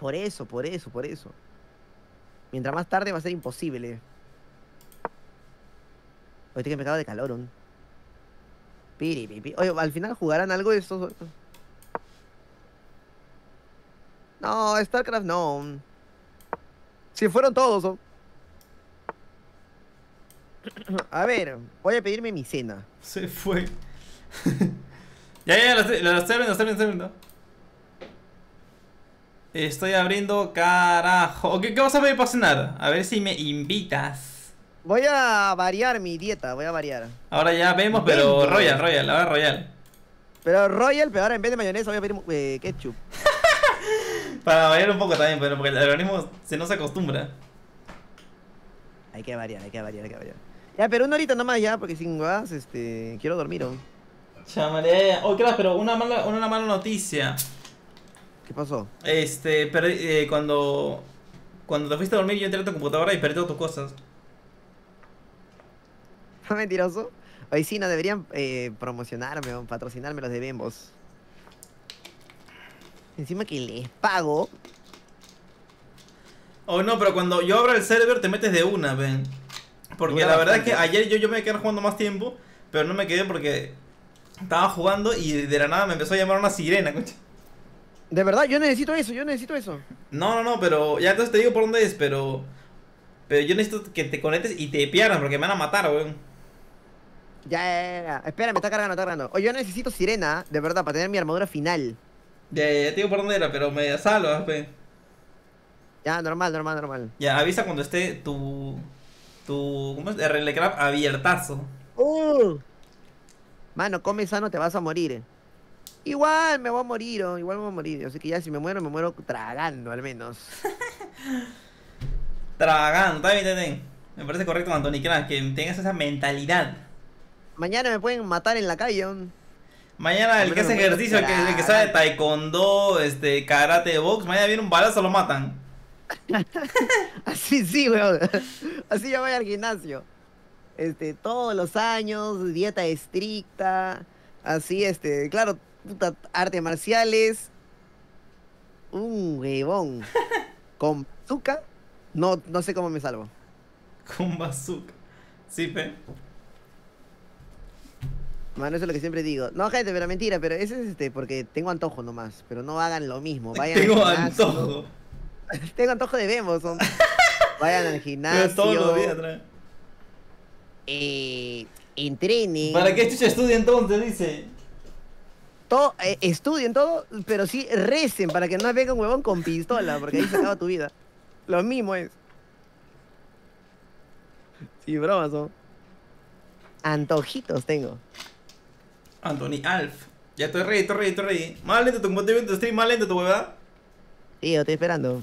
Por eso. Mientras más tarde va a ser imposible. Ahorita que me cago de calor, ¿no? Piripipi. Oye, al final jugarán algo de estos. No, StarCraft no. Si fueron todos, ¿no? A ver, voy a pedirme mi cena. Se fue. Ya, la sirven, ¿no? Estoy abriendo, carajo. ¿Qué vas a pedir para cenar? A ver si me invitas. Voy a variar mi dieta, voy a variar. Ahora ya vemos, pero Royal, ahora Royal. Pero ahora en vez de mayonesa voy a pedir ketchup. Para variar un poco también, pero porque el organismo se nos acostumbra. Hay que variar. Ya, pero una horita nomás ya, porque sin gas, quiero dormir. Chamale. Oh, claro, pero una mala noticia. ¿Qué pasó? Cuando te fuiste a dormir yo entré a tu computadora y perdí todas tus cosas. ¿No, mentiroso? Hoy sí, no deberían promocionarme o patrocinarme, los debemos. Encima que les pago. Oh, no, pero cuando yo abro el server te metes de una, ven. Porque la verdad es que ayer yo me quedé jugando más tiempo, pero no me quedé porque estaba jugando y de la nada me empezó a llamar una sirena, concha. De verdad, yo necesito eso. No, pero ya entonces te digo por dónde es, pero yo necesito que te conectes y te pierdan porque me van a matar, weón. Ya. Espérame, está cargando. Oye, yo necesito sirena, de verdad, para tener mi armadura final. Ya te digo por dónde era, pero me salvas, pe. Ya, normal. Ya, avisa cuando esté tu ¿cómo es? RLCraft abiertazo. Mano, come sano, te vas a morir. Igual me voy a morir. Así que ya si me muero tragando al menos. Tragando, está bien. Me parece correcto, Anthony Crack, que tengas esa mentalidad. Mañana me pueden matar en la calle. Mañana el que hace ejercicio, el que sabe taekwondo, karate, box, mañana viene un balazo, lo matan. Así sí, weón. Así yo voy al gimnasio. Todos los años, dieta estricta. Así, claro, puta, artes marciales. Un huevón. Con bazooka. No sé cómo me salvo. Con bazooka. Sí, pe. Mano, eso es lo que siempre digo. No, gente, pero mentira, pero eso es porque tengo antojo nomás. Pero no hagan lo mismo. Vayan tengo al gimnasio. Antojo. Tengo antojo de Vemos. Vayan al gimnasio. Todos los días atrás. Entrenen. ¿Para qué chucha estudien todo? Te dice. Estudien todo, pero sí recen para que no venga un huevón con pistola, porque ahí se acaba tu vida. Lo mismo es. Sí, bromas son. Antojitos tengo. Anthony Alf. Ya estoy ready. Más lento tu stream, más lento tu huevada. Tío, estoy esperando.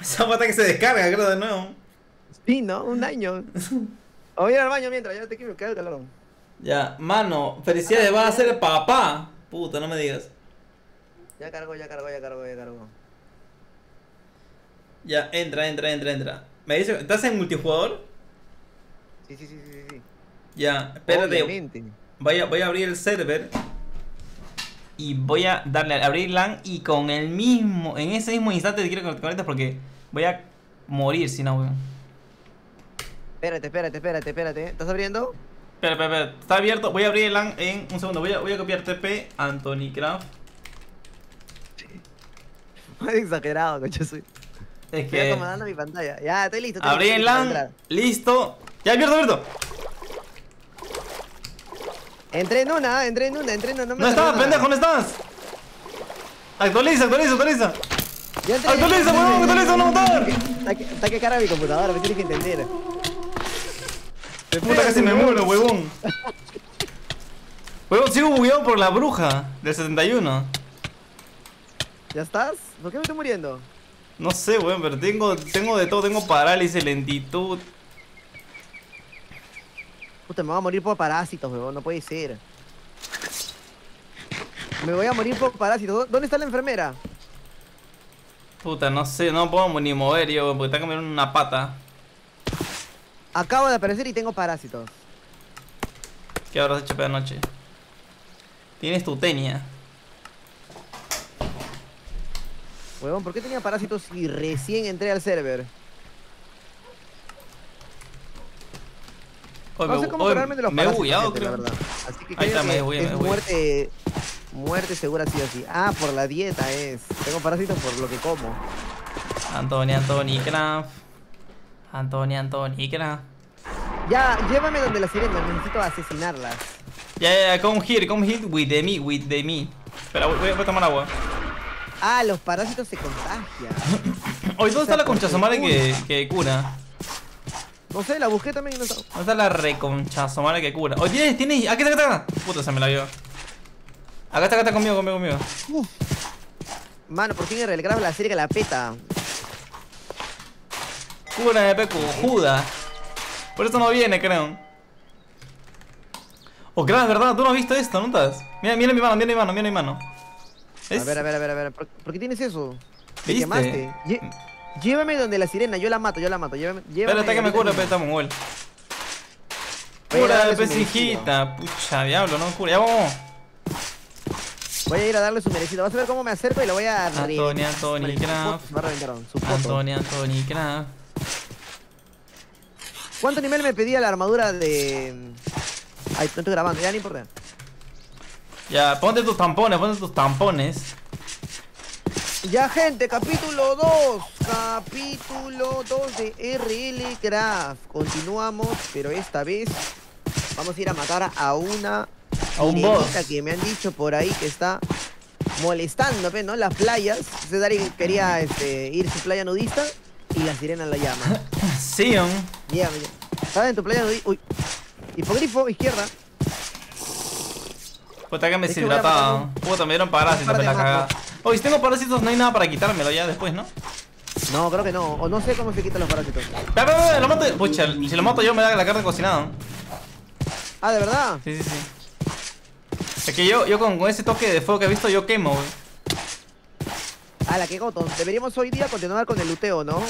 Esa pata que se descarga, creo, de nuevo. Sí, ¿no? Un año. O voy a ir al baño mientras, ya te quiero quedar calorón. Ya, mano, felicidades, vas a ser papá. Puta, no me digas. Ya cargo. Ya, entra. ¿Me dice? ¿Estás en multijugador? Sí. Ya, espérate. Obviamente. Voy a abrir el server. Y voy a darle a abrir LAN y con el mismo, en ese mismo instante te quiero que te conectes porque voy a morir si no, weón. Espérate. ¿Estás abriendo? Espera, está abierto. Voy a abrir el LAN en un segundo. Voy a copiar TP Anthony Craft. Más exagerado, coño, soy. Es que... Estoy acomodando mi pantalla. Ya, estoy listo. Abrí el LAN, listo. Ya, abierto. Entré en una. No estás, pendejo, no estás. Actualiza. Actualiza, no votar. Está que carga mi computadora, me tienes que entender. Puta, casi me muero, huevón. Huevón, sigo bugueado por la bruja del 71. ¿Ya estás? ¿Por qué me estoy muriendo? No sé, huevón, pero tengo de todo, tengo parálisis, lentitud. Puta, me voy a morir por parásitos, weón, no puede ser. Me voy a morir por parásitos. ¿Dónde está la enfermera? Puta, no sé, no puedo ni mover yo, porque está comiendo una pata. Acabo de aparecer y tengo parásitos. ¿Qué habrás hecho para anoche? Tienes tu tenia. Huevón, ¿por qué tenía parásitos si recién entré al server? Oye, no sé cómo curarme de los parásitos. Me he bugueado, creo. Así que ahí está, me voy. Muerte segura sí o sí. Ah, por la dieta es. Tengo parásitos por lo que como. Anthony Craft. Ya, llévame donde las sirenas, necesito asesinarlas. Ya, come here with me. Espera, voy a tomar agua. Ah, los parásitos se contagian. Oye, ¿dónde está la conchazomare que cura? No sé, la busqué también y no está. ¿Dónde está la reconchazomare que cura? Oye, tienes. Aquí está. Puta, se me la vio. Acá está conmigo. Mano, por fin el grab la serie que la peta. Cura de peco, juda. Por eso no viene, creo. Oh, Graf, ¿verdad? Tú no has visto esto, ¿no estás? Mira mi mano. ¿Ves? A ver. ¿Por qué tienes eso? ¿Te quemaste? Llévame donde la sirena, yo la mato. Llévame. Espera, que me cura, pero estamos gol. Cura de pesijita. Pucha, diablo, no cura. Ya vamos. Voy a ir a darle su merecido. Vas a ver cómo me acerco y lo voy a reventar. Anthony Craft. ¿Cuánto nivel me pedía la armadura de...? Ay, no estoy grabando, ya no importa. Ya, ponte tus tampones. Ya, gente, capítulo 2. Capítulo 2 de RL Craft. Continuamos, pero esta vez vamos a ir a matar a una... a un boss que me han dicho por ahí que está molestando, ¿no? Las playas. Cedari quería ir a su playa nudista y la sirena la llama. Sí, ¿sabes? En tu playa nudista. Uy. Hipogrifo, izquierda. Puta que me deshidratado. Puta, me dieron parásitos, me la cagada. Oye, si tengo parásitos no hay nada para quitármelo ya después, ¿no? No, creo que no. O no sé cómo se quitan los parásitos. Pero, lo mato. Pucha, si lo mato yo me da la carne cocinada. Ah, ¿de verdad? Sí. Es que yo con ese toque de fuego que he visto yo quemo, güey. A la que goto. Deberíamos hoy día continuar con el luteo, ¿no?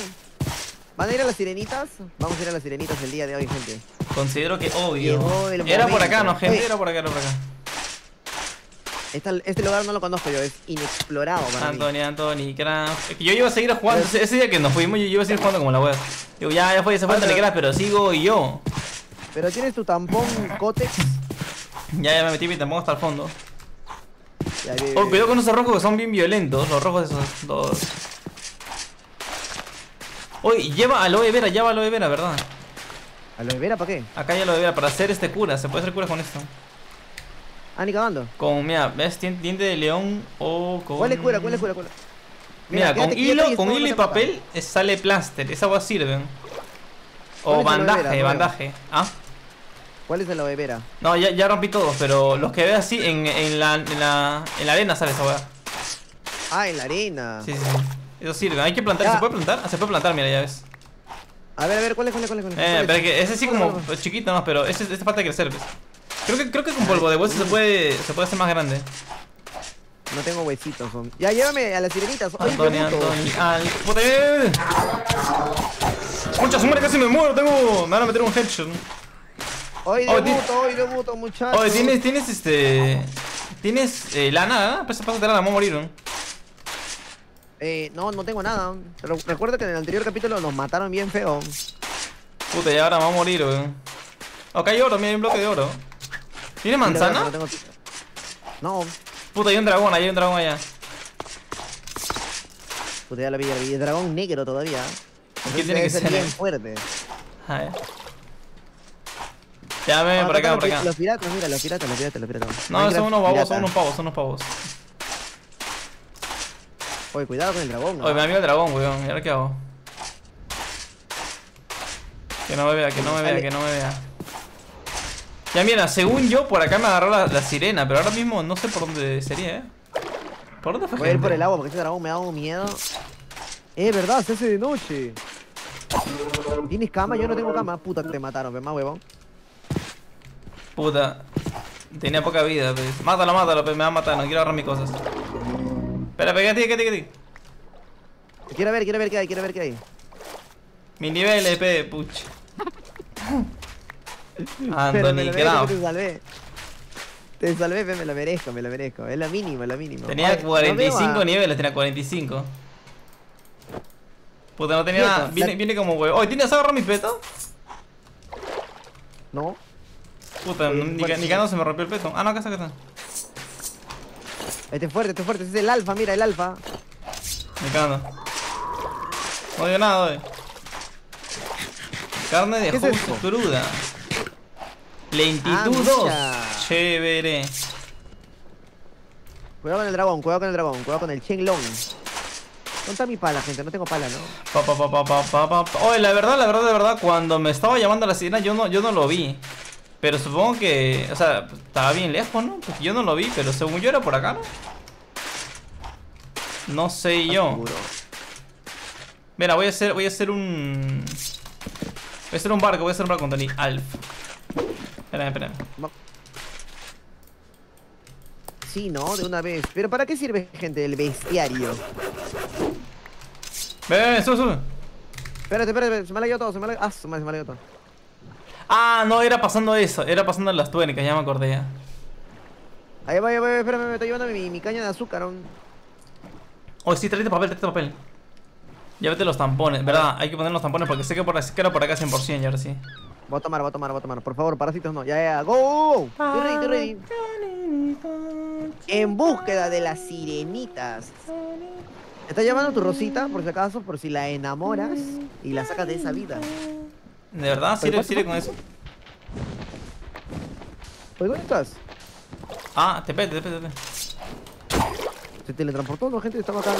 ¿Van a ir a las sirenitas? Vamos a ir a las sirenitas el día de hoy, gente. Considero que obvio. Era por acá, ¿no, gente? Era por acá. Este lugar no lo conozco yo, es inexplorado para mí. Anthony Craft. Es que yo iba a seguir jugando, pero... ese día que nos fuimos yo iba a seguir jugando como la wea. Digo, ya fue, se fue Anthony Craft, pero sigo yo. Pero tienes tu tampón Cotex. Ya me metí mi tampón hasta el fondo. Oh, cuidado con esos rojos que son bien violentos, los rojos esos dos. Oye, lleva aloe vera, ¿verdad? ¿Aloe vera para qué? Acá hay aloe vera para hacer cura, se puede hacer cura con esto. Ah, ni cagando. Con, mira, ves, diente de león o con... ¿Cuál es cura? Mira, con hilo y papel sale pláster, esa agua sirve. O bandaje. ¿Ah? ¿Cuál es aloe vera? No, ya rompí todos, pero los que ves así en la arena sale esa agua. Ah, en la arena. Sí. Eso sirve, hay que plantar, ya. ¿Se puede plantar? Ah, se puede plantar, mira, ya ves. A ver, ¿cuál es? Pero que ese sí como chiquito, no, pero este falta crecer, ¿ves? Creo que con polvo de hueso se puede hacer más grande. No tengo huesitos, son. Ya, llévame a las sirenitas. Anthony. Puta, muchas mujeres casi me muero, me van a meter un headshot. Hoy debuto, muchachos. Oye, tienes lana, ¿verdad? Pásate lana, vamos a morir, ¿no? No tengo nada. Pero recuerda que en el anterior capítulo nos mataron bien feo. Puta, y ahora vamos a morir, weón. Acá hay oro, mira, hay un bloque de oro. ¿Tiene manzana? No, tengo... no. Puta, hay un dragón allá. Puta, ya la vi, el dragón negro todavía. Aquí tiene que ser bien fuerte. A ver. Ya, ven, por acá. Los piratas. No, son unos pavos. Oye, cuidado con el dragón, ¿no? Oye, mi amigo el dragón, weón, ¿y ahora qué hago? Que no me vea. Ya mira, según yo, por acá me agarró la sirena, pero ahora mismo no sé por dónde sería, ¿eh? ¿Por dónde fue? Voy a ir por el agua porque ese dragón me da un miedo. Verdad, se hace de noche. ¿Tienes cama? Yo no tengo cama. Puta, te mataron, ¿ves más, huevón? Puta. Tenía poca vida, pues. Mátalo, pues, me va a matar, no quiero agarrar mis cosas. Espera, pégate. Quiero ver qué hay. Mi nivel EP, pucha. Anthony Craft. Te salvé, me la merezco. Es la mínima. Tenía 45 niveles, tenía 45. Puta, no tenía nada. Viene como huevo. Oye, ¿tienes agarrado mi peto? No. Puta, ni cano se me rompió el peto. Ah, no, acá está, acá está. Este es fuerte. Este es el alfa, mira, el alfa. Me cano. No dio nada, oye. Carne de justo cruda. Lentitud 2. Chévere. Cuidado con el dragón, cuidado con el Chenlong. ¿Dónde está mi pala, gente? No tengo pala, ¿no? Oye, la verdad, cuando me estaba llamando la sirena yo no lo vi. Pero supongo que... O sea, estaba bien lejos, ¿no? Porque yo no lo vi, pero según yo era por acá, ¿no? No sé yo. Seguro. Mira, voy a hacer un barco con Tony Alf. Espérame. Sí, ¿no? De una vez. ¿Pero para qué sirve, gente, el bestiario? Ven, sube. Espérate. Se me ha ido todo. Ah, se me ha ido todo. Ah, no, era pasando eso. Era pasando las tuercas, ya me acordé ya. Ahí va, espérame, me estoy llevando mi caña de azúcar. Oh, sí, tráete papel. Llévate los tampones, ¿verdad? Hay que poner los tampones porque sé que era por acá 100% y ahora sí. Voy a tomar. Por favor, parásitos no. Ya. ¡Go! Estoy ready. En búsqueda de las sirenitas. ¿Te está llamando tu Rosita, por si acaso? Por si la enamoras y la sacas de esa vida. ¿De verdad? ¿Sirve con eso? Oye, ¿dónde estás? Ah, te pete. Se teletransportó, la gente estaba acá.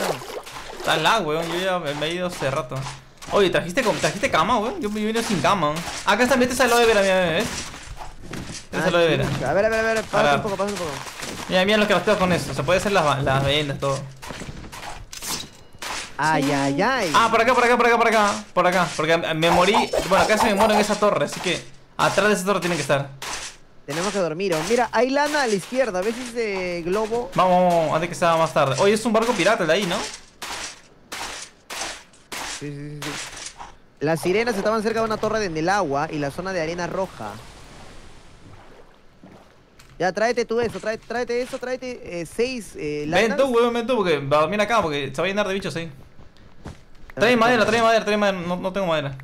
Está lag, weón. Yo ya me he ido hace rato. Oye, ¿trajiste cama, weón? Yo vine sin cama. Acá está, mete esa aloe vera, mira, ¿ves? Esa aloe vera. A ver, pasa un poco. Mira lo que basteo con eso. Se puede hacer las vendas, todo. Ay. Ah, por acá. Porque me morí. Bueno, casi me muero en esa torre, así que atrás de esa torre tienen que estar. Tenemos que dormir. Mira, hay lana a la izquierda. ¿Ves ese globo? Vamos, antes que sea más tarde. Oye, es un barco pirata de ahí, ¿no? Sí. Las sirenas estaban cerca de una torre en el agua y la zona de arena roja. Ya, tráete 6 lanas. Ven tú, porque va a dormir acá, porque se va a llenar de bichos ahí. Trae madera. No tengo madera.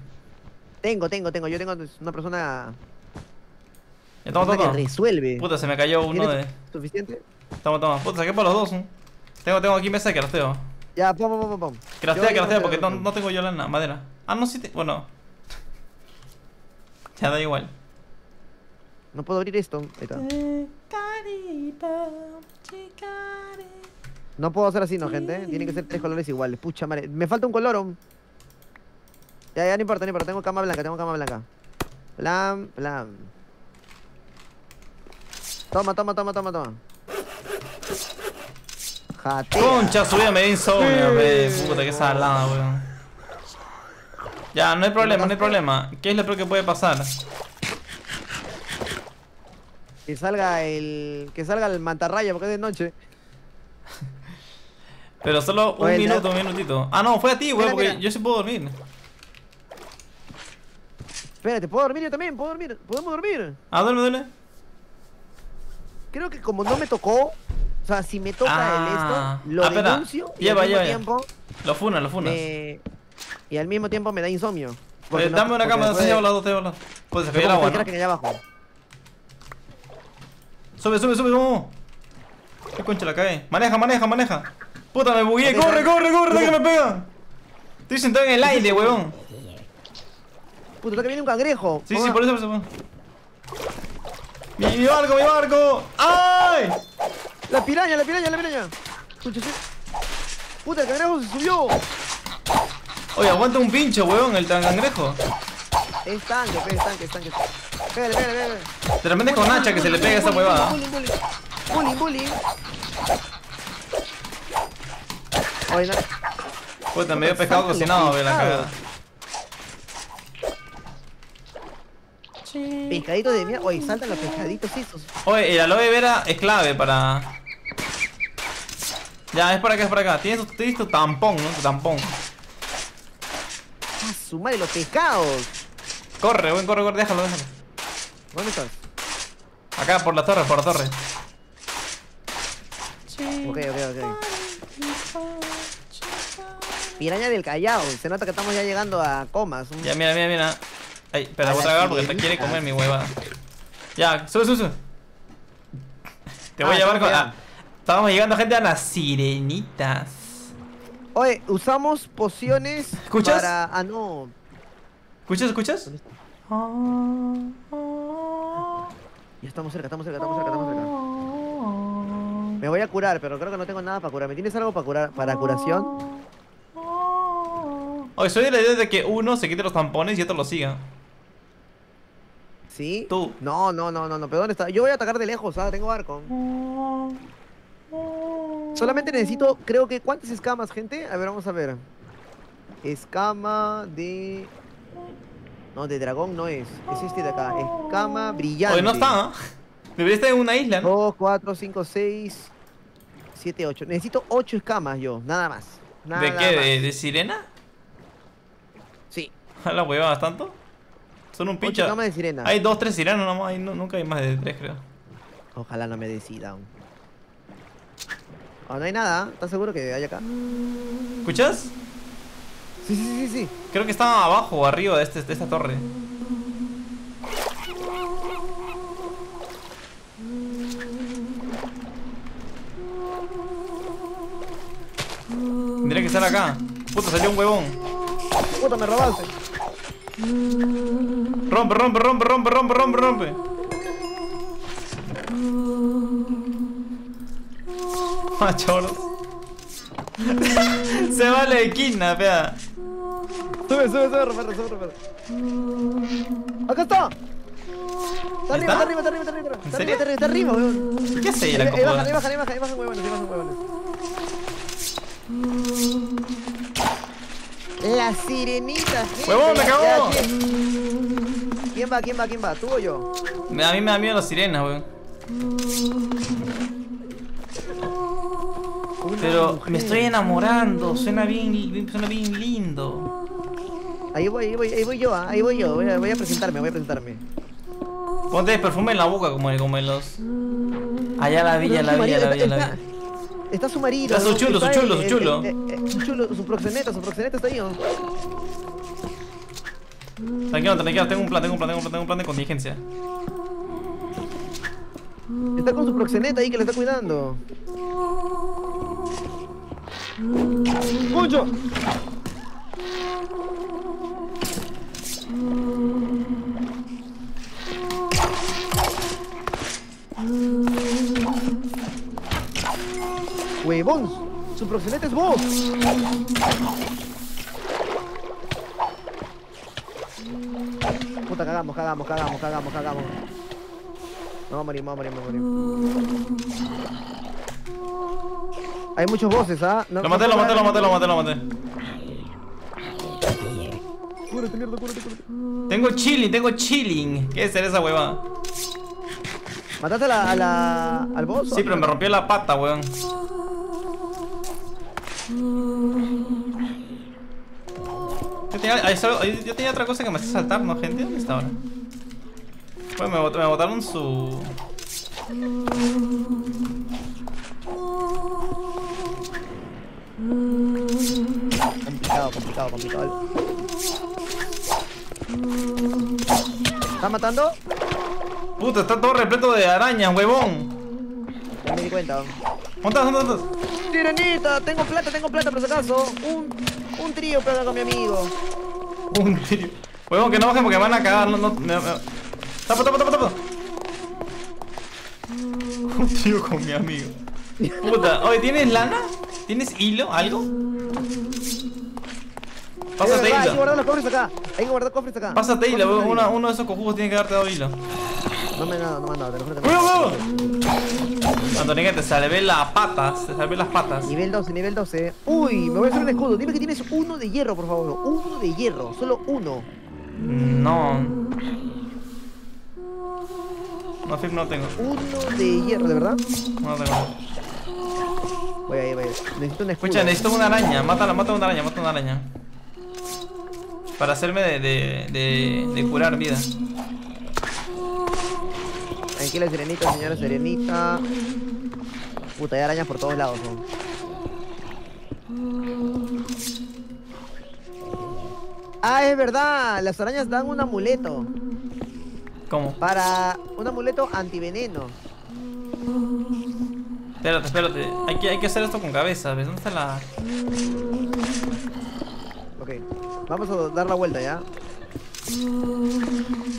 Tengo. Yo tengo una persona... Toma. Que resuelve. Puta, se me cayó uno de... ¿Suficiente? Toma. Puta, saqué por los dos. Tengo aquí mesa de crafteo. Ya, pum. Craftea, porque no tengo yo lana, madera. Ah, no, sí te... Bueno. Ya, da igual. No puedo abrir esto. Ahí está. No puedo hacer así, ¿no, gente? Tienen que ser 3 colores iguales. Pucha madre. Me falta un color. Ya, no importa. Tengo cama blanca. Plan. Toma. Jatea. Concha, subida, me di insomnio, puta, que salada, weón. Ya, no hay problema. ¿Qué es lo peor que puede pasar? Que salga el mantarraya porque es de noche. Pero solo un minutito. Ah, no, fue a ti, güey, porque mira. Yo sí puedo dormir. Espérate, ¿puedo dormir yo también? ¿Podemos dormir? Ah, duele. Creo que como no me tocó, o sea, si me toca lo denuncio y al mismo tiempo... Lo funa. Y al mismo tiempo me da insomnio. Dame una cama, te llevo las dos, Pues se cayó el agua, ¿no? Que allá abajo. Sube, vamos. ¿Qué concha la cae? Maneja. Puta, me bugué. Corre, que me pega. Estoy sentado en el aire, huevón. Puta, que viene un cangrejo. Sí, por eso. Mi barco. ¡Ay! La piraña. Puta, el cangrejo se subió. Oye, aguanta un pincho, huevón, el cangrejo. Es tanque. Pégale. De repente con hacha que se le pega esa huevada. Bullying. Oye, no. Puta, medio pescado cocinado, ve la cagada. Pescaditos de mierda. Oye, saltan los pescaditos esos. Oye, el aloe vera es clave para... Ya, es por acá. Tienes tu tampón, ¿no? Tu tampón. Ah, su madre, los pescados. Corre, déjalo. ¿Dónde estás? Acá, por la torre. Ok. piraña del Callao. Se nota que estamos ya llegando a comas. Ya, mira, mira, mira. Ay, pero la voy a tragar porque te quiere comer mi hueva. Ya, sube, sube, sube. Te voy a llevar con... Ah, estábamos llegando, gente, a las sirenitas. Oye, usamos pociones. ¿Escuchas? Para... Ah, no. ¿Escuchas? ¿Escuchas? Ya estamos cerca, estamos cerca, estamos cerca, estamos cerca. Me voy a curar, pero creo que no tengo nada para curar. ¿Me tienes algo para curar, para curación? Oye, soy de la idea de que uno se quite los tampones y otro los siga. ¿Sí? Tú. No, no, no, no, no. ¿Pero dónde está? Yo voy a atacar de lejos, ¿ah? Tengo arco. Solamente necesito, creo que... ¿Cuántas escamas, gente? A ver, vamos a ver. Escama de... No, de dragón no es. Es este de acá. Escama brillante. Oye, no está, ¿no? Debería estar en una isla, ¿no? 2, 4, 5, 6, 7, 8. Necesito 8 escamas yo, nada más. Nada ¿De qué? Más. ¿De sirena? Sí. ¿A la huevada tanto? Son un pinche. Hay 2, 3 sirenas nomás. Hay, no, nunca hay más de 3, creo. Ojalá no me decida. Ah, no hay nada. ¿Estás seguro que hay acá? ¿Escuchas? Sí, sí, sí, sí. Creo que está abajo o arriba de, de esta torre. Tendría que estar acá. Puta, salió un huevón. Puta, me robaste. Rompe, rompe, rompe, rompe, rompe, rompe, rompe. Machorros. Se va a la esquina, fea. Sube, sube, sube, rompe, sube, rompe. Acá está. Está arriba, está arriba, está arriba, está arriba. Está arriba, está arriba, está arriba, weón. ¿Qué hace la copa? Bajan, bajan, bajan, bajan, huevones, bajan, huevones. La sirenita, sí. ¡Huevón, me cagó! ¿Quién va? ¿Quién va? ¿Quién va? ¿Tú o yo? A mí me da miedo las sirenas, weón. Pero me estoy enamorando, suena bien lindo. Ahí voy, ahí voy, ahí voy yo, ahí voy yo, voy a presentarme, voy a presentarme. Ponte perfume en la boca como en los... Allá la villa, la villa, la villa, la villa. Está su marido. Está su chulo, su chulo, su chulo. Su proxeneta, está ahí. Tranquilo, tranquilo, tengo un plan de contingencia. Está con su proxeneta ahí que le está cuidando. ¡Mucho! ¡Huevón! ¡Su proxeneta es vos! Puta, cagamos. No, morimos. Hay muchos bosses, ¿ah? No, lo maté. Cúrate, mierda, cúrate. Tengo chilling. ¿Qué es esa huevada? ¿Mataste al boss? Sí, pero me rompió la pata, huevón. Yo tenía otra cosa que me hacía saltar, ¿no, gente? ¿Dónde está ahora? Pues me botaron su... Complicado. ¿Estás matando? Puta, está todo repleto de arañas, huevón. Ya me di cuenta. ¿Dónde estás? Tiranita, tengo plata por si acaso. Un trío plata con mi amigo. Un trío. Huevón, que no bajen porque van a cagar. Tapa. Un trío con mi amigo. Puta, oye, ¿tienes lana? ¿Tienes hilo? ¿Algo? Pásate hilo. Hay que guardar los cofres acá. Pásate hilo, weón. Uno de esos cojugos tiene que darte 2 hilos. No me han dado, te lo juro que no. Antonio, te salvé las patas. Nivel 12, nivel 12. Uy, me voy a hacer un escudo. Dime que tienes uno de hierro, por favor. Uno de hierro, solo uno. No, Fip, no tengo. Uno de hierro, ¿de verdad? No tengo. Voy ahí. Necesito una escudo. Escucha, necesito una araña. Mata una araña. Para hacerme de curar vida. Tranquila, sirenita, señora sirenita. Puta, hay arañas por todos lados, ¿no? Ah, es verdad, las arañas dan un amuleto. ¿Cómo? Para un amuleto antiveneno. Espérate, espérate. Hay que hacer esto con cabeza. ¿Ves? ¿Dónde está la...? Ok, vamos a dar la vuelta ya.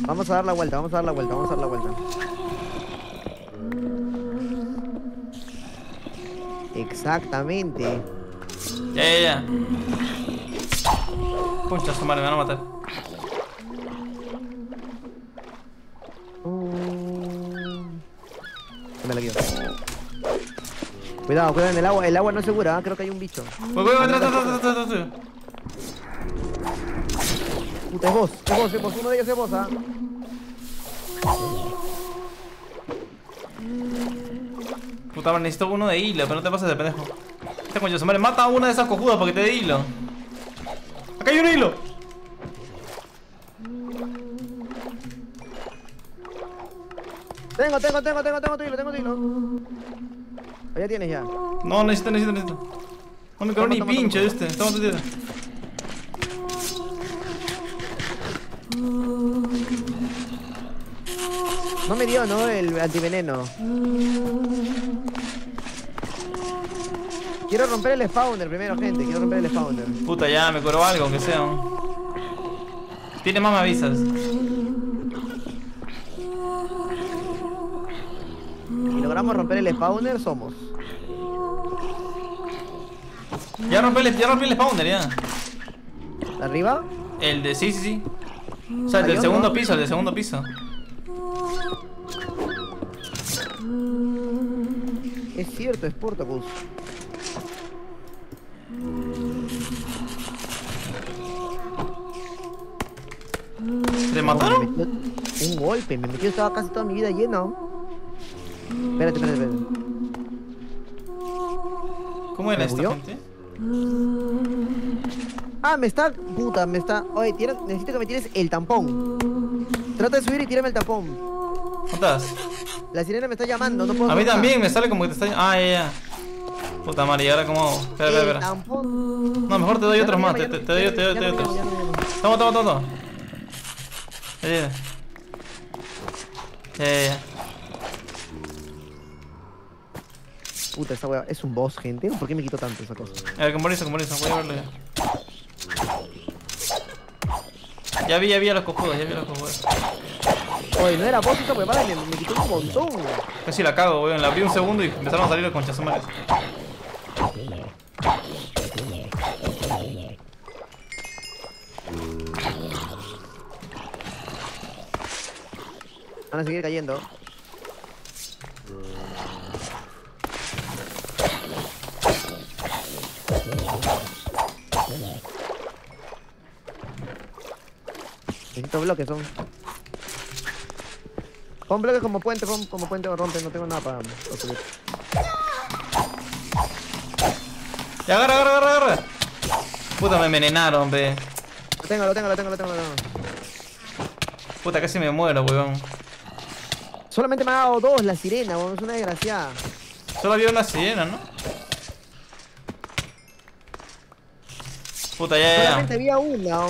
Vamos a dar la vuelta, vamos a dar la vuelta, vamos a dar la vuelta. Exactamente. Ya, ya, ya. Pucha, su madre, me van a matar. Me la quito. Cuidado, cuidado en el agua no es segura, creo que hay un bicho. Voy, atrás. Puta, es vos, uno de ellos es vos, ¿ah? Puta madre, necesito uno de hilo, pero no te pases de pendejo. Este coño, su madre, mata a una de esas cojudas para que te dé hilo. ¡Acá hay un hilo! Tengo tu hilo, ya tienes ya. No, necesito. No me quedó ni pinche este. Estamos tira. No me dio, ¿no? El antiveneno. Quiero romper el spawner primero, gente. Puta, ya, me curó algo, aunque sea. Tiene más, me avisas. Logramos romper el spawner, somos. Ya rompí el spawner, ya. ¿Arriba? El de... sí. O sea, el del segundo piso, Es cierto, es Portacus. ¿Te mataron? Un golpe, me metió, estaba casi toda mi vida lleno. Espérate. ¿Cómo era esta gente? Ah, me está... Puta, me está... Oye, necesito que me tires el tampón. Trata de subir y tírame el tampón. ¿Dónde estás? La sirena me está llamando, no puedo... A mí también, me sale como que te está... Ah, ya. Puta madre, ¿y ahora cómo hago? Espera. Tampón. No, mejor te doy otros más. Te doy otros. Toma. Ya. Puta, esa hueá es un boss, gente. ¿Por qué me quitó tanto esa cosa? A ver, con eso, voy a verlo ya. Ya vi a los cojudos, Oye, no era boss esa hueá, me quitó un montón. Casi la cago, weón. La abrí un segundo y empezaron a salir los conchazumales. Van a seguir cayendo. Necesito bloques, son. Pon bloques como puente, o rompe, no tengo nada para subir. Ya, agarra. Puta, me envenenaron, ve. Lo tengo. Puta, casi me muero, weón. Solamente me ha dado dos la sirena, weón, es una desgraciada. Solo había una sirena, ¿no? Puta, ya. Solamente había una,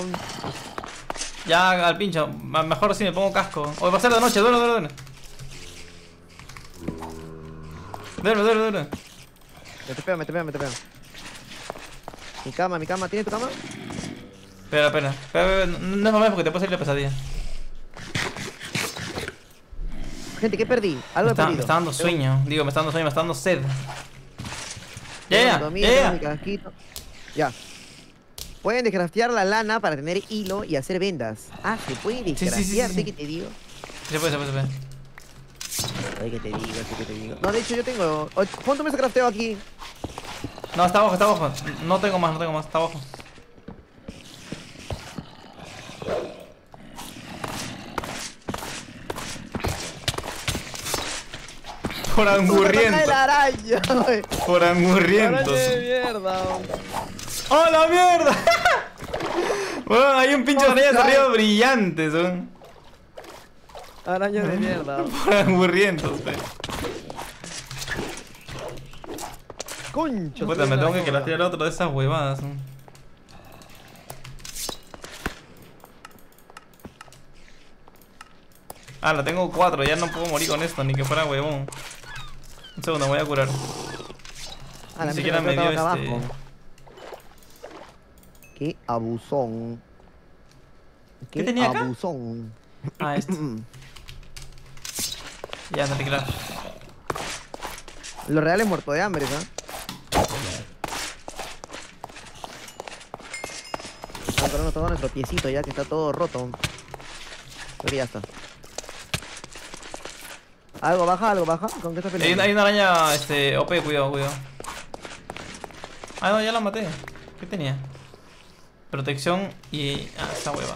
Ya, al pincho. Mejor si me pongo casco. Hoy va a ser de noche, duerme. Me te pego. Mi cama. ¿Tienes tu cama? Espera. No es mamá porque te puede salir la pesadilla. Gente, ¿qué perdí? Me está dando sueño. Digo, me está dando sed. Ya. Pueden descraftear la lana para tener hilo y hacer vendas. Ah, se puede descraftear, sí. ¿Qué te digo? Se puede. Ay, ¿qué te digo? No, de hecho yo tengo... ¿Cuánto me se crafteo aquí? No, está abajo. No tengo más, está abajo. Por angurriento. Por angurrientos. ¡Oh, la mierda! Bueno, hay un pinche araña arriba brillante, son. Arañas de mierda. Por aburrientos, pe. Concho. Puta, me tengo que tirar otro de esas huevadas. Ah, la tengo 4, ya no puedo morir con esto, ni que fuera huevón. Un segundo, voy a curar. Ah, ni siquiera me dio este abajo. Qué abusón. ¿Qué tenía acá? Abusón. Ah, este. Ya, no te creas. Los reales muerto de hambre, ¿sabes? Ah, pero no tengo nuestro piecito ya que está todo roto. Creo que ya está. Algo baja, algo baja. ¿Con qué estás peleando? Hay una araña OP, cuidado, cuidado. Ah, no, ya la maté. ¿Qué tenía? Protección y... Ah, esa hueva.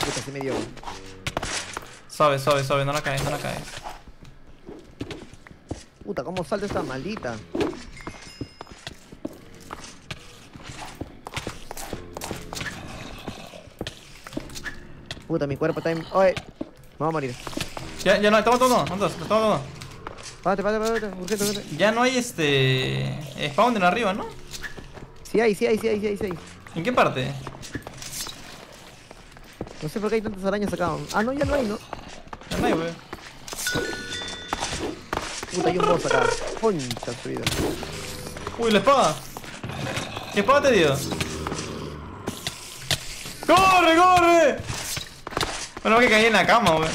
Puta, sí me dio. Suave, suave, suave, no la caes, no la caes. Puta, cómo salta esa maldita. Puta, mi cuerpo está en... ¡Oye! Me voy a morir. Ya, ya no, toma todo, toma todo. Párate, párate, urgente, urgente. Ya no hay spawn arriba, ¿no? Sí hay, sí hay, sí hay, sí hay, sí hay. ¿En qué parte? No sé por qué hay tantas arañas acá. Ah, no, ya no hay, ¿no? Ya no hay, wey. Puta, hay un boss acá. Concha su vida. Uy, la espada. ¿Qué espada te dio? ¡Corre, corre! Bueno, que caí en la cama, wey.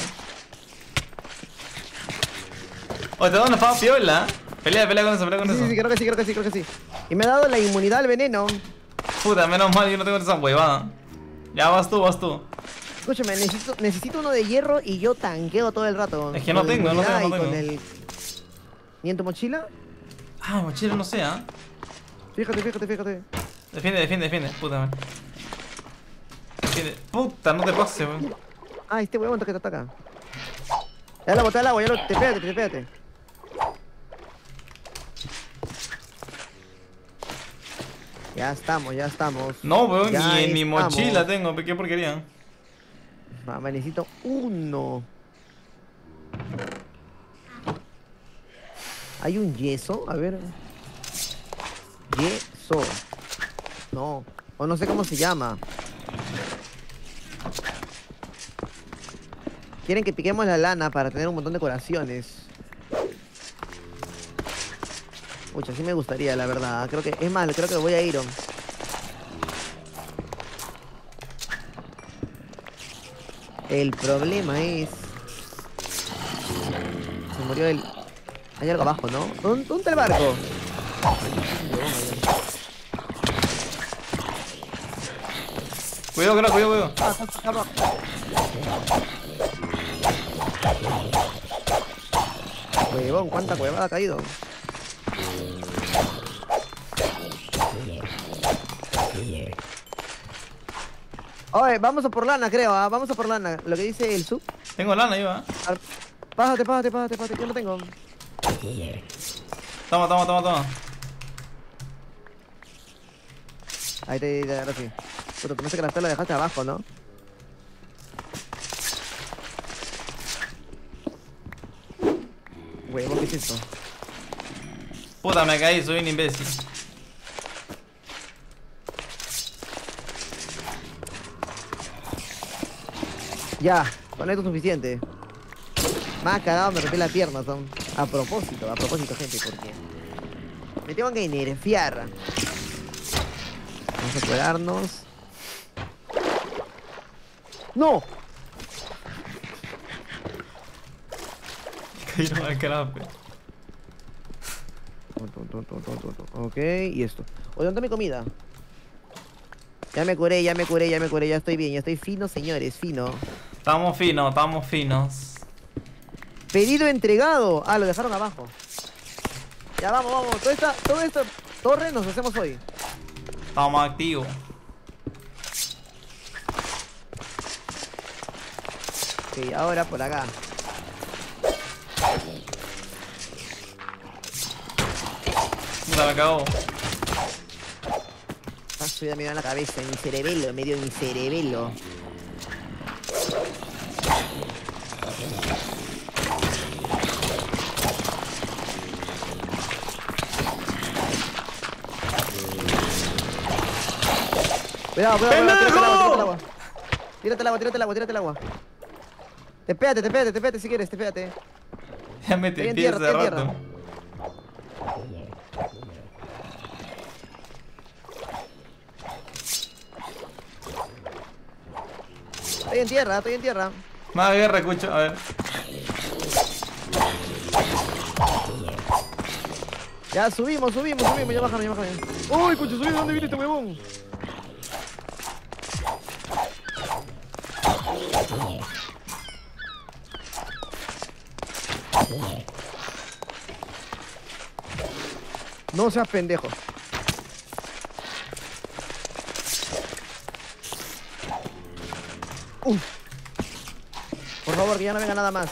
Oye, te da una espada piola. Pelea, pelea con eso, pelea con eso. Sí, sí, creo que sí, creo que sí, creo que sí. Y me ha dado la inmunidad al veneno. Puta, menos mal, yo no tengo esa huevada. Ya vas tú, vas tú. Escúchame, necesito uno de hierro y yo tanqueo todo el rato. Es que no tengo, no tengo, no tengo. ¿Ni en tu mochila? Ah, mochila no sé, ¿ah? Fíjate, fíjate, fíjate. Defiende, defiende, defiende, puta, man. Defiende. Puta, no te pases, weón. Ah, este huevón que te ataca. Ya la boté al agua, ya lo... Tepéate, tepéate. Ya estamos, ya estamos. No, weón, ni en estamos. Mi mochila tengo, qué porquería. Mamá, necesito uno. ¿Hay un yeso? A ver. Yeso. No. O no sé cómo se llama. Quieren que piquemos la lana para tener un montón de curaciones. Uy, así me gustaría, la verdad. Creo que... Es más, creo que voy a Iron. El problema es... Se murió el... Hay algo abajo, ¿no? ¿Dónde está el barco? Cuidado, cuidado, cuidado. Ah, está abajo. Huevón, cuánta cuevada ha caído. Oye, vamos a por lana, creo, ¿eh? Vamos a por lana. Lo que dice el sub. Tengo lana, yo, ¿eh? Pájate, pájate, pájate, pájate. Yo no tengo. Toma, toma, toma, toma. Ahí te agarro así. Pero tú no sé que la tela la dejaste abajo, ¿no? Huevo, ¿qué es esto? Puta, me caí, soy un imbécil. Ya, con esto es suficiente. Más cagado me rompí la pierna, son. A propósito, gente, porque me tengo que nerfear. Vamos a curarnos. ¡No! Ok, y esto. Oye, ¿dónde está mi comida? Ya me curé, ya me curé, ya me curé, ya estoy bien, ya estoy fino, señores, fino. Estamos finos, estamos finos. Pedido entregado. Ah, lo dejaron abajo. Ya vamos, vamos. Toda esta torre nos hacemos hoy. Estamos activos. Ok, ahora por acá. Puta, me cagó. Ah, subida, me dio en la cabeza, en mi cerebelo, me dio en mi cerebelo. Cuidado, cuidado, cuidado, tírate el agua, tírate el agua. Tírate el agua, tírate el agua, tírate el agua. Te pégate si quieres, te pégate. Ya me te tierra, hace rato. Estoy en tierra. Más guerra, escucho, a ver. Ya subimos, ya bajaron. Uy, escucho, subí, ¿dónde viene este huevón? No seas pendejo. Por favor, que ya no venga nada más.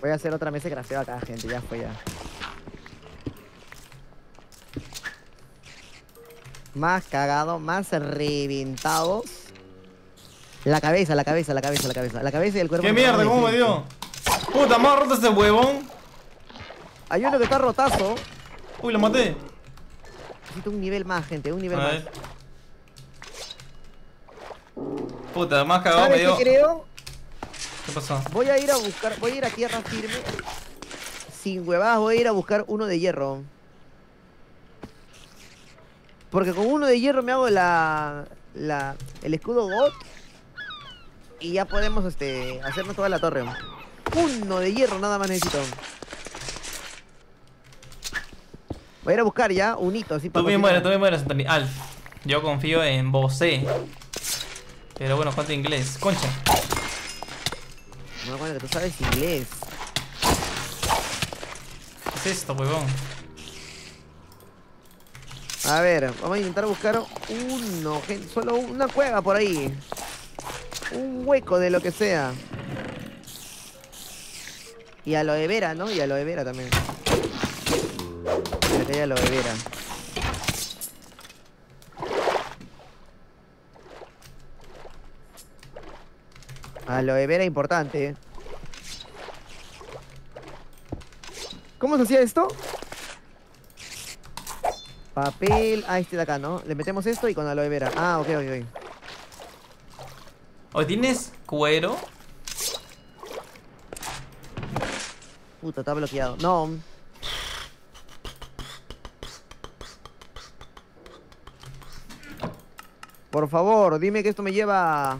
Voy a hacer otra mesa crafteada acá, gente. Ya fue ya. Más cagado, más reventados. La cabeza. La cabeza y el cuerpo. ¡Qué mierda! ¿Cómo me dio? ¡Puta, más roto ese huevón! Hay uno que está rotazo. ¡Uy, lo maté! Necesito un nivel más, gente. Un nivel más. Puta, más cagado me dio. ¿Qué pasó? Voy a ir a tierra firme. Sin huevadas, voy a ir a buscar uno de hierro. Porque con uno de hierro me hago el escudo God. Y ya podemos hacernos toda la torre. Uno de hierro nada más necesito. Voy a ir a buscar ya un hito así para... Tú bien mueres, Anthony. Alf, yo confío en vos. Pero bueno, ¿cuánto inglés? Concha. No, bueno, tú sabes inglés. ¿Qué es esto, huevón? A ver, vamos a intentar buscar uno, gente, solo una cueva por ahí. Un hueco de lo que sea. Y aloe de vera, ¿no? Y aloe de vera también. Espérate, hay aloe de vera. Aloe de vera importante. ¿Cómo se hacía esto? Papel, este de acá, ¿no? Le metemos esto y con aloe vera. Ah, ok. ¿Tienes cuero? Puta, está bloqueado. No. Por favor, dime que esto me lleva...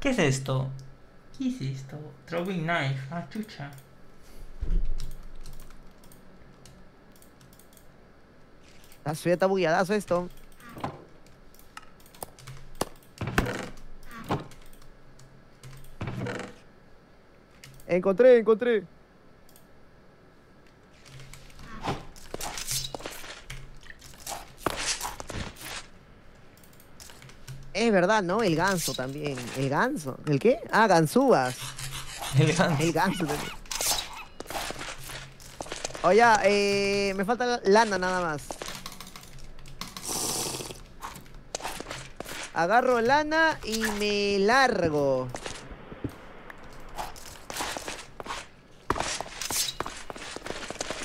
¿Qué es esto? ¿Qué es esto? Throwing knife. Ah, chucha. Está bugueadazo esto. Encontré. Es verdad, ¿no? El ganso también. ¿El ganso? ¿El qué? Ah, ganzúas. El ganso también. Oye, me falta lana nada más. Agarro lana y me largo.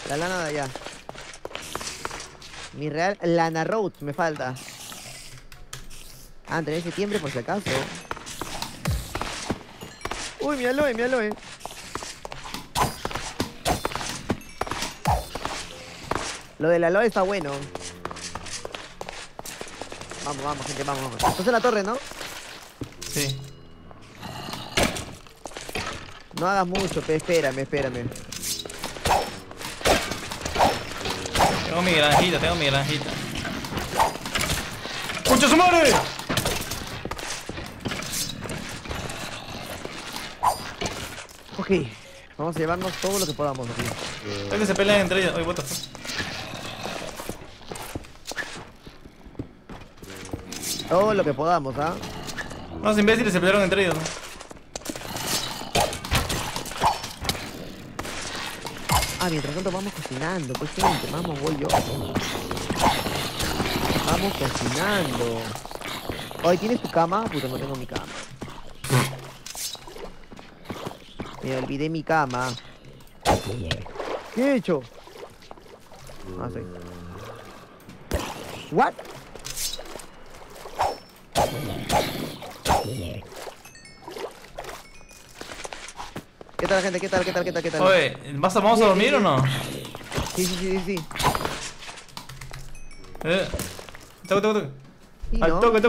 La lana de allá. Mi real lana road me falta. Ah, 3 de septiembre por si acaso. Uy, mi aloe. Lo del aloe está bueno. Vamos, gente, vamos. Estás en la torre, ¿no? Sí. No hagas mucho, pe, espérame. Tengo mi granjita. ¡Concha su madre! Ok, vamos a llevarnos todo lo que podamos aquí. Es que se pelean entre ellas. Oye, what the fuck. Todo lo que podamos, ¿ah? Los imbéciles se pelearon entre ellos, ¿no? Ah, mientras tanto vamos cocinando, pues gente, Vamos cocinando. Oye, ¿tienes tu cama? Puta, no tengo mi cama. Me olvidé mi cama. ¿Qué he hecho? No sé. ¿What? ¿Qué tal, gente? ¿Qué tal? Oye, ¿vamos a dormir o no? Sí. Toque. Al toque.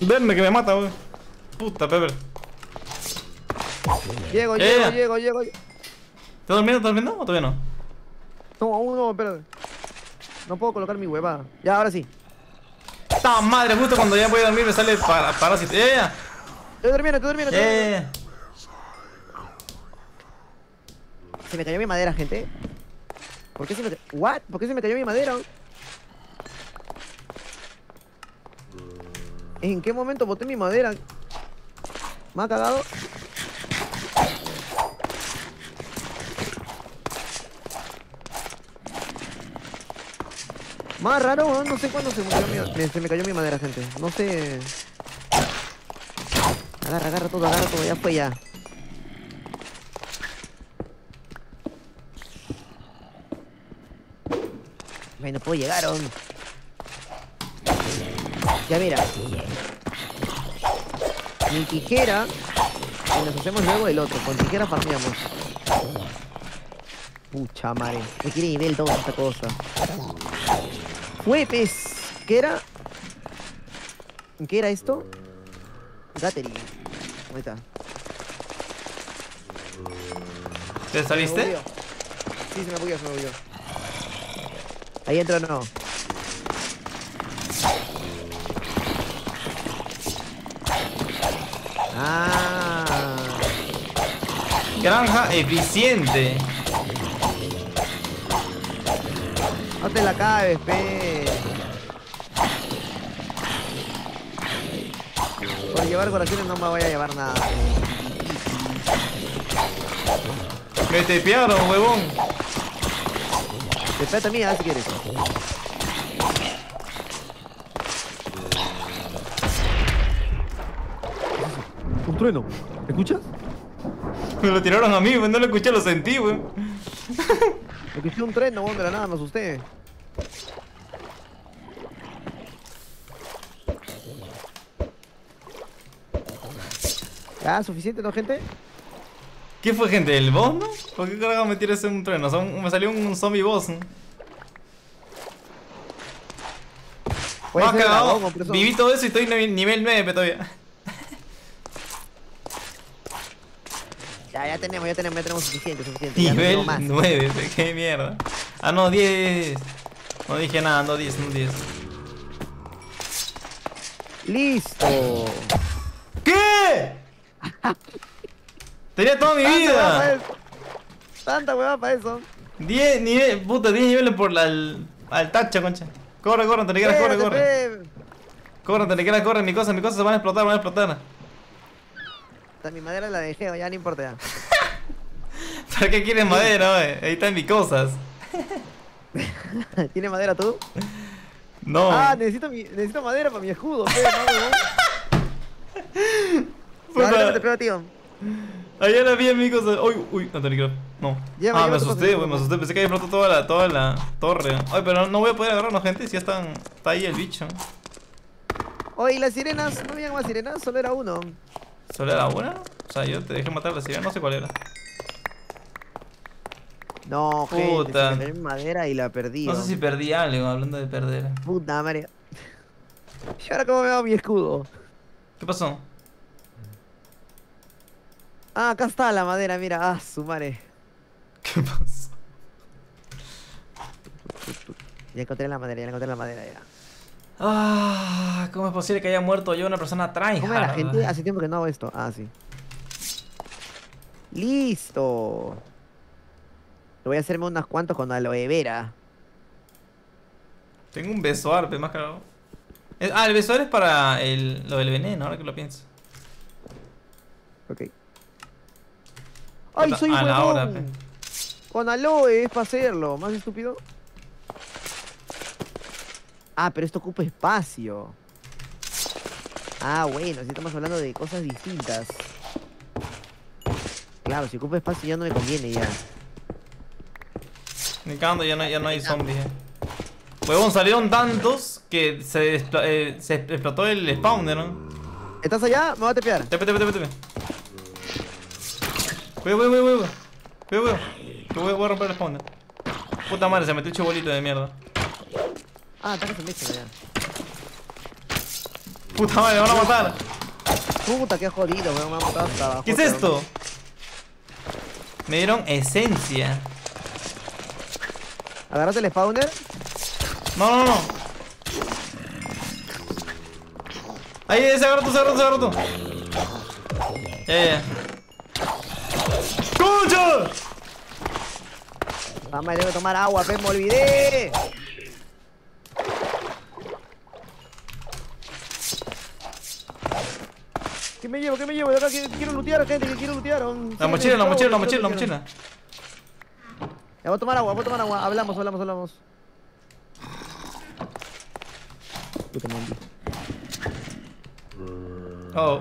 Venme que me mata, wey. Puta, Pepper. Llego. ¿Estás durmiendo? ¿O todavía no? No, aún no, espérate. No puedo colocar mi hueva. Ya, ahora sí. ¡Ta madre! Justo cuando ya voy a dormir me sale parásito. Estoy durmiendo. Se me cayó mi madera, gente. ¿Por qué se me cayó? ¿What? ¿Por qué se me cayó mi madera? ¿En qué momento boté mi madera? ¿Me ha cagado? Más raro, no sé cuándo se me cayó mi madera, gente. No sé. Agarra todo, ya fue ya. No puedo llegar, hombre. Ya mira. Ni tijera. Y nos hacemos luego el otro. Con tijera farmeamos. Pucha madre. Me quiere nivel 2 esta cosa. Huepes. ¿Qué era esto? Battery. Ahí está. ¿Te saliste? Sí, se me bugueó. Ahí entro, no. Ah. Granja eficiente. No te la cabes, pe. Por llevar corazones no me voy a llevar nada. Me tepearon, huevón. Espérate a mí, si quieres. Un trueno, ¿escuchas? Me lo tiraron a mí, no lo escuché, lo sentí, wey. Escuché un trueno, weón, de la nada, me asusté. Ya, suficiente, ¿no, gente? ¿Qué fue, gente? ¿El boss, no? ¿Por qué carajo me tiré un trueno? O sea, me salió un zombie boss, ¿no? Más cagado, viví todo eso y estoy en nivel 9 todavía. Ya tenemos suficiente. Nivel ya 9, qué mierda. Ah, no, 10. No dije nada, no 10, no 10. ¡Listo! ¿Qué? Tenía toda mi vida. Tanta huevada para eso. 10 niveles, puta, 10 niveles por la al tacho, concha. Corre, te le quieras, corre. Corre, mis cosas se van a explotar. Mi madera la dejé, ya no importa. ¿Para qué quieres madera, wey? Ahí están mis cosas. ¿Tienes madera tú? No. Ah, necesito madera para mi escudo, wey. Ahora te pruebo, tío. Allá la vi en mis cosas. Uy, no te le quiero. No. Lleva, me asusté, pensé que había explotado toda la torre. Ay, pero no voy a poder agarrarnos, gente, si ya están. Está ahí el bicho. Oye, las sirenas, ¿no había más sirenas? Solo era uno. ¿Solo era una? O sea, yo te dejé matar a la sirena, no sé cuál era. No, puta. Gente, me madera y la perdí. No sé si perdí algo, hablando de perder. Puta madre. ¿Y ahora cómo me va mi escudo? ¿Qué pasó? Ah, acá está la madera, mira. Ah, su madre. ¿Qué pasó? Ya encontré la madera. Ah, ¿cómo es posible que haya muerto yo, una persona tryhard? ¿Cómo era, gente? Hace tiempo que no hago esto. Ah, sí. ¡Listo! Lo voy a hacerme unos cuantos con aloe vera. Tengo un besoar, más caro. Ah, el besoar es para lo del veneno, ahora que lo pienso. Ok. ¡Ay, soy huevón! Con aloe es para hacerlo, más estúpido. Ah, pero esto ocupa espacio. Ah, bueno, si estamos hablando de cosas distintas. Claro, si ocupa espacio ya no me conviene ya. Ni cagando, ya no hay zombies. Huevón, salieron tantos que se explotó el spawner, ¿no? ¿Estás allá? Me va a tepear. Tepe. Cuidado. Que voy a romper el spawner. Puta madre, se metió un chibolito de mierda. Ah, está que se mete allá. Puta madre, me van a matar. Puta, qué jodido, weón, me han matado hasta abajo. ¿Qué es esto? Me dieron esencia. ¿Agarraste el spawner? No. Ahí, se agarró tú. Ya. ¡Concha! Mamá, debo tomar agua, pe, me olvidé. ¿Qué me llevo? De acá quiero lootear, gente, que quiero lootear. La mochila. Ya, voy a tomar agua. Hablamos. Oh.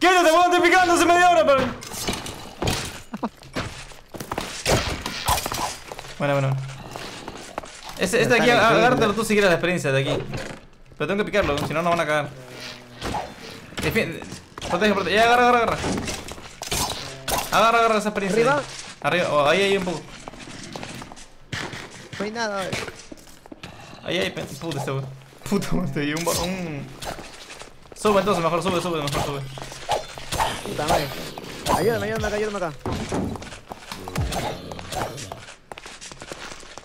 ¡Quédate, weón! ¡Te picando hace media hora, pero! Bueno. Este de aquí, agártalo tú si quieres la experiencia de aquí. Pero tengo que picarlo, si no nos van a cagar. Protege. Ya, agarra. Agarra esa experiencia. Arriba. Oh, ahí hay un poco. No hay nada, ahí, puta este wey. Puta madre, un... Sube entonces, mejor sube. Puta madre. Ayúdame acá.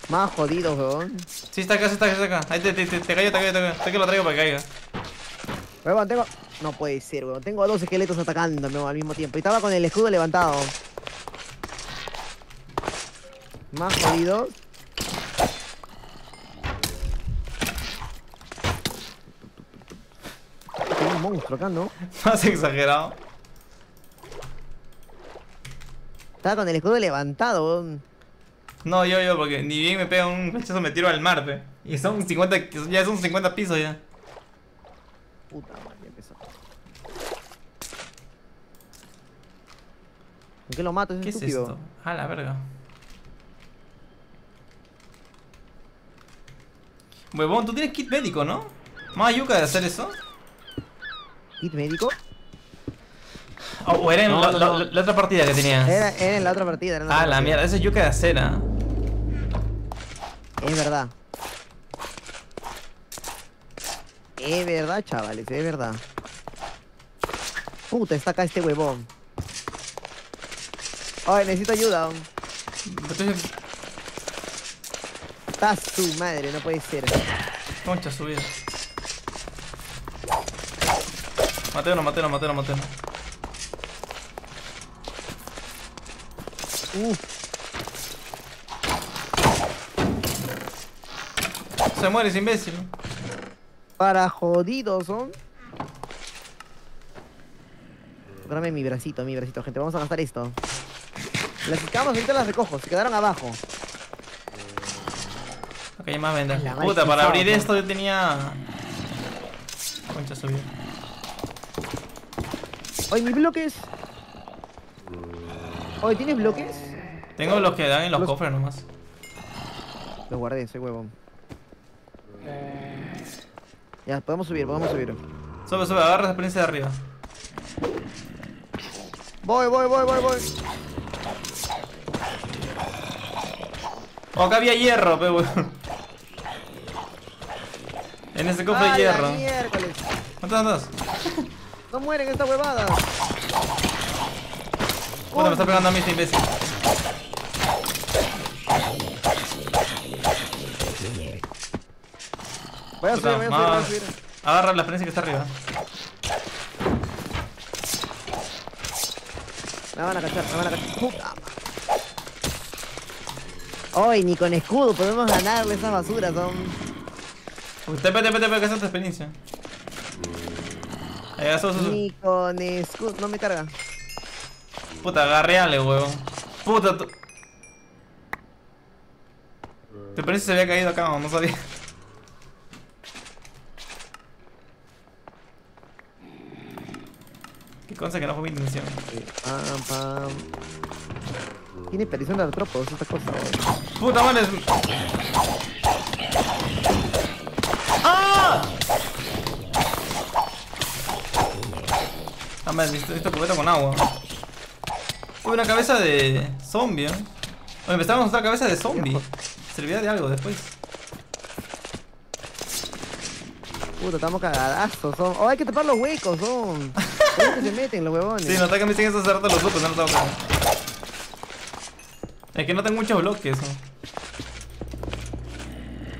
Más jodido, weón. Sí, está acá. Ahí te cayó. Te que lo traigo para que caiga. Weón, tengo... No puede ser, weón. Tengo a dos esqueletos atacándome al mismo tiempo. Y estaba con el escudo levantado. Más jodido. Monstruo acá, ¿no? Más exagerado. Estaba con el escudo levantado, weón. No, yo, porque ni bien me pega un flechazo me tiro al mar, pe. Y son 50, ya son 50 pisos ya. Puta madre, ya empezó. ¿Por qué lo mato? ¿Qué estúpido? Es esto? A la verga. Huevón, tú tienes kit médico, ¿no? Más yuca de hacer eso. ¿Kit médico? O era en la otra partida que tenías. Era en la otra partida. La mierda, ese es yuca de acera. Es verdad, chavales, es verdad. Puta, está acá este huevón. Ay, necesito ayuda. Está su madre, no puede ser. Concha, subida. Mateo. Se muere ese imbécil. Para jodidos son. Dame mi bracito, gente. Vamos a gastar esto. Las escamas ahorita las recojo, se quedaron abajo. Ok, hay más vendas. Puta, para abrir esto yo tenía. Concha subió. Oye, mis bloques. Oye, ¿tienes bloques? Tengo los que dan en los cofres nomás. Los guardé, soy huevón. Ya, podemos subir. Sube, agarra la experiencia de arriba. Voy. Oh, acá había hierro, pero en ese cofre hay hierro. ¿Cuántos? No mueren esta huevada. Puta, me está pegando a mí este imbécil. Voy a subir. Agarra la experiencia que está arriba. Me van a cachar. Puta. Hoy ni con escudo podemos ganarle esas basuras, son. Tepe, que es esta experiencia. Ni con escudo, no me carga. Puta, agarreale, huevón. Puta, ¿te parece que se había caído acá? No sabía. Y consta que no fue mi intención. Pam, pam. Tiene perdición de artrópodos esta cosa, bro. Puta madre. ¡Ah! Ah, man, necesito cubeta con agua. Uy, una cabeza de zombie, ¿eh? Oye, me estaban usando la cabeza de zombie. Servirá de algo después. Puta, estamos cagadazos, son. Oh, hay que tapar los huecos, son. ¿Dónde se meten los huevones? Sí, no, que me siguen esos ratos los huecos, no los tengo. Es que no tengo muchos bloques, son.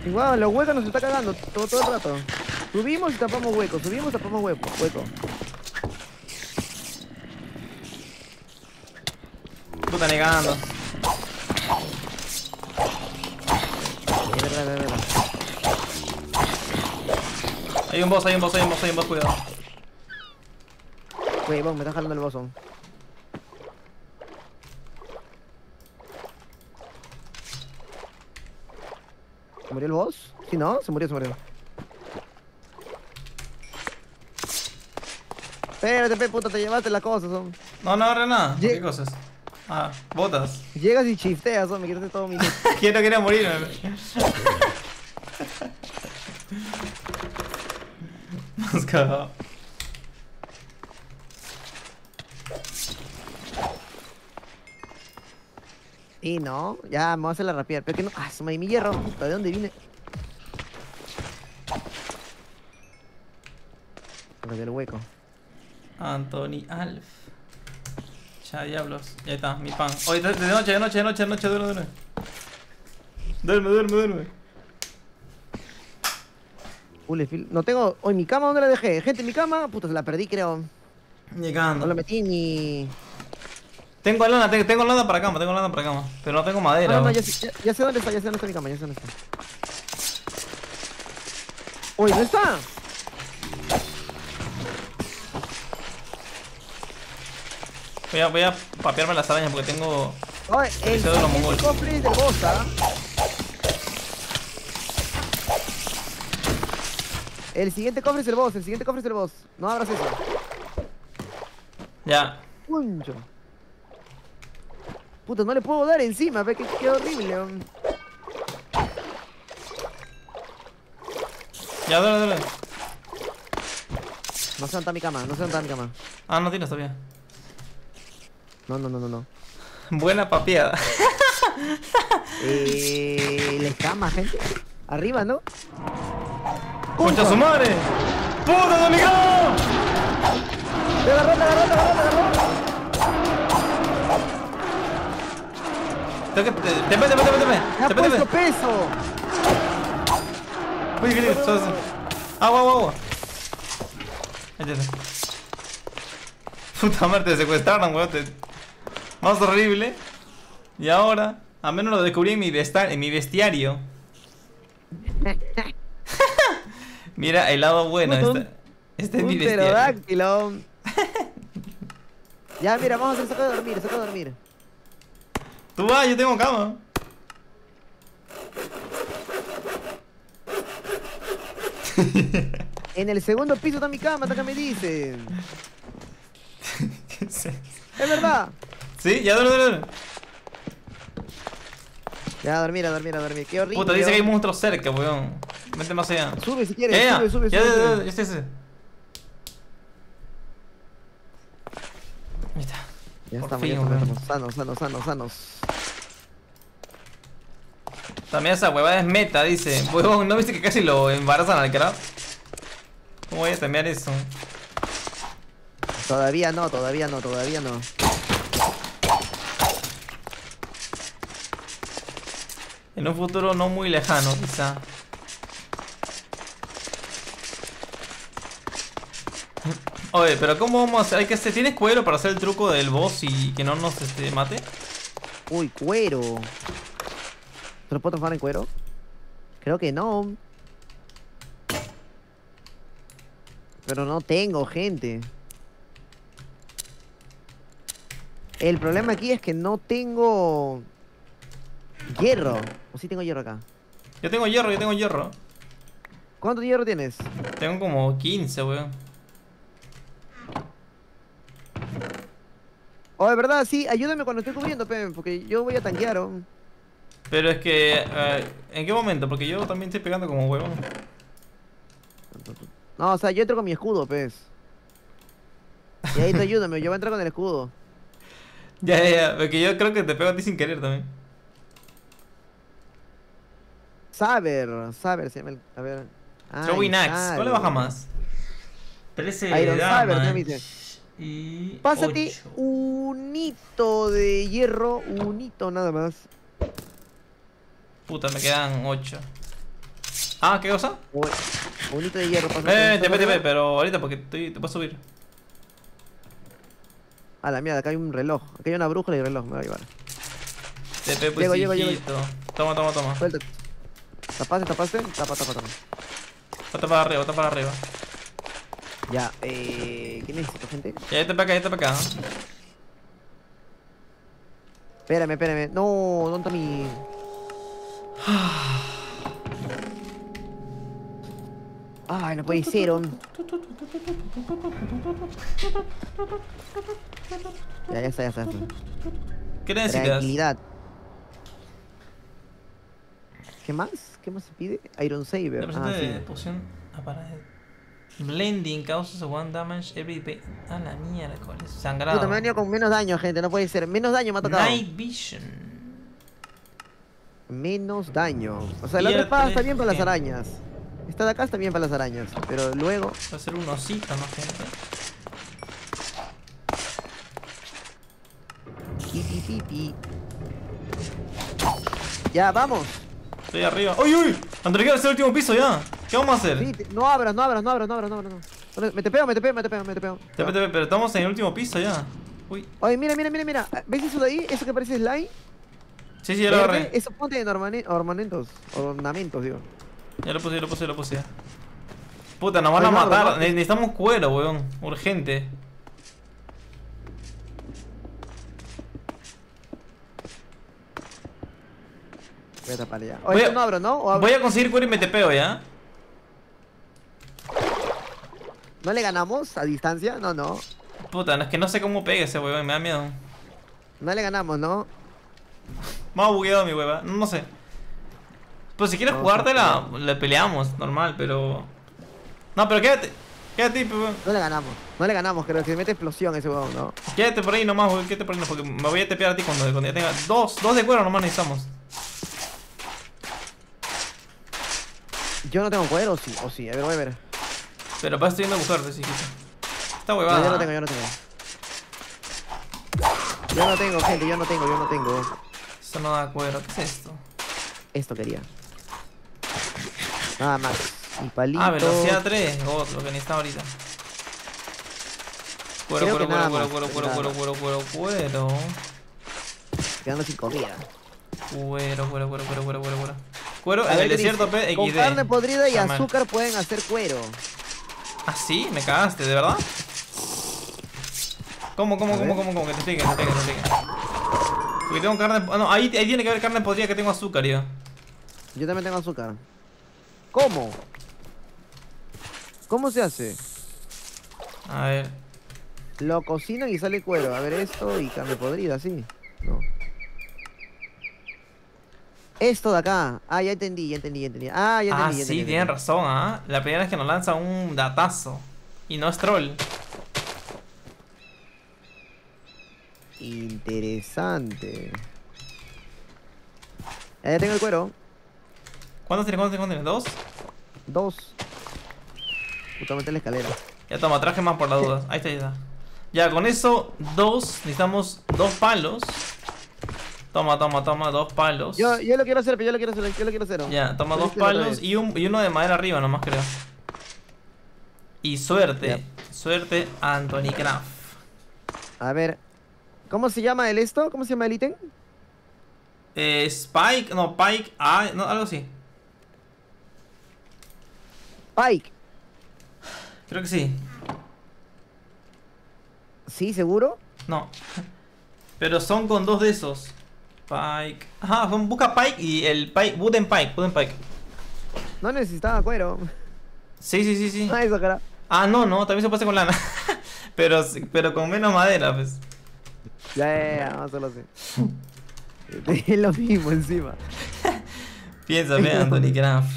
Igual, los huecos nos está cagando todo el rato. Subimos y tapamos huecos, subimos y tapamos huecos. Puta, negando. Hay un boss, cuidado. Wey, me está jalando el bosón. ¿Se murió el boss? Sí, no, se murió. Espérate, puta, te llevaste las cosas, son. No, agarré nada. ¿Qué cosas? Ah, botas. Llegas y chifteas, son, me quitaste todo mi... Yo no quería morir, Más cagado. Y no, ya me voy a hacer la rapiar, pero que no. Ah, se me dio mi hierro, puta, ¿de dónde vine? Me dio el hueco. Anthony Alf. Ya, diablos. Ya está, mi pan. Oye, de noche, duerme. Duerme. No tengo... Oye, mi cama, ¿dónde la dejé? Gente, mi cama, puta, se la perdí, creo. Llegando. No la metí ni... Tengo lana para cama. Pero no tengo madera. No, ya sé dónde está, mi cama, Oye, ¿dónde está? Voy a papearme las arañas porque tengo... Oye, el cofre de bosta. El siguiente cofre es el boss, No abras eso. Ya. Puncho. Puta, no le puedo dar encima, ve que qué horrible. Ya, dale. No sé dónde está mi cama, Ah, no tienes todavía. No. Buena papeada. La cama, gente. Arriba, ¿no? ¡Concha su madre! ¡Puta de mi cama! ¡Te agarró! ¡Te puesto peso! ¡Uy, qué lindo! ¡Agua! Puta madre, te secuestraron, weón. Más horrible. Y ahora, al menos lo descubrí en mi bestiario. Mira, el lado bueno, este es mi pterodáctilo. Ya, mira, vamos a hacer saco de dormir. Tú vas, yo tengo cama. En el segundo piso está mi cama, hasta acá me dicen. ¿Qué es eso? ¿Es verdad? Sí, ya duerme. Ya, a dormir. Qué horrible. Puta, dice que hay monstruos cerca, weón. Vente más allá. Sube si quieres, sube. Ahí está. Ya estamos. Sanos. También esa huevada es meta, dice. Huevón, ¿no viste que casi lo embarazan al craft? ¿Cómo voy a cambiar eso? Todavía no. En un futuro no muy lejano, quizá. Oye, pero ¿cómo vamos a hacer? Hay que hacer... ¿Tienes cuero para hacer el truco del boss y que no nos mate? Uy, cuero. ¿Te lo puedo transformar en cuero? Creo que no. Pero no tengo, gente. El problema aquí es que no tengo... hierro. ¿O sí tengo hierro acá? Yo tengo hierro. ¿Cuánto hierro tienes? Tengo como 15, weón. Oh, de verdad, sí, ayúdame cuando estoy cubriendo, porque yo voy a tanquear, oh. Pero es que... ¿en qué momento? Porque yo también estoy pegando como huevón. No, o sea, yo entro con mi escudo, pez. Y ahí te ayúdame, yo voy a entrar con el escudo. Ya, porque yo creo que te pego a ti sin querer también. Saber se llama el... A ver... Showinax, ¿cuál le baja más? 13 de damage. Y... Pásate 8. Un hito de hierro, un hito nada más. Puta, me quedan 8. Ah, ¿qué cosa? Un hito de hierro. Te ve, pero ahorita porque te puedo subir. A la mierda, acá hay un reloj. Acá hay una brújula y reloj, me voy a llevar. TP, pues llego. Toma. Suéltate. Tapaste. Bota para arriba, Ya, ¿qué necesito, gente? Ya está para acá. Espérame. No, ¿dónde está mi...? Ay, no puede ser. Ya está. ¿Qué necesitas? Tranquilidad. ¿Qué más se pide? Iron Saber. Poción Blending causes 1 damage every day. A la mierda, coles. Sangrado. Puta, me he venido con menos daño, gente. No puede ser. Menos daño me ha tocado. Night Vision. Menos daño. O sea, la otra espada está bien para las arañas. Esta de acá está bien para las arañas. Pero luego... Va a ser un osito, ¿no, gente? Ya, vamos. Estoy arriba. ¡Uy! André, es el último piso ya. ¿Qué vamos a hacer? Sí, no abras. Me te pego. Pero estamos en el último piso ya. Uy. Oye, mira. ¿Veis eso de ahí? Eso que parece slime. Sí, ya lo agarré. Eso ponte en ornamentos, digo. Ya lo puse. Puta, nos van a matar. Necesitamos cuero, weón. Urgente. Voy a tapar ya. Oye, no abro, ¿no? Voy a conseguir cuero y me tepeo ya. ¿No le ganamos a distancia? No. Puta, es que no sé cómo pegue ese weón, me da miedo. No le ganamos, ¿no? Me ha bugueado mi hueva, no sé. Pues si quieres jugártela, le peleamos, normal, pero... No, pero quédate, weón. No le ganamos, creo que se mete explosión ese weón, ¿no? Quédate por ahí nomás, weón, porque me voy a tepear a ti cuando ya tenga... Dos de cuero nomás necesitamos. Yo no tengo cuero, o sí, a ver, voy a ver. Pero vas estoy yendo a buscarte, sí, quizá. Está huevada. Yo no tengo, gente. Esto no da cuero, ¿qué es esto? Esto quería. Nada más. Y palito. Ah, velocidad 3, lo que necesitaba ahorita. Cuero. Quedando sin comida. Cuero. Cuero en el desierto, XD. Con carne podrida y azúcar pueden hacer cuero. ¿Ah, sí? Me cagaste, ¿de verdad? ¿Cómo? Que te expliquen. Porque tengo carne... No, ahí tiene que haber carne podrida que tengo azúcar, yo. Yo también tengo azúcar. ¿Cómo? ¿Cómo se hace? A ver. Lo cocinan y sale cuero. A ver, esto y carne podrida, sí. No. Esto de acá. Ah, ya entendí. Ah, sí, tienen razón, ¿ah? La primera es que nos lanza un datazo. Y no es troll. Interesante. Ya tengo el cuero. ¿Cuántos tienes? ¿Dos? Justamente en la escalera. Ya toma, traje más por las dudas. Ahí está. Ya, con eso, necesitamos 2 palos. Toma, 2 palos. Yo lo quiero hacer. Ya, toma 2 palos y uno de madera arriba nomás, creo. Y suerte. Yeah. Suerte, Anthony Craft. A ver. ¿Cómo se llama esto? ¿Cómo se llama el ítem? Spike. No, Pike. Ah, no, algo así. Pike. Creo que sí. ¿Sí? ¿Seguro? No. Pero son con 2 de esos. Pike. Ajá, busca Pike y el Pike. Wooden Pike. No necesitaba cuero. Sí. Ah, eso, cara. Ah, no, también se puede hacer con lana. pero con menos madera, pues. Ya, vamos a hacerlo así. Es lo mismo encima. Piénsame, Anthony Kraft.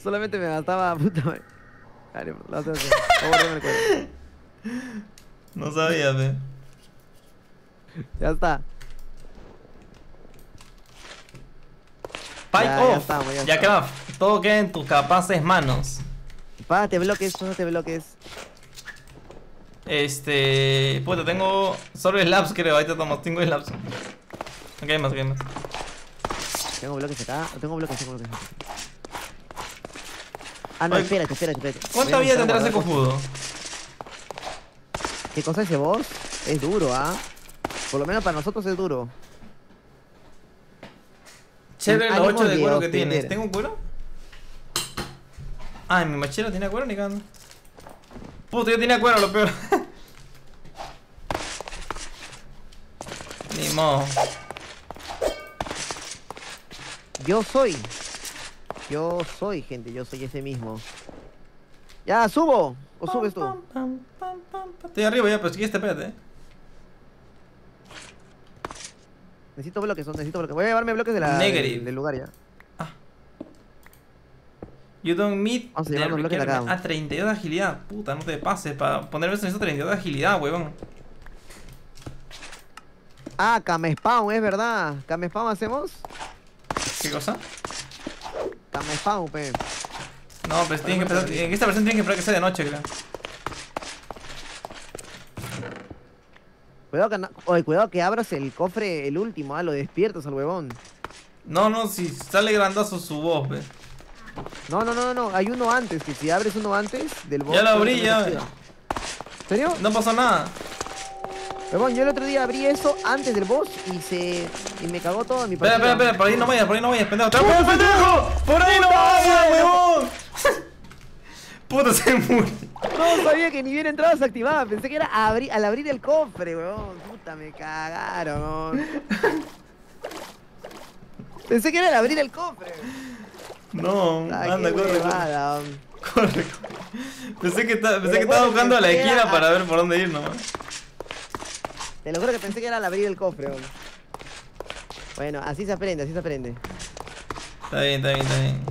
Solamente me gastaba puta madre. Dale, lo haces así. No sabía, pe. Ya está. Pike off. Ya, Kraft. Todo queda en tus capaces manos. Pa, te bloques, no te bloques. Puta, tengo. Solo slaps, creo. Ahí te tomas. Tengo slaps. Ok, más, ok, más. Tengo bloques acá. Tengo bloques, tengo bloques. Ah, no, oye, espérate, espérate, espérate. ¿Cuánta vida tendrás el cojudo? ¿Qué cosa ese boss? Es duro, ¿ah? Por lo menos para nosotros es duro. Chévere los 8 de cuero que tienes. ¿Tengo un cuero? Ah, mi machero tiene cuero, ni cagando. Puto, yo tenía cuero, lo peor. Ni modo. Yo soy, gente, yo soy ese mismo. Ya, subo. ¿O subes tú? Estoy arriba ya, pero si quieres te pégate. Necesito bloques, necesito bloques. Voy a llevarme bloques de la, del lugar ya. Ah. You don't meet. Vamos a llevar los bloques de acá. Ah, 32 de agilidad. Puta, no te pases. Para ponerme eso necesito 32 de agilidad, huevón. Ah, Camespawn, es verdad. ¿Camespawn hacemos? ¿Qué cosa? Camespawn, pe. No, pues tienen que empezar, en esta versión tienen que esperar que sea de noche, creo. Cuidado que, no, oye, cuidado que abras el cofre el último, lo despiertas al huevón. No, no, si sale grandazo su voz, pe. No, no, no, no, hay uno antes, que si abres uno antes del boss. Ya lo abrí, ya. ¿En serio? No pasó nada. Huevón, yo el otro día abrí eso antes del boss y me cagó todo mi partida. Espera, espera, espera, por ahí no vayas, pendejo. ¡Pendejo! ¡Por ahí no vayas, huevón! Puta, se murió. No sabía que ni bien entrada se activaba. Pensé que era al abrir el cofre, weón. Puta, me cagaron. Pensé que era al abrir el cofre. No, anda, corre, corre. Pensé que estaba buscando a la esquina para ver por dónde ir nomás. Te lo juro que pensé que era al abrir el cofre, weón. Bueno, así se aprende, así se aprende. Está bien, está bien, está bien.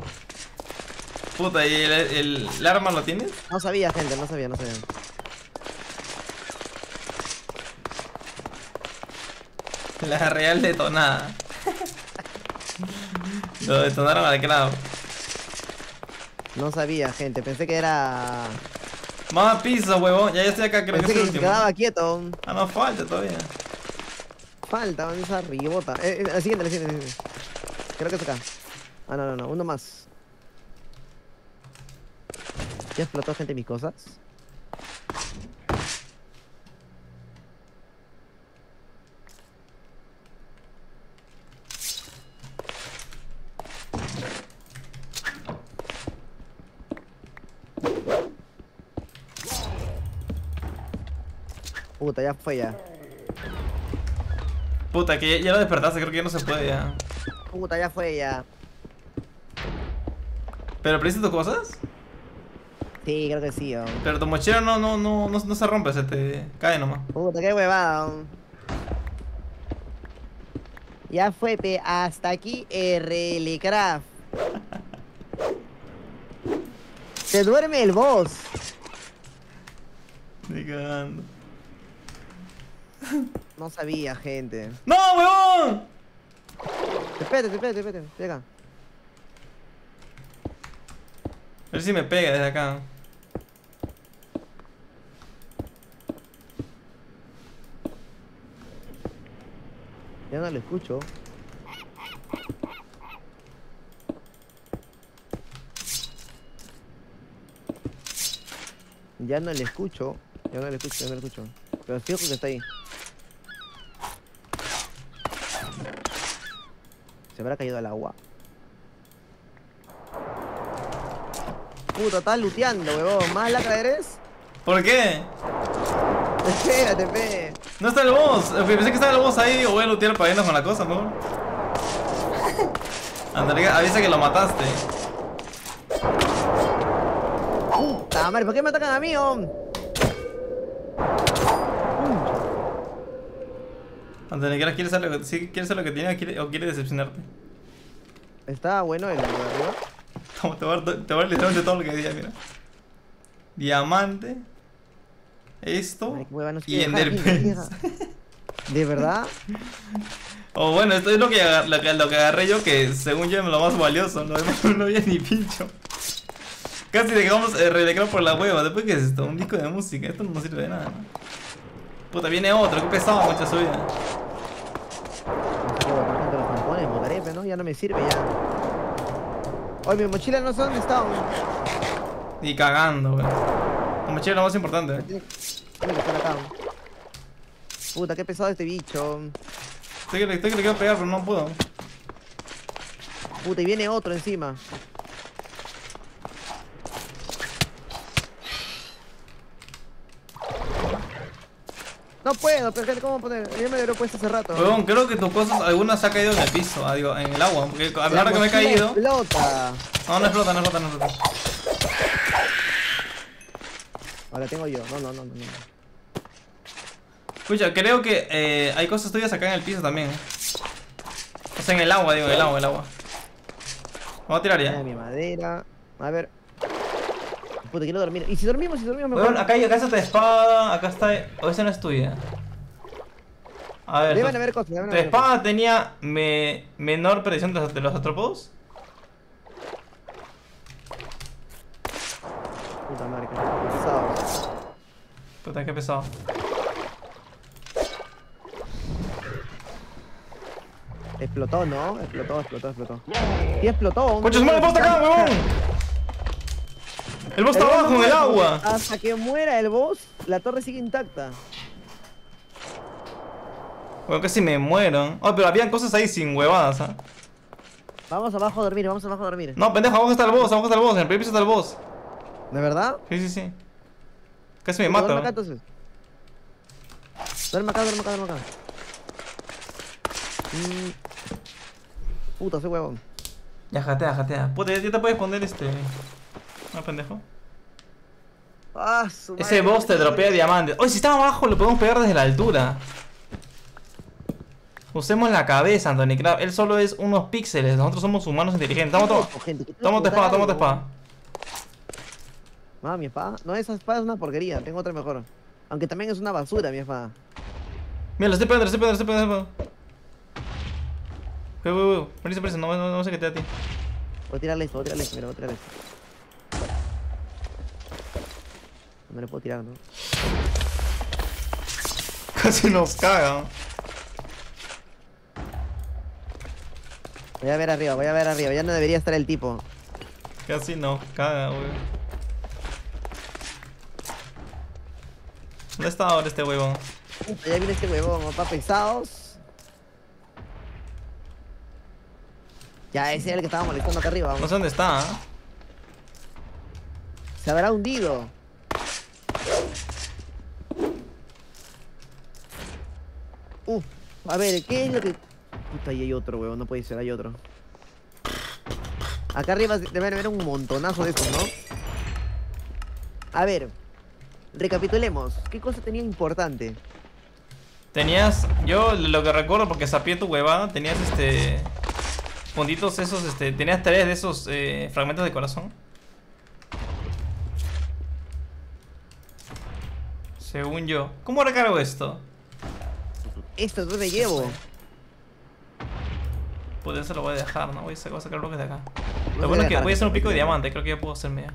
Puta, ¿y el arma lo tienes? No sabía, gente, no sabía, no sabía. La real detonada. Lo detonaron al clavo. No sabía, gente, pensé que era... Más piso, huevón, ya estoy acá, creo pensé que es el último. Se quedaba quieto. Ah, no, falta todavía. Falta, esa ribota. La siguiente, la siguiente, la siguiente. Creo que es acá. Ah, no, no, no, uno más. Ya explotó, gente, mis cosas. Puta, ya fue ya. Puta, que ya lo despertaste, creo que ya no se puede ya. Puta, ya fue ya. ¿Pero perdiste tus cosas? Sí, creo que sí, oh. Pero tu mochila no se rompe, se te cae nomás. Puta, qué huevada. Ya fue, pe. Hasta aquí, RL Kraft. Se duerme el boss. Estoy cagando. No sabía, gente. ¡No, huevón! Espérate, espérate, espérate. Estoy acá. A ver si me pega desde acá. Ya no lo escucho. Ya no le escucho. Ya no le escucho, ya no le escucho. Pero fijo que está ahí. Se habrá caído al agua. Puta, estás looteando, huevón. ¿Más lacra eres? ¿Por qué? Espérate, pe. No está el boss. Pensé que estaba el boss ahí. Digo, voy a lootear para irnos con la cosa, por favor. Andrea, avisa que lo mataste. Puta madre, ¿por qué me atacan a mí, hombre? Antonio, ¿quieres hacer lo que, sí, ¿quieres hacer lo que tiene o quieres decepcionarte? Está bueno el de arriba. Te voy a dar literalmente todo lo que decía, mira. Diamante. Esto. Ay, hueva, y enderpens. ¿De verdad? O bueno, esto es lo que agarré yo, que según yo es lo más valioso. Lo demás no había ni pincho. Casi dejamos relegado por la hueva. Después, ¿qué es esto? Un disco de música. Esto no nos sirve de nada, ¿no? Puta, viene otro. Qué pesado, mucha subida. No, ya no me sirve ya. Oye, mi mochila no sé dónde está, güey. Ni cagando, güey. La mochila es lo más importante, güey. Puta, qué pesado este bicho. Estoy que le quiero pegar, pero no puedo. Puta, y viene otro encima. No puedo, pero ¿cómo poner? Yo me lo he puesto hace rato. Huevón, creo que tus cosas, algunas se ha caído en el piso, digo, en el agua. Porque a la hora que me he caído. Explota. No, no explota. Ahora tengo yo, no. Escucha, creo que hay cosas tuyas acá en el piso también. O sea, en el agua, digo, el agua. Vamos a tirar ya. Mi madera. A ver. Puta, quiero dormir. Y si dormimos mejor. Bueno, acá está tu espada, acá está... O esa no es tuya. A ver... Deben haber cosas, tu espada tenía menor predicción de los artrópodos. Puta madre, qué pesado. Puta, qué pesado. Explotó, ¿no? Explotó. Y explotó. ¡Coches, madre, posta acá, huevón! El boss está abajo en el agua. Hasta que muera el boss, la torre sigue intacta. Bueno, casi me muero. Oh, pero habían cosas ahí sin huevadas, ¿ah? Vamos abajo a dormir, No, pendejo, abajo está el boss, en el primer piso está el boss. ¿De verdad? Sí. Casi me mata. Duerme acá, entonces. Duerme acá. Puta, soy huevón. Ya, jatea. Puta, ya te puedes poner este... No, pendejo. Ah, ese boss te dropea diamantes. Oye, si está abajo lo podemos pegar desde la altura. Usemos la cabeza, Anthony Crab. Él solo es unos píxeles. Nosotros somos humanos inteligentes. Toma tu espada, Mami, mi espada. No, esa espada es una porquería. Tengo otra mejor. Aunque también es una basura, mi espada. Mira, lo estoy pegando. Uy. Parece. No sé qué te da a ti. Voy a tirarle esto. No le puedo tirar, ¿no? Casi nos cagan. Voy a ver arriba. Ya no debería estar el tipo. Casi nos caga, wey. ¿Dónde está ahora este huevón? Ya viene este huevón, papá, pesados. Ya, ese era el que estaba molestando acá arriba. Vamos. No sé dónde está, ¿eh? Se habrá hundido. A ver, ¿qué es lo que...? Puta, ahí hay otro, huevón, no puede ser, hay otro. Acá arriba debe haber un montonazo de esos, ¿no? A ver, recapitulemos, ¿qué cosa tenía importante? Tenías, yo lo que recuerdo porque sapié tu huevada, tenías puntitos esos, tenías 3 de esos fragmentos de corazón. Según yo, ¿cómo recargo esto? Esto, ¿dónde me llevo? Pues eso lo voy a dejar, ¿no? Voy a sacar bloques de acá. Lo bueno es que voy a hacer un pico de diamante, creo que ya puedo hacer media.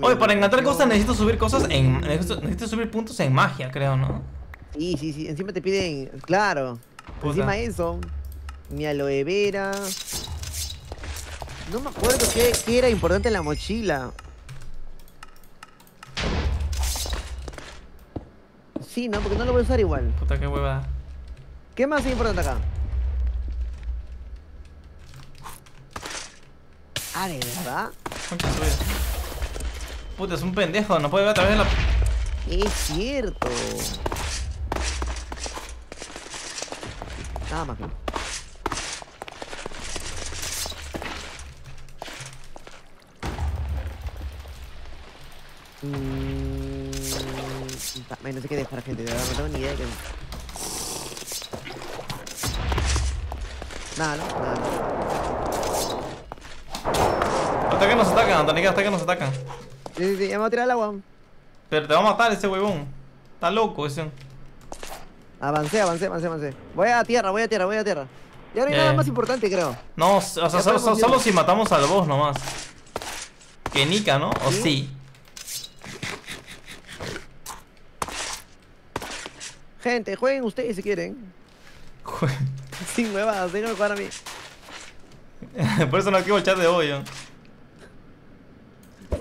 Oye, para encontrar cosas necesito subir cosas en... Necesito subir puntos en magia, creo, ¿no? Sí, encima te piden... Claro. Puta. Encima eso. Mi aloe vera. No me acuerdo qué era importante en la mochila. Sí, no, porque no lo voy a usar igual. Puta, qué huevada. ¿Qué más es importante acá? Ah, ¿de verdad? Puta, es un pendejo, no puede ver a través de la... Es cierto. Nada más. No sé qué dejar, gente, de verdad, no tengo ni idea de qué... Nada, ¿no? Nada, no. Hasta que nos atacan, Antonica, hasta que nos atacan. Sí, ya me voy a tirar el agua. Pero te va a matar ese huevón. Está loco ese. Avancé. Voy a tierra. Y ahora hay nada más importante, creo. No, o sea, solo si matamos al boss nomás. Que nica, ¿no? ¿Sí? O sí. Gente, jueguen ustedes si quieren. Jueguen. Sin huevadas, déjenme jugar a mí. Por eso no activo el chat de hoyo.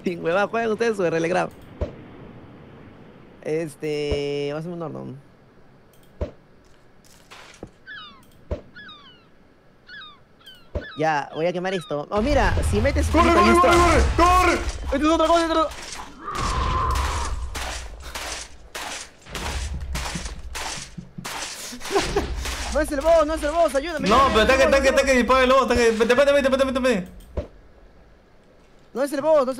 Sin huevadas, jueguen ustedes su Relegrab. Vamos a hacer un Nordon. Ya, voy a quemar esto. Oh, mira, si metes... ¡Corre! Esto es otra cosa, No es el boss, ayúdame. No, pero ataque, dispara el boss. Vete. No es el boss.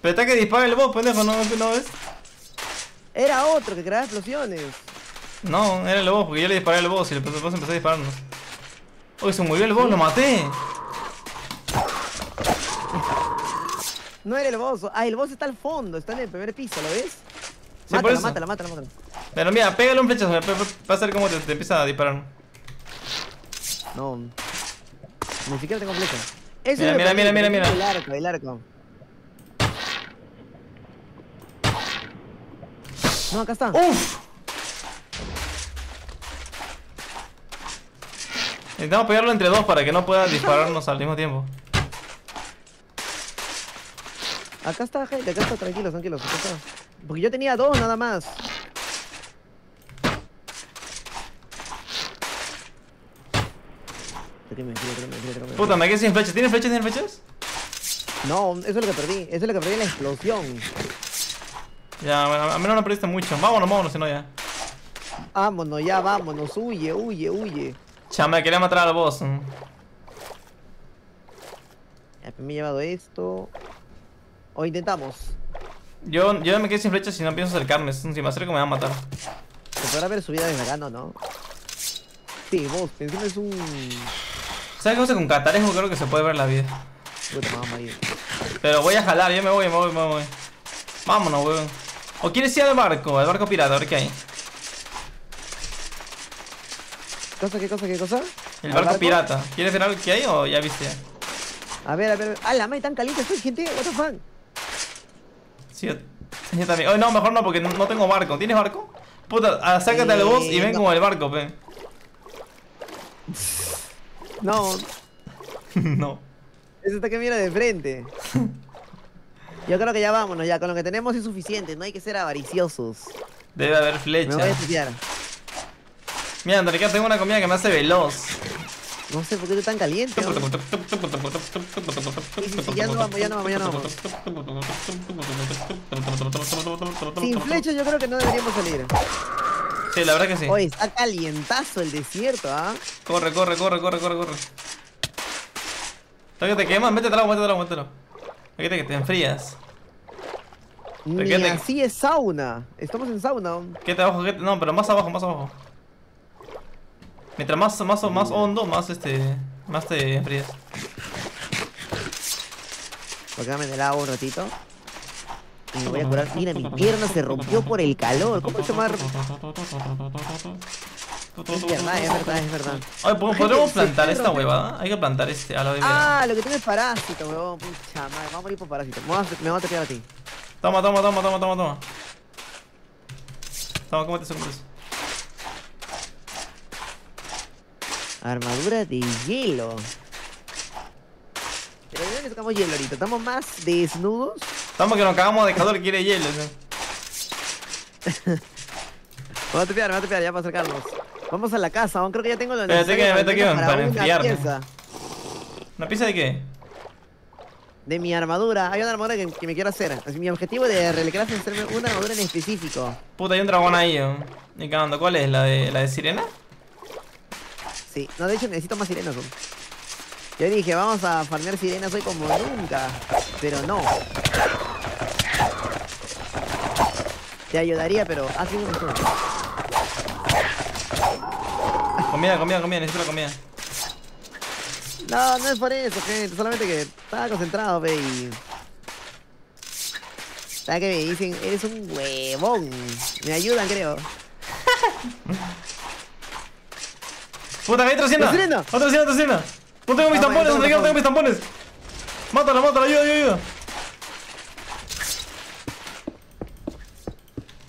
Pero ataque, dispara el boss, pendejo, ¿no ves? Era otro que creaba explosiones. No, era el boss, porque yo le disparé al boss y el boss empezó a dispararnos. Uy, se murió el boss, lo maté. No era el boss. Ah, el boss está al fondo, está en el primer piso, ¿lo ves? Sí, mátalo. Pero mira, pégale un flechazo, va a ser como te empieza a disparar. No. Ni siquiera tengo flecha. Mira. El arco. No, acá está. ¡Uf! Intentamos pegarlo entre dos para que no pueda dispararnos al mismo tiempo. Acá está, gente, acá está, tranquilos. Acá está. Porque yo tenía dos nada más. Tírame. Puta, me quedé sin flechas. ¿Tienes flechas? No, eso es lo que perdí. Eso es lo que perdí en la explosión. Ya, bueno, al menos no perdiste mucho. Vámonos, si no ya. Vámonos, huye. Chama, quería matar al boss. Me he llevado esto. O intentamos. Yo me quedé sin flechas y no pienso acercarme. Si me acerco me van a matar. Se podrá haber subido desde acá, ¿no? Sí, vos, encima es un... ¿Sabes qué cosa? Con catarejo creo que se puede ver la vida. Puta, me va a morir. Pero voy a jalar, yo me voy. Vámonos, weón. ¿O quieres ir al barco pirata? A ver qué hay. ¿Qué cosa? El barco pirata. ¿Quieres ver algo que hay o ya viste? A ver. ¡Ah, la madre, tan caliente estoy, gente! ¡What the fuck! Sí, yo también. Oh, no, mejor no, porque no tengo barco. ¿Tienes barco? Puta, sácate al boss y ven no. Con el barco, pe. No. No. Eso está que mira de frente. Yo creo que ya vámonos, ya. Con lo que tenemos es suficiente. No hay que ser avariciosos. Debe haber flechas. Me voy a estudiar. Mira, Antonica, tengo una comida que me hace veloz. No sé por qué estoy tan caliente. Ya no vamos. Sin flechas yo creo que no deberíamos salir. Sí, la verdad que sí. Oye, está calientazo el desierto, ¿ah? Corre. ¿Sabes que te quemas? Métetelo. Fíjate que te enfrías. Ni así es sauna. Estamos en sauna. ¿Qué te abajo? No, pero más abajo. Mientras más hondo, más te enfrías. Voy a quedarme en el agua un ratito. Y me voy a curar. Mira, mi pierna se rompió por el calor. ¿Cómo se llama? Es verdad. Ay, ¿podremos plantar esta huevada? Hay que plantar a la bebida. Ah, lo que tiene es parásito, huevón. Pucha madre, vamos a morir por parásito. Me voy a atacar a ti. Toma. Toma, ¿cómo te sumas? Armadura de hielo. Pero no necesitamos hielo ahorita. Estamos más desnudos. Estamos que nos cagamos de calor, quiere hielo. Me voy a tepear ya para acercarnos. Vamos a la casa, aún creo que ya tengo lo necesario. Pero para enfriarme. ¿Una pieza de qué? De mi armadura. Hay una armadura que me quiero hacer. Mi objetivo de Relecraft es hacerme una armadura en específico. Puta, hay un dragón ahí. Me cagando. ¿Cuál es? ¿La de sirena? Sí, no, de hecho necesito más sirenas. Yo dije, vamos a farmear sirenas hoy como nunca. Pero no. Te ayudaría, pero así no funciona. Comida, necesito la comida. No, no es por eso, gente. Solamente que estaba concentrado, pe. Está que me dicen, eres un huevón. Me ayudan, creo. Puta, que hay otra hacienda. Otra hacienda. No tengo mis tampones, no tengo mis tampones. Mátala, ayuda.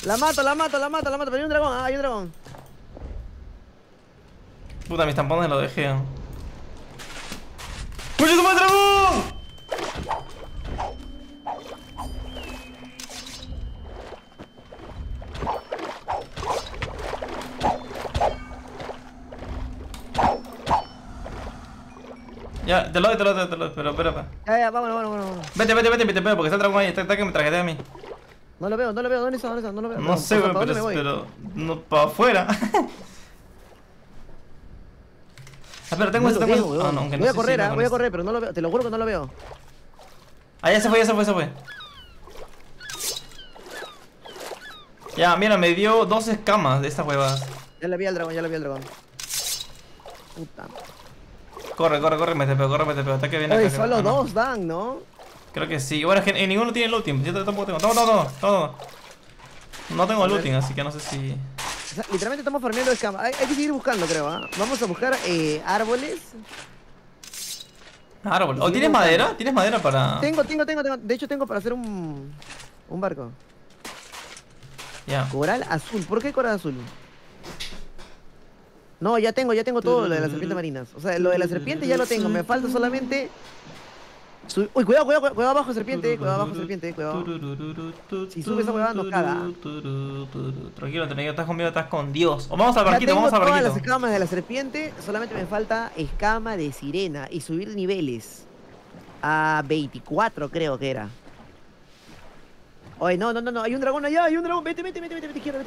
La mato, pero hay un dragón, Puta, mis tampones lo dejé. ¡Mucho más dragón! Ya, te lo doy, pero espera. Ya, vámonos. Vete, porque está el dragón ahí, está que me trajetea a mí. No lo veo, ¿dónde está? No sé, güey, pero no, para afuera. Espera, tengo eso. Ah, no, aunque no sé. Voy a correr, pero no lo veo, te lo juro que no lo veo. Ah, ya se fue. Ya, mira, me dio 2 escamas de estas huevas. Ya le vi al dragón. Puta. Corre, me te pego, hasta que viene. Oye, solo 2 dan, ¿no? Creo que sí. Bueno, es que ninguno tiene looting. Yo tampoco tengo. Toma. No tengo looting, así que no sé si... O sea, literalmente estamos farmeando escamas. Hay que seguir buscando, creo, ¿ah? Vamos a buscar árboles. ¿Árboles? ¿O tienes madera? ¿Tienes madera para...? Tengo. De hecho, tengo para hacer un barco. Ya. Coral azul. ¿Por qué coral azul? No, ya tengo todo lo de las serpientes marinas. O sea, lo de la serpiente ya lo tengo. Me falta solamente... Uy, cuidado abajo, serpiente, cuidado. Si sube esa huevada nos caga. Tranquilo, estás conmigo, estás con Dios. O vamos al barquito, ya tengo todas las escamas de la serpiente, solamente me falta escama de sirena y subir niveles. A 24 creo que era. Oye, no, hay un dragón allá, vete, izquierda.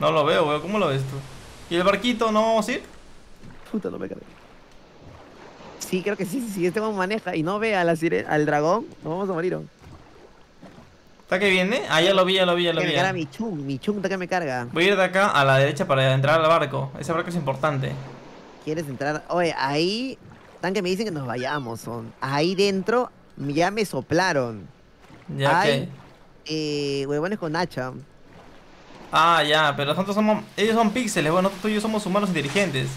No lo veo, weón, ¿cómo lo ves tú? ¿Y el barquito no vamos a ir? Puta, no me cargué. Sí, creo que sí, si este man maneja y no ve a al dragón, nos vamos a morir. ¿Está que viene? Ah, ya lo vi. Me carga mi chum, está que me carga. Voy a ir de acá a la derecha para entrar al barco. Ese barco es importante. ¿Quieres entrar? Oye, ahí están que me dicen que nos vayamos, son. Ahí dentro ya me soplaron. ¿Ya hay, qué? Huevones con hacha. Ah, ya, pero nosotros somos... Ellos son píxeles, bueno, nosotros y yo somos humanos inteligentes.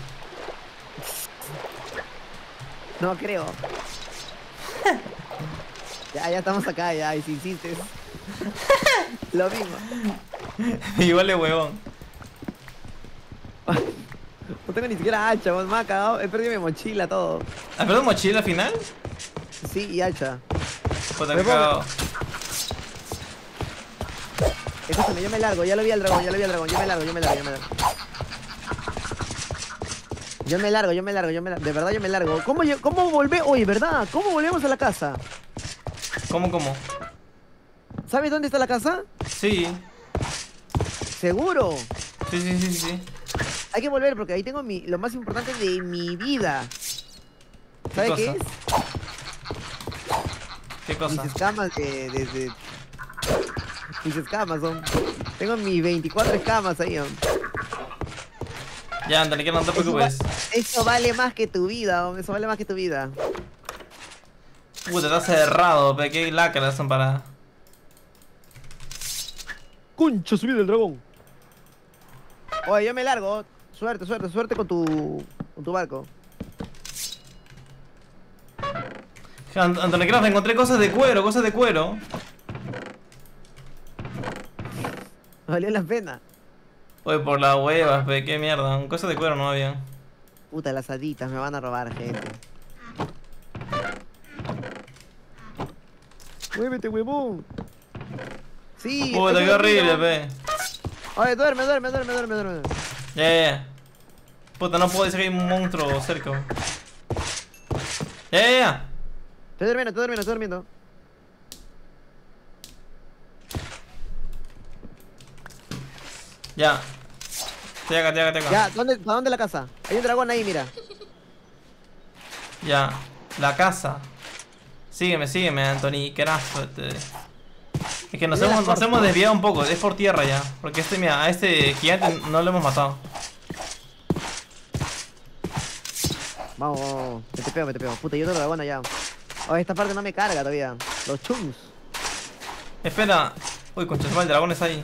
No creo. ya estamos acá, ya, y si hiciste lo mismo. Igual de huevón. No tengo ni siquiera hacha, vos me ha cagado. He perdido mi mochila, todo. ¿Has perdido mochila al final? Sí, y hacha. Puta, me he cagado. Escúchame, yo me largo, ya lo vi al dragón, yo me largo. Yo me largo. De verdad, yo me largo. ¿Cómo volvé? Oye, ¿verdad? ¿Cómo volvemos a la casa? ¿Cómo? ¿Sabes dónde está la casa? Sí. ¿Seguro? Sí. Hay que volver porque ahí tengo lo más importante de mi vida. ¿Sabes qué es? ¿Qué cosa? Mis escamas desde... Mis escamas son... Tengo mis 24 escamas ahí, Ya, ándale, que no te preocupes. Eso vale más que tu vida, hombre. Puta, está cerrado, pero qué lacras son para... ¡Concha, subí del dragón! Oye, yo me largo. Suerte con tu barco. Antonio Craft, encontré cosas de cuero. Valió la pena. Oye, por las huevas, pe, qué mierda. Un coso de cuero no había. Puta, las haditas me van a robar, gente. ¡Muévete, huevón! Sí. Puta, qué horrible, pe. Oye, duerme. Ya. Puta, no puedo decir que hay un monstruo cerca. Ya. Estoy durmiendo. Ya. Te acá. Ya, ¿a dónde la casa? Hay un dragón ahí, mira. Ya, la casa. Sígueme, Anthony, qué asco. Es que nos hemos desviado un poco, es por tierra ya. Porque mira, a este gigante no lo hemos matado. Vamos, vamos. Me tepeo. Puta, yo tengo la buena ya. Oh, esta parte no me carga todavía. Los chums. Espera. Uy, concha, el dragón está ahí.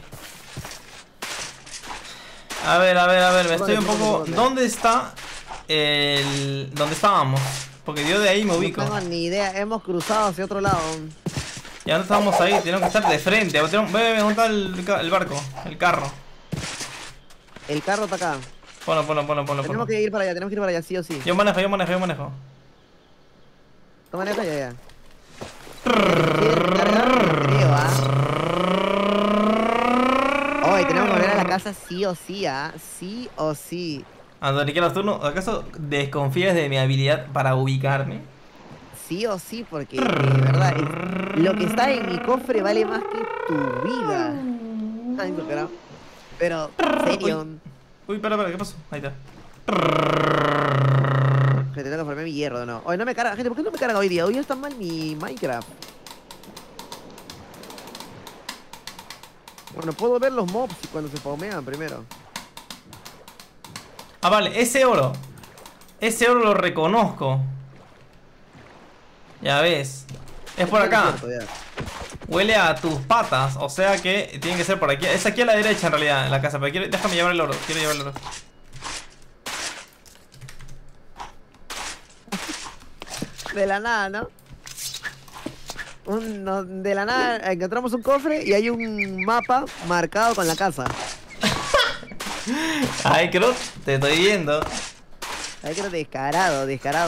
A ver. Me estoy un poco... ¿Dónde está el... ¿Dónde estábamos? Porque yo de ahí me ubico. No tengo ni idea. Hemos cruzado hacia otro lado. Ya no estábamos ahí. Tenemos que estar de frente. Ve, junta el barco. El carro. El carro está acá. Ponlo. Tenemos que ir para allá. Sí o sí. Yo manejo. ¿Tú manejas ya? Oye, tenemos que volver a la casa sí o sí, ¿ah? Sí o sí. Andoriquelos, ¿tú no? ¿Acaso desconfías de mi habilidad para ubicarme? Sí o sí, porque de verdad, lo que está en mi cofre vale más que tu vida. Ay, no, pero, serio. Uy, espera, ¿qué pasó? Ahí está. Gente, tengo que formar mi hierro, ¿no? Oye, no me carga, gente, ¿por qué no me carga hoy día? Hoy está mal mi Minecraft. Bueno, puedo ver los mobs cuando se spawnean primero. Ah, vale, ese oro. Ese oro lo reconozco. Ya ves. Es por acá. Huele a tus patas, o sea que tiene que ser por aquí. Es aquí a la derecha en realidad, en la casa. Pero quiero... déjame llevar el oro, De la nada, ¿no? De la nada encontramos un cofre y hay un mapa marcado con la casa. Ay, Cruz, te estoy viendo. Ay, Cruz, descarado,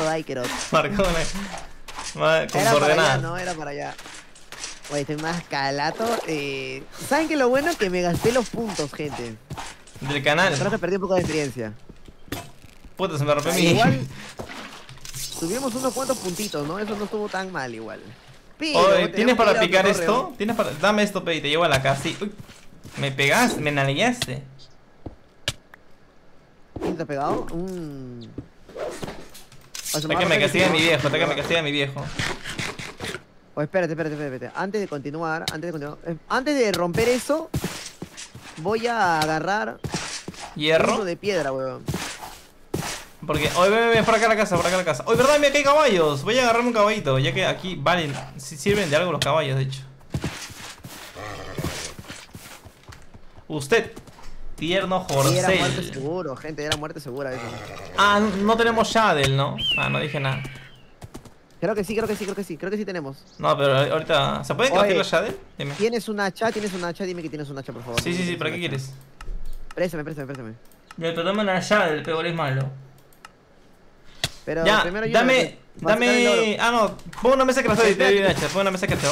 ay, Cruz. Marcado con coordenadas. No, era para allá. Oye, estoy más calato. ¿Saben qué? Lo bueno es que me gasté los puntos, gente. Del canal. Creo que perdí un poco de experiencia. Puta, se me rompió mi... Igual tuvimos unos cuantos puntitos, ¿no? Eso no estuvo tan mal igual. Piro, oye, ¿tienes para picar esto? ¿Tienes para...? Dame esto, Pei, te llevo a la casa. Sí. Uy, me pegaste, me nalgueaste. ¿Te has pegado? Está que me castiga mi viejo, Oh, espérate. Antes de continuar. Antes de romper eso, voy a agarrar... ¿Hierro? De piedra, weón. Porque... Oye, ve, por acá la casa. Oye, verdad, mira que hay caballos. Voy a agarrarme un caballito, ya que aquí valen... sirven de algo los caballos, de hecho. Usted, tierno Jorcel. Era muerte seguro, gente, era muerte segura eso. Ah, no tenemos Shadel, ¿no? Ah, no dije nada. Creo que sí tenemos. No, pero ahorita... ¿Se puede cambiar la Shadel? Dime. ¿Tienes un hacha? Dime que tienes un hacha, por favor. Sí, ¿para qué quieres? Préstame. Me toma una Shadel, pero es malo. Pero ya, primero yo dame... Ah, no, pon una mesa que la soy, te doy un hacha,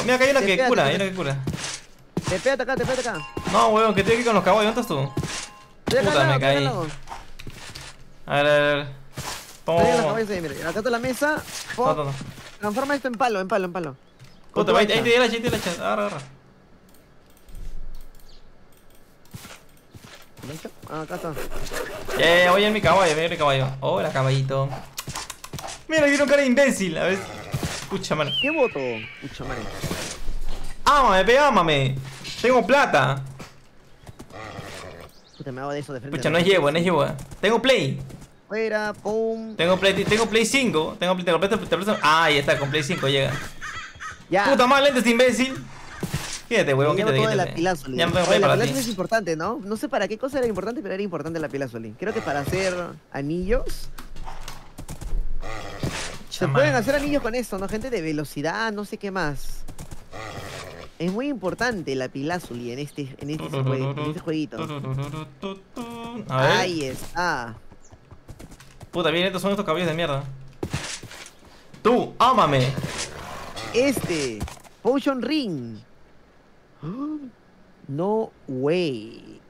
Mira, acá hay una que cura, Te pégate acá. No, huevón, que estoy aquí con los caballos, ¿dónde estás tú? Puta, me caí. A ver. Mira, acá está la mesa. Transforma esto en palo. Puta, ahí te di la hacha, Agarra. Ah, acá está. Voy en mi caballo, Hola, caballito. Mira, tiene un cara de imbécil, a ver. Escucha, man. ¿Qué voto? Escucha, man. Ámame. Tengo plata. Puta, me hago de eso de frente. Escucha, no es llevo. Tengo play. Fuera, pum. Tengo play 5. Tengo play. Ah, ya está, con play 5 llega. Ya. Puta, más lentes, imbécil. Quítate, huevón, quítate. Ya no tengo play para ti. La pilazuli es importante, ¿no? No sé para qué cosa era importante, pero era importante la pilazuli. Creo que para hacer anillos. Se pueden hacer anillos con esto, ¿no? Gente de velocidad, no sé qué más. Es muy importante la pilazuli en este jueguito. A ver. Ahí está. Puta, bien, estos son estos caballos de mierda. Tú, ámame. Potion Ring. No way.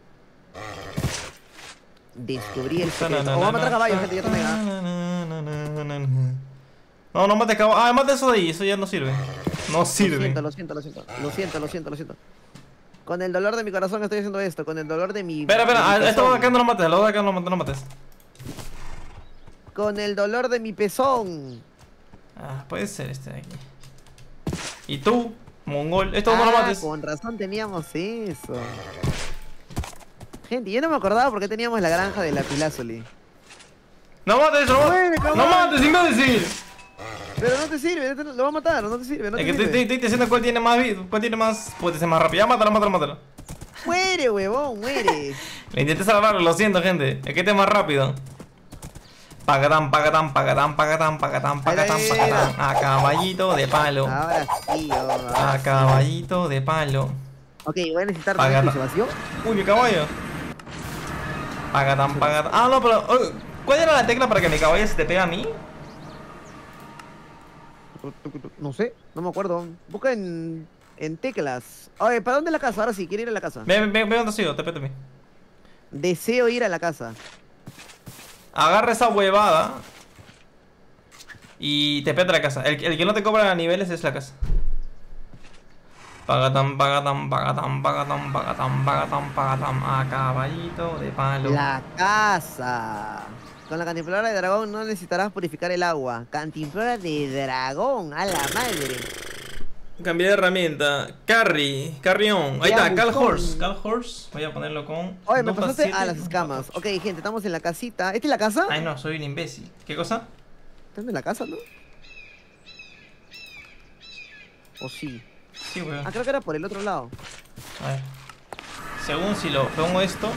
Descubrí el secreto. Vamos a matar caballos, gente, ya te pega. No mates caballos. Ah, mate eso de ahí, eso ya no sirve. Lo siento. Con el dolor de mi corazón estoy haciendo esto. Con el dolor de mi... Espera, esto de acá no lo mates, lo de acá no lo mates. Con el dolor de mi pezón. Ah, puede ser este de aquí. Y tú, mongol, esto no lo mates. Con razón teníamos eso. Gente, yo no me acordaba por qué teníamos la granja de la pilazuli. No mates, no mates, no mates, imbécil. Pero no te sirve, lo va a matar, no te sirve. Es que estoy diciendo cuál tiene más vida, cuál tiene más potencia más rápida. Ya, mátalo. Muere, huevón, muere. Le intenté salvarlo, lo siento, gente. Es que este es más rápido. Pagatán. A caballito de palo. Ahora sí, a caballito de palo. Ok, voy a necesitar se vació. Uy, mi caballo. Pagatán. Ah, no, pero... ¿Cuál era la tecla para que mi caballo se te pegue a mí? No sé, no me acuerdo. Busca en teclas. Oye, ¿para dónde es la casa? Ahora sí, quiero ir a la casa. Ve dónde sigo, tapétame. Deseo ir a la casa. Agarra esa huevada y te peta la casa. El que no te cobra niveles es la casa. Pagatán. A caballito de palo. La casa. Con la cantimplora de dragón no necesitarás purificar el agua. Cantimplora de dragón, a la madre. Cambié de herramienta. Carrión. Ahí está, Calhorse. Voy a ponerlo con... Oye, me pasaste a las escamas. Ok, gente, estamos en la casita. ¿Esta es la casa? Ay, no, soy un imbécil. ¿Qué cosa? ¿Estás en la casa, no? ¿O sí? Sí, weón. Ah, creo que era por el otro lado. A ver. Según si lo pongo esto...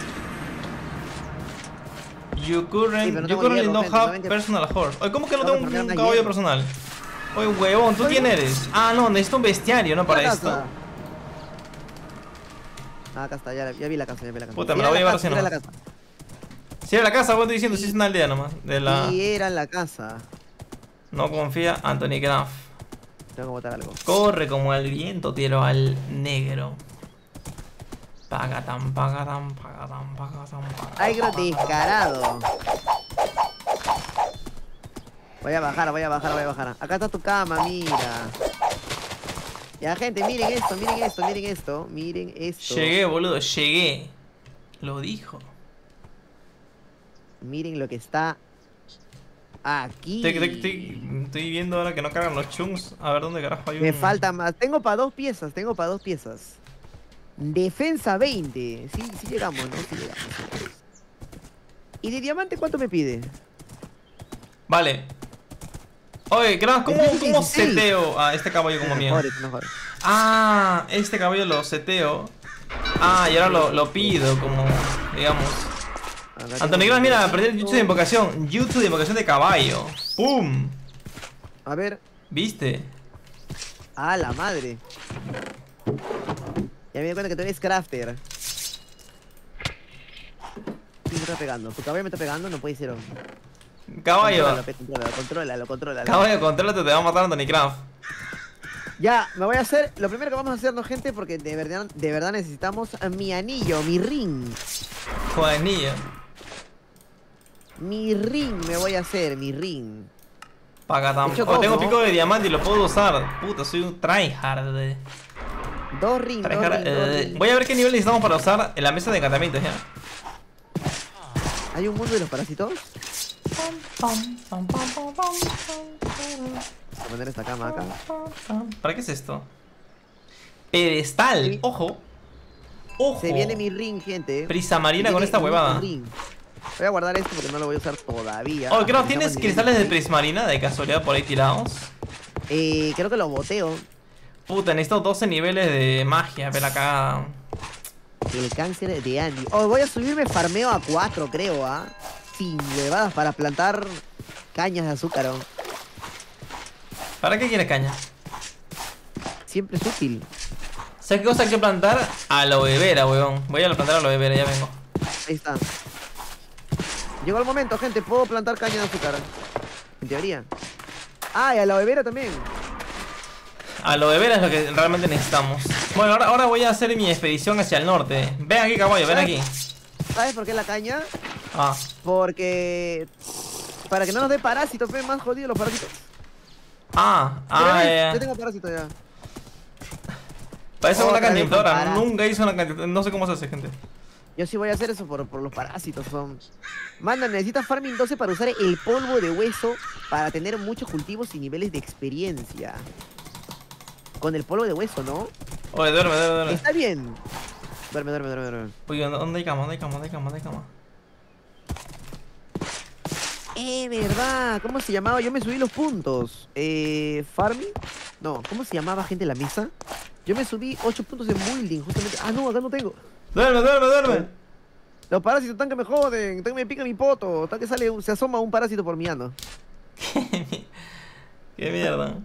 You currently don't have personal horse. Oye, ¿cómo que no tengo un caballo personal? Oye, huevón, ¿tú quién eres? Ah, no, necesito un bestiario, ¿no? Para esto. Ah, acá está, ya vi la casa, Puta, me la voy a llevar así nomás. Si era la casa, vos estoy diciendo, si es una aldea nomás. Y era la casa. No confía, Anthony Graff. Tengo que botar algo. Corre como el viento, tiro al negro. Pagatán. Ay, gratis, descarado. Voy a bajar. Acá está tu cama, mira. Ya, gente, miren esto. Llegué, boludo, llegué. Lo dijo. Miren lo que está aquí. Estoy viendo ahora que no cargan los chunks. A ver dónde carajo hay uno. Me falta más. Tengo para dos piezas, Defensa 20. Sí llegamos, ¿no? Sí llegamos. ¿Y de diamante cuánto me pide? Vale. Oye, ¿cómo seteo a este caballo como mío? Ah, este caballo lo seteo. Ah, y ahora lo pido como, digamos. Antonio Gran, mira, perdí el jutsu de invocación. Jutsu de invocación de caballo. ¡Pum! A ver. ¿Viste? ¡A la madre! Ya me di cuenta que tú eres crafter. Sí, me está pegando. Tu caballo me está pegando, no puede ser. Caballo. Contrólalo. Caballo, contrólate, te va a matar Anthony Craft. Ya, me voy a hacer. Lo primero que vamos a hacernos, gente, porque de verdad necesitamos mi anillo, mi ring. ¿Cuál anillo? Mi ring, me voy a hacer, mi ring. Pagatán. Oh, tengo pico de diamante y lo puedo usar. Puta, soy un tryhard. Dos rings. Voy a ver qué nivel necesitamos para usar en la mesa de encantamientos ya. ¿Hay un mundo de los parásitos? Voy a poner esta cama acá. ¿Para qué es esto? Pedestal, sí. Ojo. Se viene mi ring, gente. Prisa marina con esta huevada. Voy a guardar esto porque no lo voy a usar todavía. Oh, creo que tienes cristales de prismarina de casualidad por ahí tirados. Creo que los boteo. Puta, necesito 12 niveles de magia, ve la cagada. El cáncer de Andy. Oh, voy a subirme farmeo a 4, creo, ¿ah? Sin llevadas para plantar cañas de azúcar. ¿O? ¿Para qué quieres caña? Siempre es útil. ¿Sabes qué cosa hay que plantar? Aloe vera, weón. Voy a plantar aloe vera, ya vengo. Ahí está. Llegó el momento, gente. Puedo plantar caña de azúcar. En teoría. Ah, y aloe vera también. Aloe vera es lo que realmente necesitamos. Bueno, ahora voy a hacer mi expedición hacia el norte. Ven aquí, caballo, ven aquí. ¿Sabes por qué la caña? Ah. Porque... Para que no nos dé parásitos, ven más jodido los parásitos. Yo tengo parásitos ya. Parece una cantimplora, nunca hizo una cantimplora. No sé cómo se hace, gente. Yo sí voy a hacer eso por los parásitos, son. Manda, necesitas farming 12 para usar el polvo de hueso para tener muchos cultivos y niveles de experiencia. Con el polvo de hueso, ¿no? Oye, duerme. Está bien. Duerme. Oye, ¿dónde hay cama? Verdad, ¿cómo se llamaba? Yo me subí los puntos. Farming. No, ¿cómo se llamaba, gente, la mesa? Yo me subí 8 puntos en building, justamente. Ah, no, acá no tengo. Duerme. Los parásitos tan que me joden, tan que me pica mi poto, tan que sale, se asoma un parásito por mi ano. Qué mierda.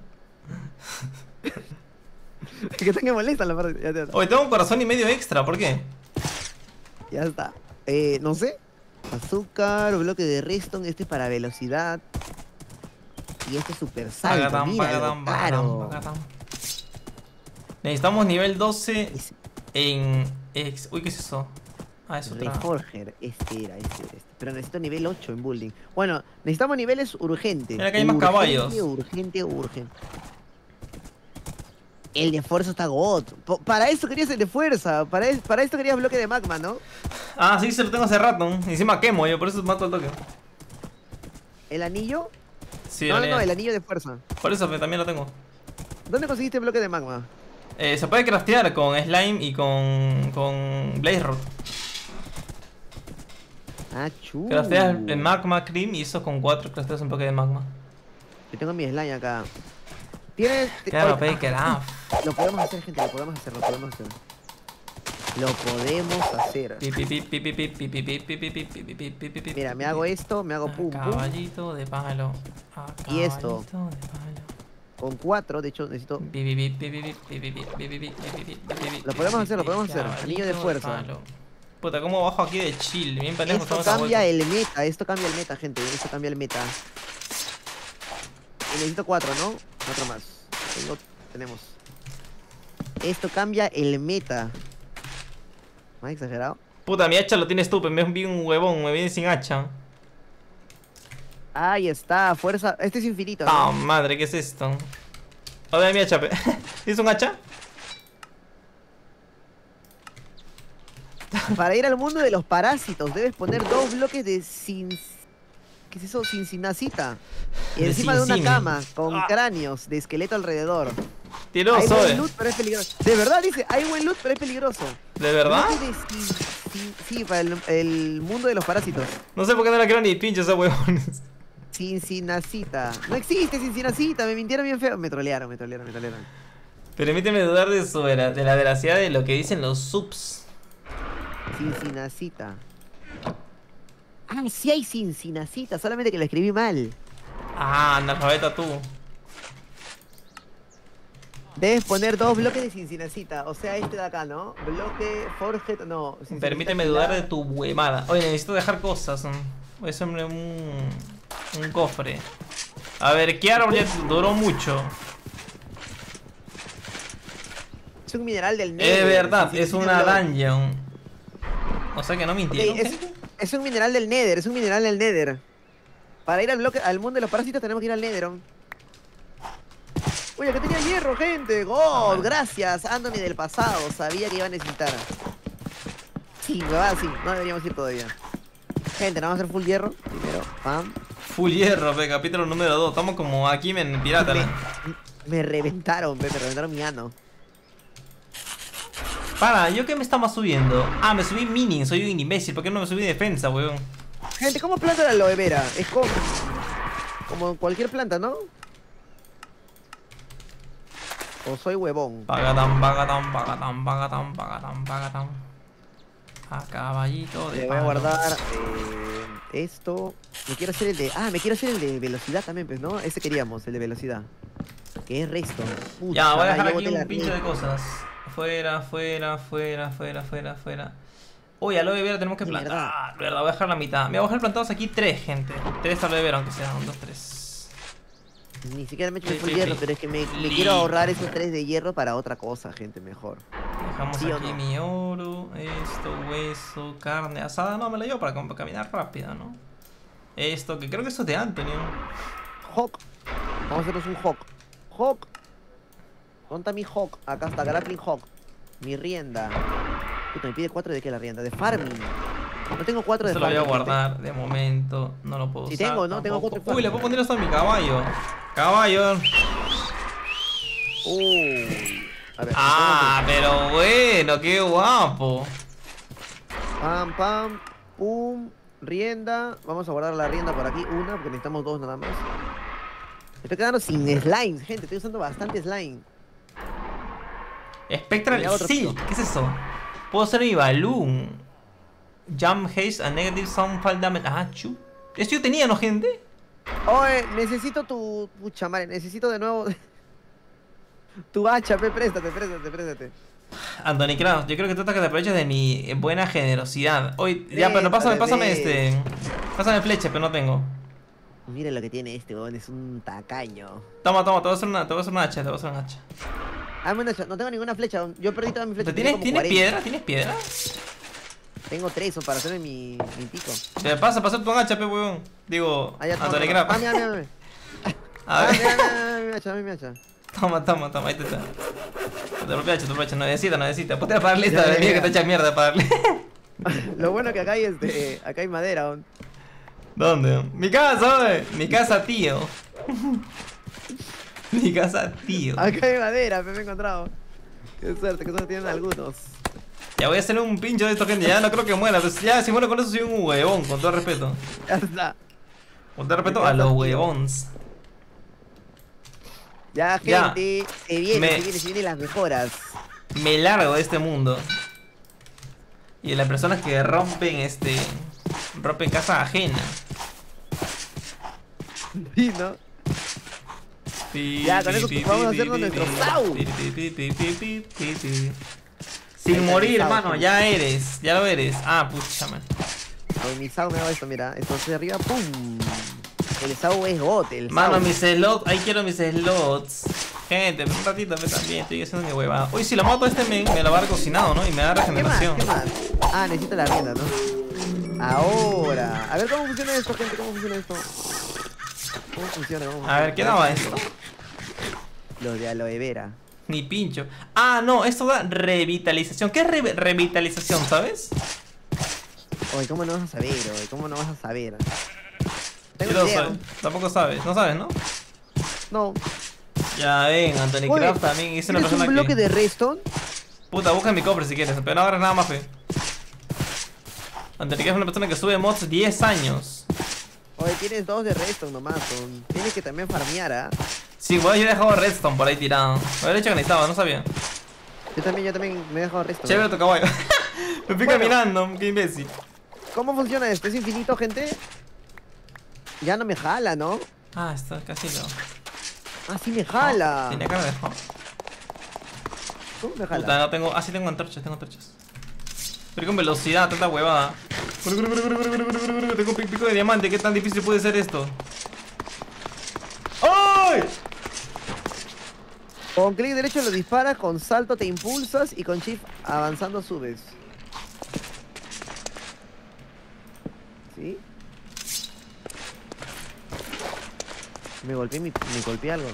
Que tan que molestan los parásitos. Oye, tengo un corazón y medio extra, ¿por qué? Ya está. No sé. Azúcar, bloque de redstone, este es para velocidad. Y este es super salto, pagadam. Necesitamos nivel 12 en... Uy, ¿qué es eso? Ah, eso es Reforger, este era. Pero necesito nivel 8 en building. Bueno, necesitamos niveles urgentes. Mira que hay más caballos. Urgente. El de fuerza está god. Para eso querías el de fuerza. Para esto querías bloque de magma, ¿no? Ah, sí, se lo tengo hace rato. Encima quemo yo, por eso mato al toque. ¿El anillo? Sí, no, el anillo de fuerza. Por eso también lo tengo. ¿Dónde conseguiste el bloque de magma? Se puede craftear con slime y con blaze rod. Ah, chulo. Crafteas el magma cream y eso con 4 crafteas un bloque de magma. Yo tengo mi slime acá. Tienes... Claro, Baker, lo podemos hacer, gente, lo podemos hacer. Mira, me hago esto, me hago pum. Caballito de palo. Y esto. Con 4, de hecho, necesito... Lo podemos hacer. Anillo de fuerza. Puta, ¿cómo bajo aquí de chill? Bien pendejo. Esto cambia el meta, gente. Esto cambia el meta. Y necesito 4, ¿no? 4 más. Tenemos. Esto cambia el meta. ¿Me has exagerado? Puta, mi hacha lo tienes tú, pero me vi un huevón, me viene sin hacha. Ahí está, fuerza. Este es infinito. Ah, ¿no? Madre, ¿qué es esto? Dame mi hacha, pe. ¿Es un hacha? Para ir al mundo de los parásitos debes poner 2 bloques de ¿Qué es eso? Cincinacita. Y encima de una cama con cráneos de esqueleto alrededor. Tiroso, hay buen loot, pero es peligroso. De verdad dice, hay buen loot, pero es peligroso. ¿De verdad? Sí, para el mundo de los parásitos. No sé por qué no la creo ni pinche esos huevones. Cincinacita. No existe Cincinacita, me mintieron bien feo. Me trolearon. Permíteme dudar de la veracidad de lo que dicen los subs. Cincinacita. Ah, sí hay Cincinacita, solamente que lo escribí mal. Ah, analfabeta tú. Debes poner 2 bloques de Cincinacita, o sea, este de acá, ¿no? Bloque, forget, no. Permíteme dudar de tu huemada. Oye, necesito dejar cosas. Voy a hacerme un cofre. A ver, ¿qué árbol ya duró mucho? Es un mineral del negro. Es verdad, es una dungeon. O sea que no mintieron. Es un mineral del Nether, Para ir al mundo de los parásitos tenemos que ir al Nether. Oye, acá tenía hierro, gente. God, gracias, Anthony del pasado. Sabía que iba a necesitar. Sí, no deberíamos ir todavía. Gente, ¿no vamos a hacer full hierro? Primero, pam. Full hierro, pe, capítulo número 2. Estamos como aquí, men, pirata. Me reventaron, pe, me reventaron mi ano. Para, ¿yo qué me estaba subiendo? Ah, me subí mining, soy un imbécil. ¿Por qué no me subí defensa, weón? Gente, ¿cómo planta la aloe vera? Es como cualquier planta, ¿no? O soy huevón. Pagatán. A caballito de... voy a guardar esto. Me quiero hacer el de... Ah, me quiero hacer el de velocidad también, pues, ¿no? Ese queríamos, el de velocidad. Que es resto. Puta, ya, voy a dejar aquí un pinche de cosas. Fuera. Uy, aloe vera tenemos que plantar. Ah, verdad, voy a dejar la mitad. Me voy a dejar plantados aquí 3, gente. 3 aloe vera, aunque sea 1, 2, 3. Ni siquiera me he hecho el hierro, pero es que me quiero ahorrar esos 3 de hierro para otra cosa, gente, mejor. Dejamos aquí mi oro, esto, hueso, carne asada. No, me lo llevo para caminar rápido, ¿no? Esto, que creo que eso es de Antonio. Hawk. Vamos a hacernos un Hawk. Hawk. ¿Dónde está mi Hawk? Acá está, Grappling Hawk. Mi rienda. Puta, me pide 4 de qué la rienda. De farming. No tengo 4 de farming. Se lo voy a guardar de momento. No lo puedo usar. Sí tengo, no, tengo 4 de farming. Uy, le puedo poner esto a mi caballo. Caballo. A ver, pero bueno, qué guapo. Pam, pam, pum. Rienda. Vamos a guardar la rienda por aquí. Una, porque necesitamos dos nada más. Me estoy quedando sin slime, gente. Estoy usando bastante slime. Spectral Silk. ¿Qué es eso? Puedo hacer mi balloon. Jump haste and negative sound fall damage. Ah, chu. ¿Eso yo tenía, no, gente? Oye, necesito tu... Pucha madre, necesito de nuevo... tu hacha, préstate. Anthony Kraus, yo creo que tratas que te aproveches de mi buena generosidad. Hoy, ya, pero pásame Pásame flecha, pero no tengo. Mira lo que tiene este, weón, es un tacaño. Toma, te voy a hacer una hacha. Hazme una hacha, no tengo ninguna flecha, yo perdí toda mi flecha. ¿Tienes piedra? Tengo tres para hacerme mi pico. Te pasa, tu hacha, pe, weón. Digo, Anthony Kraus. Ah, mira. A ver. Mira mi hacha. Toma, ahí te está. Tu propia hacha, no necesita. Ponte a pararle esta, mira que te echa mierda a pararle. Lo bueno que acá hay acá hay madera aún. ¿Dónde? ¡Mi casa, hombre! Mi casa, tío. Acá hay madera, me he encontrado. Qué suerte tienen algunos. Ya voy a hacerle un pincho de esto, gente, ya no creo que muera. Pues ya, si muero con eso soy un huevón, con todo respeto. Ya está. Con todo respeto a los huevons. Ya, gente, ya. Se vienen las mejoras. Me largo de este mundo. Y de las personas que rompen rompen casa ajena. Sí, ¿no? Sí, ya, con eso vamos a hacernos nuestro SAU. Sin morir, hermano, ya lo eres. Ah, pucha, man. Con mi SAU me hago esto, mira. Entonces de arriba, pum. El SAU es GOT, Mano, mis slots, ahí quiero mis slots. Gente, un ratito, me también, estoy haciendo mi huevada. Uy, si lo mato a este me lo va a haber cocinado, ¿no? Y me da regeneración. ¿Qué más? Ah, necesito la rienda, ¿no? Ahora. A ver cómo funciona esto, gente, ¿Cómo funciona? A ver, ¿qué daba esto? Lo de aloe vera. Ni pincho. Ah, no, esto da revitalización. ¿Qué es revitalización, sabes? Oye, ¿cómo no vas a saber? Tampoco sabes, ¿no? No. Ya ven, Anthony Kraus también hizo una persona que... ¿Tienes un bloque de redstone? Puta, busca mi cofre si quieres, pero no agarras nada más, fe. Anthony Kraus es una persona que sube mods 10 años. Oye, tienes 2 de redstone nomás, tienes que también farmear, ¿ah? Sí, bueno, yo he dejado redstone por ahí tirado. Me había dicho que necesitaba, no sabía. Yo también me he dejado redstone. Chévere tu caballo. Me pica mirando, qué imbécil. ¿Cómo funciona esto? ¿Es infinito, gente? Ya no me jala, ¿no? Ah, está casi no. Ah, sí me jala. Tenía que haber dejado. ¿Cómo me jala? Puta, no tengo... Ah, sí tengo antorchas. Pero con velocidad, tanta huevada. Tengo un pico de diamante, ¿qué tan difícil puede ser esto? ¡Ay! Con clic derecho lo disparas, con salto te impulsas y con shift avanzando subes. ¿Sí? Me golpeé algo.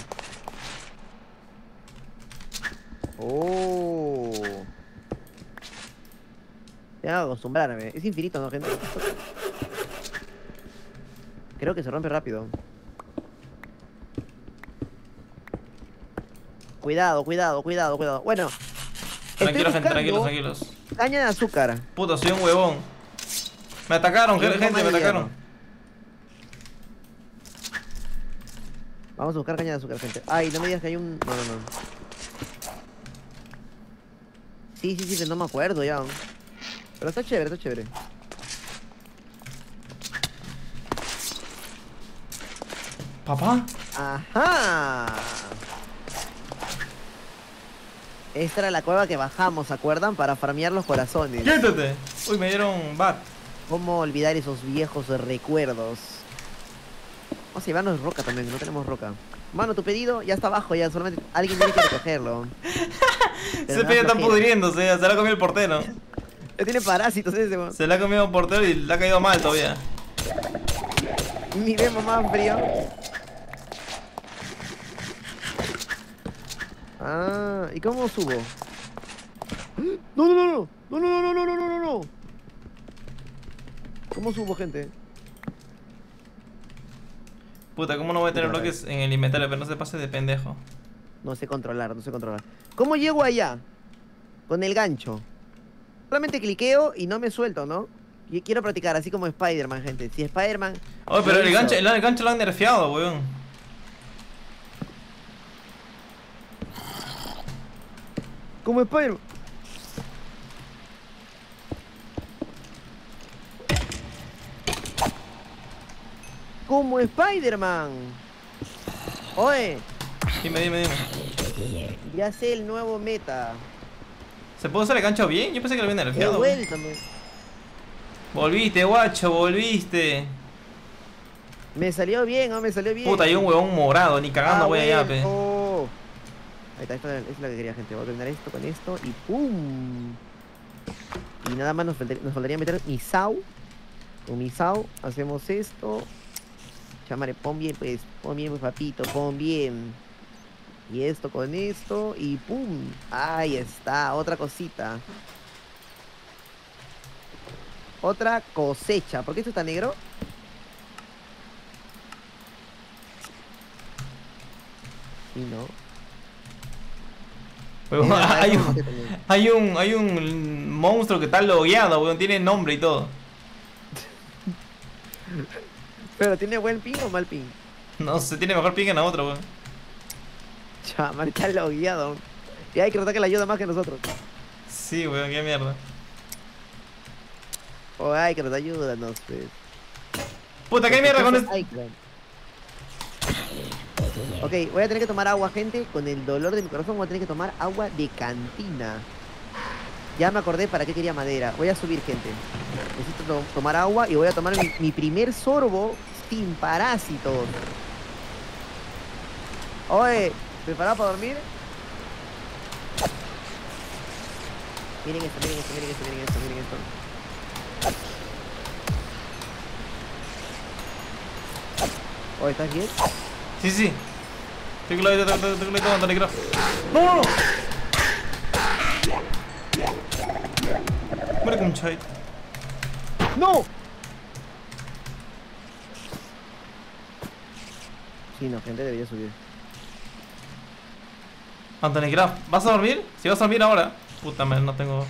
Oh. Tengo que acostumbrarme. Es infinito, ¿no, gente? Creo que se rompe rápido. Cuidado. Bueno. Tranquilos, gente, tranquilos. Caña de azúcar. Puta, soy un huevón. Me atacaron, gente, me atacaron. Vamos a buscar caña de azúcar, gente. Ay, no me digas que hay un... No. Sí, no me acuerdo ya. Pero está chévere. ¿Papá? ¡Ajá! Esta era la cueva que bajamos, ¿se acuerdan? Para farmear los corazones. ¡Quítate! Uy, me dieron bat. ¿Cómo olvidar esos viejos recuerdos? Vamos a llevarnos roca también, no tenemos roca. Mano, tu pedido ya está abajo, ya solamente alguien tiene que recogerlo. Ese pedido está pudriéndose, se lo ha comido el portero. Tiene parásitos ese, man. Se lo ha comido un portero y le ha caído mal todavía. Ni vemos más frío. Ah, ¿y cómo subo? No. ¿Cómo subo, gente? Puta, ¿cómo no voy a tener bloques en el inventario? Pero no se pase de pendejo. No sé controlar. ¿Cómo llego allá? Con el gancho. Solamente cliqueo y no me suelto, ¿no? Yo quiero practicar así como Spider-Man, gente. Si Spider-Man... Oh, pero el gancho lo han nerfeado, weón. Como Spider-Man. Como Spider-Man. Oye. Dime. Ya sé el nuevo meta. ¿Se puede usar el gancho bien? Yo pensé que lo habían nerfeado. Volviste, guacho, volviste. Me salió bien, me salió bien. Puta, hay un huevón morado, ni cagando voy allá, pe. Ahí está, esta es la que quería, gente. Voy a terminar esto con esto y ¡pum! Y nada más nos faltaría meter Misao. Con Misao hacemos esto. Chamare, pon bien, pues, papito, pon bien. Y esto con esto y ¡pum! Ahí está, otra cosita. Otra cosecha. ¿Por qué esto está negro? Y no. Bueno, hay un monstruo que está logueado, weón. Tiene nombre y todo. Pero ¿tiene buen ping o mal ping? No sé, tiene mejor ping que la otra, weón. Chamar, está logueado. Y hay que notar que le ayuda más que nosotros. Sí, weón, qué mierda. Oh, ay, que nos ayudan, no sé. Puta, qué mierda con esto. Ok, voy a tener que tomar agua, gente. Con el dolor de mi corazón voy a tener que tomar agua de cantina. Ya me acordé para qué quería madera. Voy a subir, gente. Necesito tomar agua y voy a tomar mi primer sorbo sin parásitos. Oye, ¿preparado para dormir? Miren esto, miren esto, miren esto, miren esto, miren esto. Oh, ¿estás bien? Sí. Estoy claro. ¡No! Muere con chai. ¡No! Sí, no, gente, debería subir. Anthony Graf, ¿vas a dormir? Si vas a dormir ahora. Puta madre, no tengo...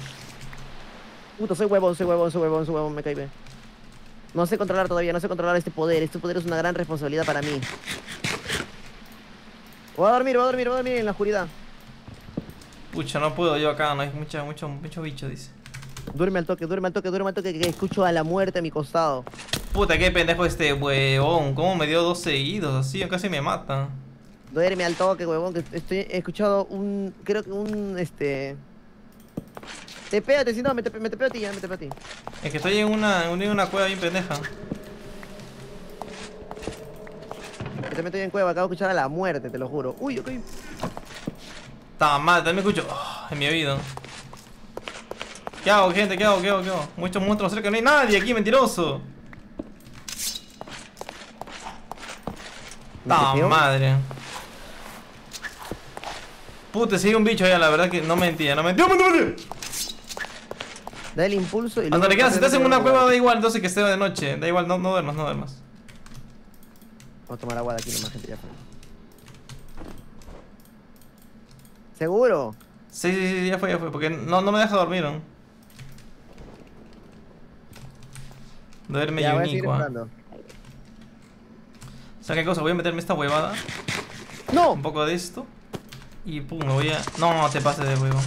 Puta, soy huevón, me caí bien. No sé controlar todavía, no sé controlar este poder. Este poder es una gran responsabilidad para mí. Voy a dormir en la oscuridad. Pucha, no puedo yo acá, no hay mucho bicho, dice. Duerme al toque, que escucho a la muerte a mi costado. Puta, qué pendejo este huevón. Cómo me dio dos seguidos, así, casi me mata. Duerme al toque, huevón, que he escuchado un... Creo que un... Te pégate, si no, me te pego a ti, me te pego a ti. Es que estoy en una cueva bien pendeja. Yo también estoy en cueva, acabo de escuchar a la muerte, te lo juro. Uy, ok. Está mal, también escucho en mi oído. ¿Qué hago, gente? ¿Qué hago? Muchos monstruos cerca, no hay nadie aquí, mentiroso. Está madre. Puta, sigue un bicho allá, la verdad que no mentía, no mentía. Da el impulso y... Andale, queda, si estás en una cueva da igual, entonces que sea de noche. Da igual, no duermas. Vamos a tomar agua de aquí nomás, gente, ya fue. ¿Seguro? Sí, ya fue, porque no me deja dormir, ¿no? Duerme ya, Yuniqua. ¿Sabes qué cosa? Voy a meterme esta huevada. ¡No! Un poco de esto. Y pum, me voy a... No, te pases de huevo.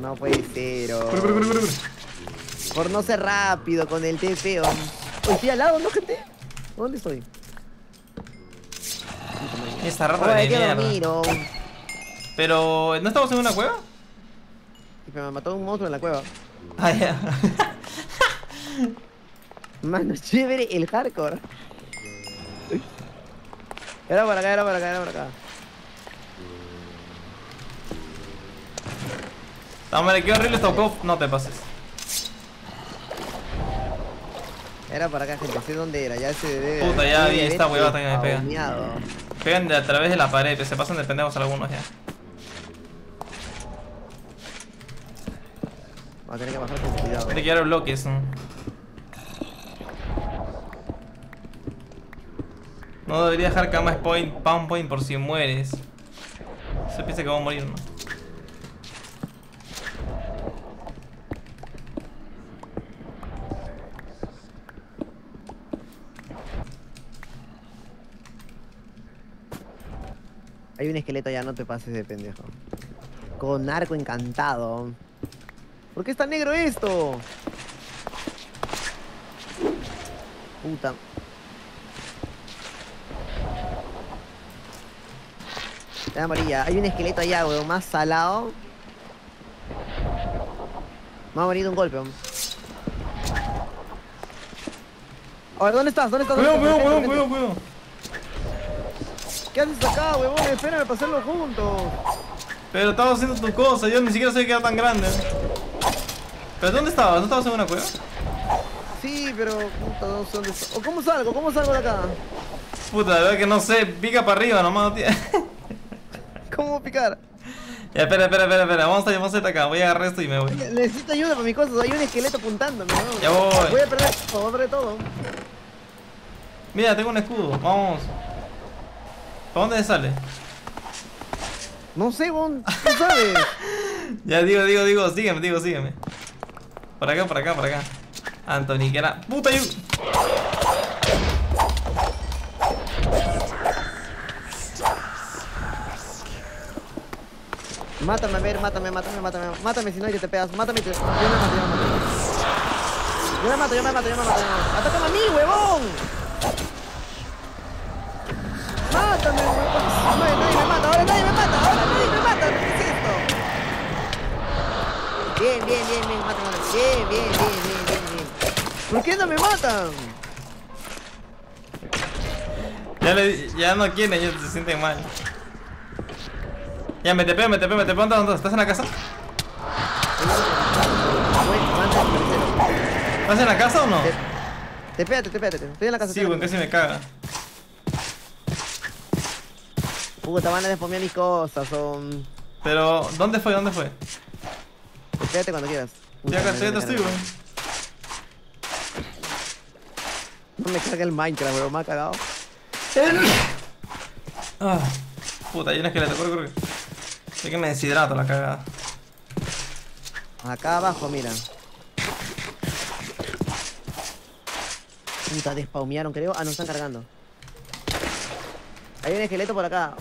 No puede ser. Por no ser rápido con el TP. Estoy al lado, ¿no, gente? ¿Dónde estoy? Esta rata de mierda. Pero, ¿no estamos en una cueva? Me mató un monstruo en la cueva. Ah, ya. Mano, chévere el hardcore. Era por acá. No, hombre, qué horrible tocó. No te pases. Era por acá, gente. Sé dónde era. Ya se debe. Puta, ya vi esta huevada que me pega. Pegan a través de la pared. Se pasan de pendejos algunos ya. Va a tener que bajar con cuidado. Tiene que dar bloques. No debería dejar cama spawn point por si mueres. Se piensa que va a morir, ¿no? Hay un esqueleto allá, no te pases de pendejo. Con arco encantado. ¿Por qué está negro esto? Puta. La amarilla. Hay un esqueleto allá, weón. Más salado. Me ha venido un golpe, weón. A ver, ¿dónde estás? Cuidado. ¿Qué haces acá, weón? Espérame para hacerlo juntos. Pero estaba haciendo tu cosa. Yo ni siquiera sabía que era tan grande. ¿Pero dónde estabas? ¿No estabas en una cueva? Sí, pero... puta, no sé dónde está. ¿Cómo salgo? ¿Cómo salgo de acá? Puta, la verdad que no sé. Pica para arriba nomás, tío. ¿Cómo picar? Ya, espera. Vamos a ir acá. Voy a agarrar esto y me voy. Necesito ayuda para mis cosas. Hay un esqueleto apuntándome, ¿no? Ya voy. Voy a perder todo. Mira, tengo un escudo. Vamos. ¿Para dónde sale? No sé, Bon. ¿Tú sabes? Ya, digo. Sígueme. Por acá. Anthony, que era... ¡Puta, yo! Mátame, a ver, mátame. Mátame, si no, que te pegas. Mátame, te... Yo me mato. ¡Atácame a mí, huevón! ¡Mátame, huevón! Ahora nadie me mata. ¿Qué es esto? Bien. Mátame. Bien. ¿Por qué no me matan? Ya no quieren, ellos se sienten mal. Ya, me tepeo. ¿Dónde estás? ¿Estás en la casa o no? Tepeate. Estoy en la casa. Sí, güey, casi me caga. Puta, van a despomear mis cosas, son... Pero, ¿dónde fue? Tepeate cuando quieras. Ya acá estoy, güey. No me carga el Minecraft, bro, me ha cagado. Ah, puta, hay un esqueleto, corre. Sé que me deshidrato la cagada. Acá abajo, mira. Puta, despaumearon, creo. Ah, nos están cargando. Hay un esqueleto por acá.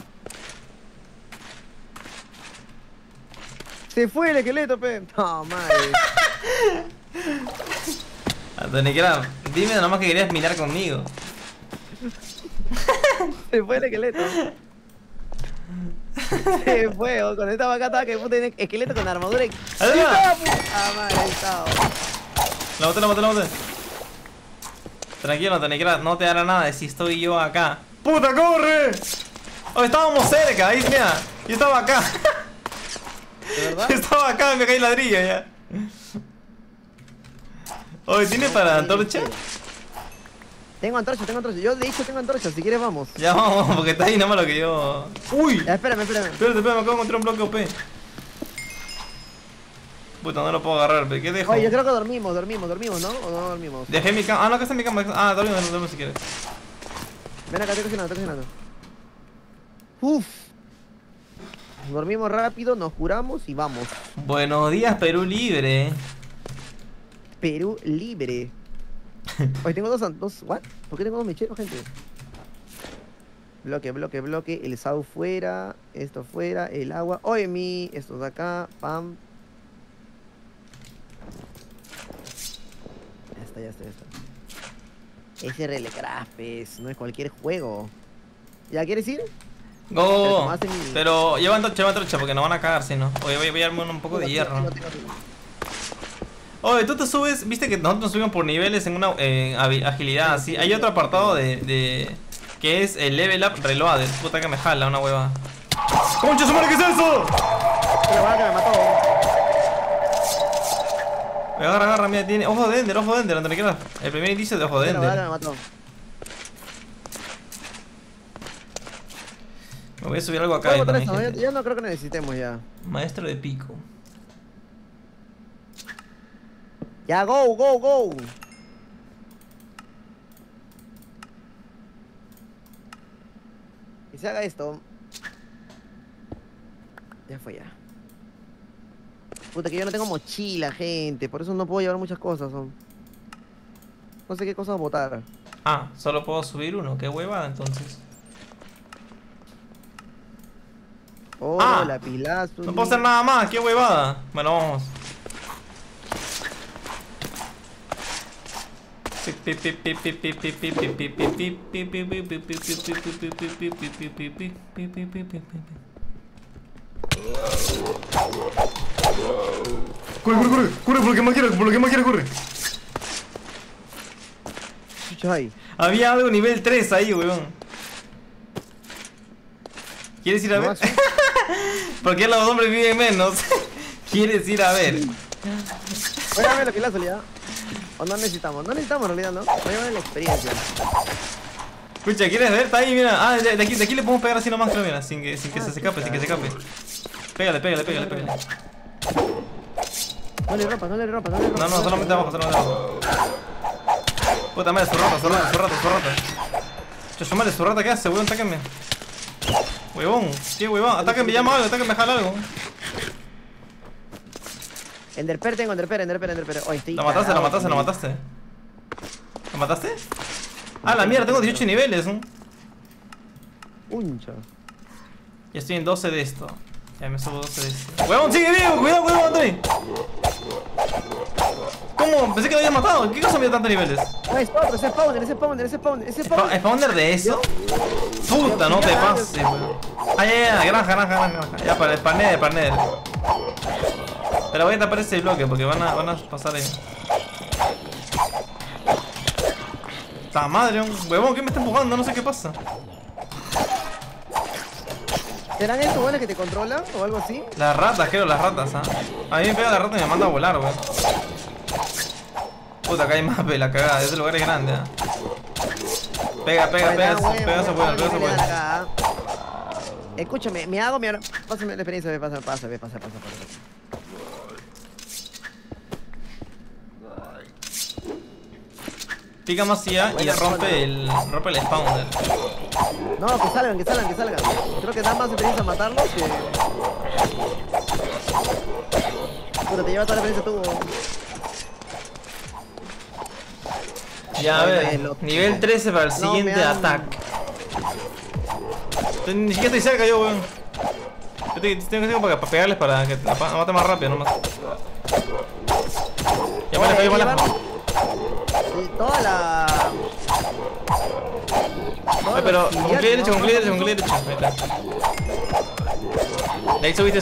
Se fue el esqueleto, pe. No, madre. Anthony, dime nomás que querías mirar conmigo. Se fue el esqueleto. Se fue, oh, cuando estaba acá estaba que puta tiene esqueleto con armadura y... ¡Ah, madre, estaba! La boté. Tranquilo, Anthony, no te hará nada si estoy yo acá. ¡Puta, corre! Oh, estábamos cerca, ahí mira. Yo estaba acá. ¿De verdad? Yo estaba acá, me caí ladrillo ya. Oye, ¿tiene para antorcha? Tengo antorcha. Yo de hecho tengo antorcha, si quieres vamos. Ya vamos, porque está ahí nomás lo que yo... ¡Uy! Ya, espérame, me acabo de encontrar un bloque OP. Puta, no lo puedo agarrar, ¿qué dejo? Oye, yo creo que dormimos, ¿no? ¿O no dormimos? Dejé mi cama... Ah, no, acá está mi cama. Ah, dormimos si quieres. Ven acá, estoy cocinando. Uff. Dormimos rápido, nos curamos y vamos. Buenos días, Perú libre. Hoy tengo dos... ¿What? ¿Por qué tengo dos mecheros, gente? Bloque. El sao fuera. Esto fuera. El agua. Oye, mi... Estos de acá. Pam. Ya está. Ese Relecraft, no es cualquier juego. ¿Ya quieres ir? Go. Pero lleva antorcha porque nos van a cagar, si no. Oye, voy a llevarme un poco de hierro. Tengo. Oye, tú te subes, viste que nosotros nos subimos por niveles en una agilidad así. Hay otro apartado de que es el level up reloaded. Puta que me jala una hueva. ¡Concha su madre, qué es eso! Pero bueno, que me mató. Agarra, mira, tiene ojo de ender, Anthony, el primer indicio de ojo de ender. Me mató. Me voy a subir algo acá. Yo no creo que necesitemos ya. Maestro de pico. Ya, go. Que se haga esto. Ya fue ya. Puta que yo no tengo mochila, gente. Por eso no puedo llevar muchas cosas. No sé qué cosas botar. Ah, solo puedo subir uno. Qué huevada entonces. Oh, la pilazo. No puedo hacer nada más, qué huevada. Bueno, vamos. Corre, por lo que más quieras, corre. Había algo nivel 3 ahí, weón. ¿Quieres ir a ver? ¿Por qué los hombres viven menos? ¿Quieres ir a ver? Voy a ver la pilazo ya. O no necesitamos en realidad, ¿no? Voy a ver la experiencia. Escucha, ¿quieres ver? Está ahí, mira. Ah, de aquí le podemos pegar así nomás, creo, mira. Sin que se escape, Pégale. No le rompas. No, solamente abajo. Puta madre, su rata. Chacho madre, su rata, ¿qué hace, weón? Atáquenme. Huevón, qué huevón. Atáquenme, llama algo, jala algo. Enderper. ¿Lo mataste? Ah, la mierda, tengo 18 niveles. Uncha. Ya estoy en 12 de esto. Ya me subo 12 de esto. ¡Huevón, sigue vivo! ¡Cuidado, Anthony! ¿Cómo? Pensé que lo había matado. ¿Qué cosa me dio tantos niveles? No, es otro, es spawner. ¿Spawner de eso? Puta, no te pases, weón. Ah, ya, granja. Ya, para el panel. Pero voy a tapar ese bloque porque van a pasar ahí. ¡Ta madre! Un huevón, ¿qué me está empujando? No sé qué pasa. ¿Serán estos huevones que te controlan o algo así? Las ratas, creo, ¿ah? A mí me pega la rata y me manda a volar, weón. Puta, acá hay más la cagada, ese lugar es grande, ¿ah? Pega, escúchame, pásame la experiencia, pásame. Pica más allá y rompe el spawner. No, que salgan. Creo que da más experiencia matarlos que... Puta, te lleva toda la experiencia tú. Ya, a ver, nivel 13 para el siguiente ataque. Ni siquiera estoy cerca yo, weón. Yo tengo que ir para pegarles para que la mate más rápido nomás. Ya, vale. Pero con clic derecho. De ahí subiste.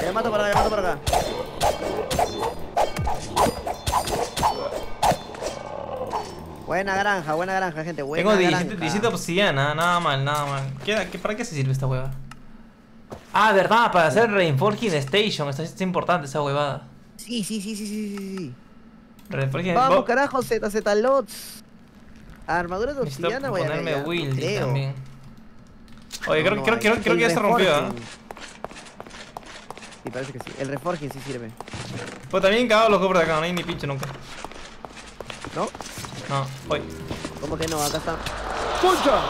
Me mato para acá. Buena granja, gente. Tengo 17 obsidiana, nada mal. ¿Para qué se sirve esta hueva? Ah, verdad, para hacer Reinforcing Station. Esto es importante, esa huevada. Sí. Vamos, carajo, ZZ Lots. Armadura de obsidiana, voy a ponerme Will también. Oye, creo que ya se rompió, ¿ah? Sí, parece que sí. El Reforging sí sirve. Pues también cagados los cobros de acá, no hay ni pinche nunca. ¿No? No, voy. ¿Cómo que no? Acá está. ¡Puncha!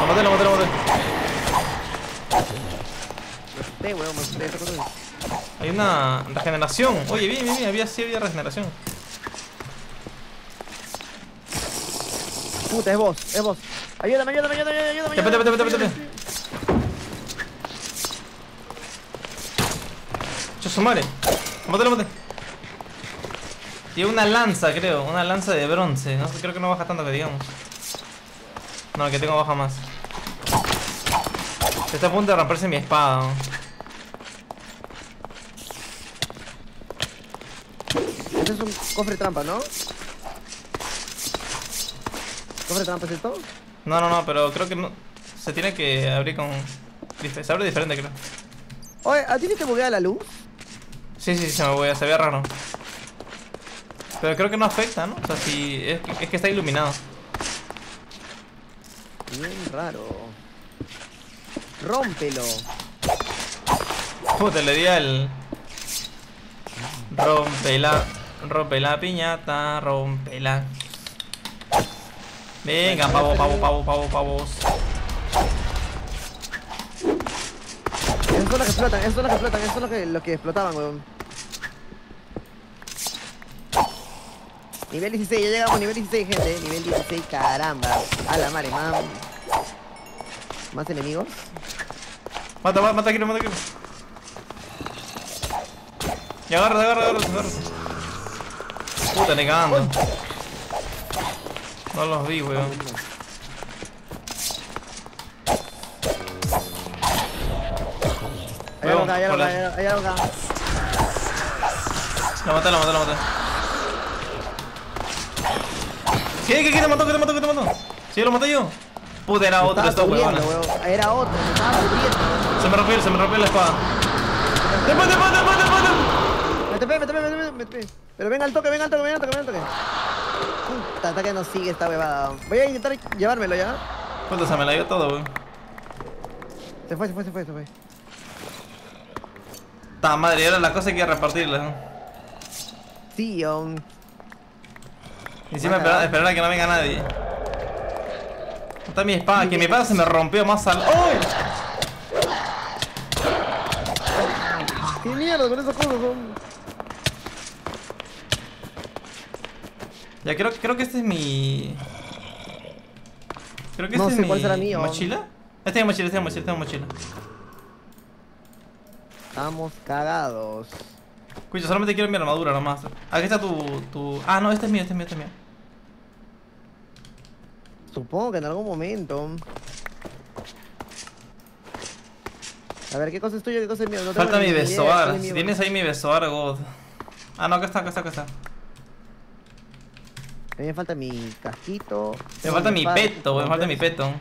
Lo maté. Me maté, weón. Hay una regeneración. Oye, bien, había regeneración. Puta, es vos. Ayúdame. Vete. Chosumare. Mátale. Tiene una lanza, creo. Una lanza de bronce. No, creo que no baja tanto que digamos. No, el que tengo baja más. Está a punto de romperse mi espada, ¿no? Este es un cofre trampa, ¿no? ¿Cofre trampa es esto? No, pero creo que no. Se tiene que abrir con... Se abre diferente, creo. Oye, ¿a ti no te buguea la luz? Sí, se me buguea, se ve raro. Pero creo que no afecta, ¿no? O sea, si... Es que está iluminado. Bien raro. Rómpelo. Puta, le di al... Rompe la piñata, rompela. Venga, pavos. Eso es lo que explotan, eso es lo que explotaban, weón. Nivel 16, ya llegamos, nivel 16, gente. Nivel 16, caramba. A la mare, man. Más enemigos. Mata, Kiro, mata, Kiro. Y agarra. Puta, negando. No los vi, weón. Allá lo da. La maté. ¿Qué? ¿Te mató? Sí, lo maté yo. Puta, era otro esta huevona. Era otro, me estaba cubriendo. Se me rompió la espada. Me topé. Pero venga al toque. Puta, hasta que no sigue esta huevada. Voy a intentar llevármelo ya. Puta, se me la dio todo, wey. Se fue. Ta madre, ahora la cosa hay que repartirla, ¿no? Sí, on. Encima esperar a que no venga nadie. Está mi espada, que mi espada se me rompió más al... ¡Oh! ¡Qué mierda con esas cosas, hombre! Ya creo que este es mi... Creo que no este sé, es cuál mi... será mío, ¿mochila? Tengo mochila. Estamos cagados. Cuidado, solamente quiero mi armadura nomás. Aquí está tu... Ah, no, este es mío. Supongo que en algún momento. A ver, ¿qué cosa es tuya? ¿Qué cosa es mía? No. Falta mi besoar. Si tienes ahí mi besoar, God. Ah, no, acá está. A mí me falta mi casquito. Me falta mi peto.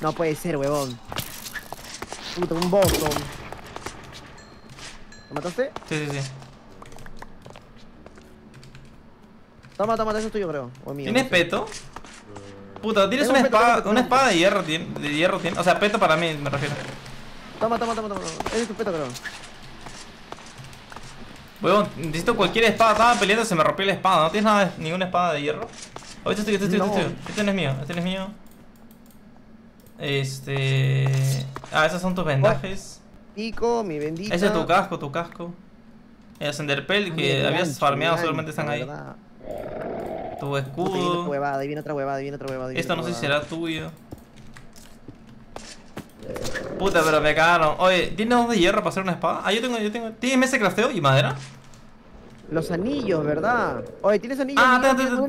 No puede ser, huevón. Puta, un botón. ¿Lo mataste? Sí. Toma, eso es tuyo, creo. O mío. ¿Tienes peto? Puta, tienes una espada. Una espada de hierro tiene. O sea, peto para mí, me refiero. Toma. Ese es tu peto, creo. Huevón, necesito cualquier espada. Estaba peleando, se me rompió la espada. ¿No tienes nada, ninguna espada de hierro? Oh, este es tuyo. Este no es mío. Ah, esos son tus vendajes. Pico, mi bendita. Ese es tu casco. El Senderpel que habías farmeado solamente están ahí. Tu escudo. Ahí viene otra huevada. Esto no sé si será tuyo. Puta, pero me cagaron. Oye, ¿tienes dos de hierro para hacer una espada? Ah, yo tengo. ¿Tienes mesa de crafteo y madera? Los anillos, ¿verdad? Oye, ¿tienes anillos? Ah, tengo.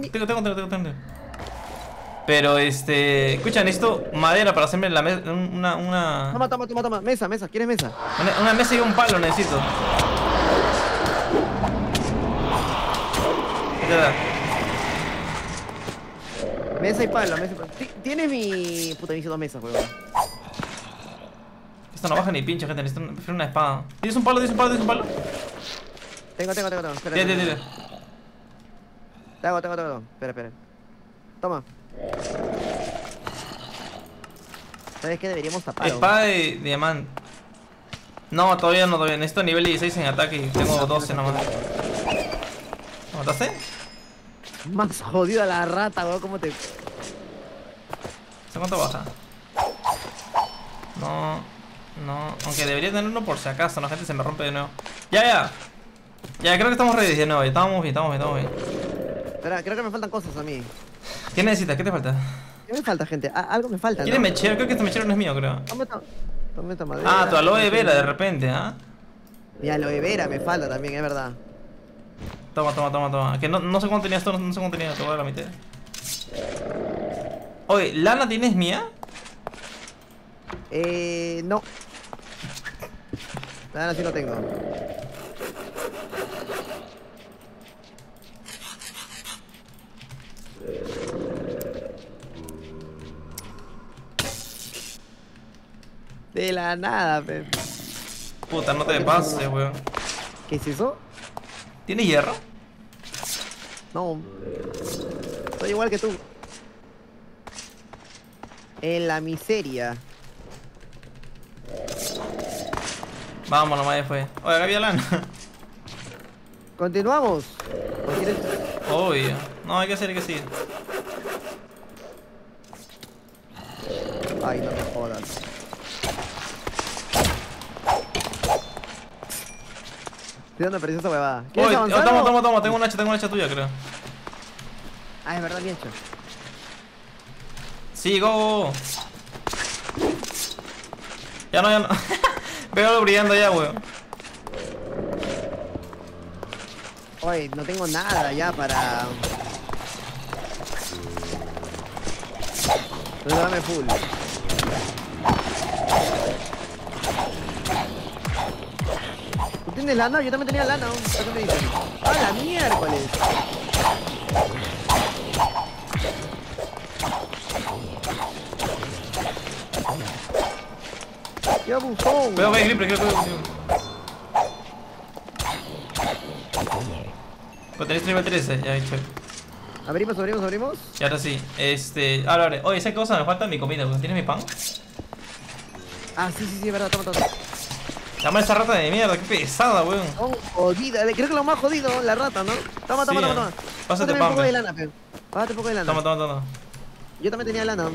Pero escuchan, necesito madera para hacerme la mesa. Una... Toma. Mesa. ¿Quieres mesa? Una mesa y un palo necesito. Mesa y palo. Tienes mi... Puta, hice dos mesas, weón. Esto no baja ni pinche, gente. Necesito prefiero una espada. ¿Tienes un palo? Tengo. Espera. Espera. Toma. ¿Sabes qué? Deberíamos tapar. Espada de diamante. No, todavía. Necesito nivel 16 en ataque y tengo 12 nomás. ¿Lo mataste? Más jodido a la rata, weón. ¿Cómo te...? ¿Se cuánto baja? No. Aunque debería tener uno por si acaso. La gente se me rompe de nuevo. Ya. Ya, creo que estamos ready de nuevo. Estamos bien. Espera, creo que me faltan cosas a mí. ¿Qué necesitas? ¿Qué te falta? ¿Qué me falta, gente? Algo me falta. ¿Quieres mechero? Creo que este mechero no es mío, creo. Toma esta madera. Ah, tu aloe vera de repente, ¿ah? Mi aloe vera me falta también, es verdad. Toma. Que no sé cuánto tenía esto, te voy a dar la mitad. Oye, ¿lana tienes mía? No. Lana sí no tengo. De la nada, pe. Puta, no te pases, weón. ¿Qué es eso? ¿Tienes hierro? No. Soy igual que tú. En la miseria. Vámonos, madre fue. Oye, acá había lana. Continuamos. Obvio. No, hay que seguir. Ay, no me jodas. Estoy dando preciosa huevada. ¿Quieres avanzar? Toma. Tengo un hacha tuya, creo. Ah, es verdad, mi hacha. Sí, go. Ya no. Veo brillando ya, weón. Oye, no tengo nada ya para... Pero dame full. ¿Tú tienes lana? Yo también tenía lana. ¿Qué me dices? ¡Ah, la miércoles! ¡Qué abusón! Veo, veo, pero creo que... Batería nivel 13, ya he hecho. Abrimos. Y ahora sí, ahora abre. Oye, esa cosa me falta mi comida, ¿no? ¿Tienes mi pan? Ah, sí, verdad, toma. Dame esa rata de mierda, qué pesada, weón. Oh, jodida, creo que lo más jodido, la rata, ¿no? Toma. Pásate pan, un poco de lana, peón. Toma. Yo también tenía lana.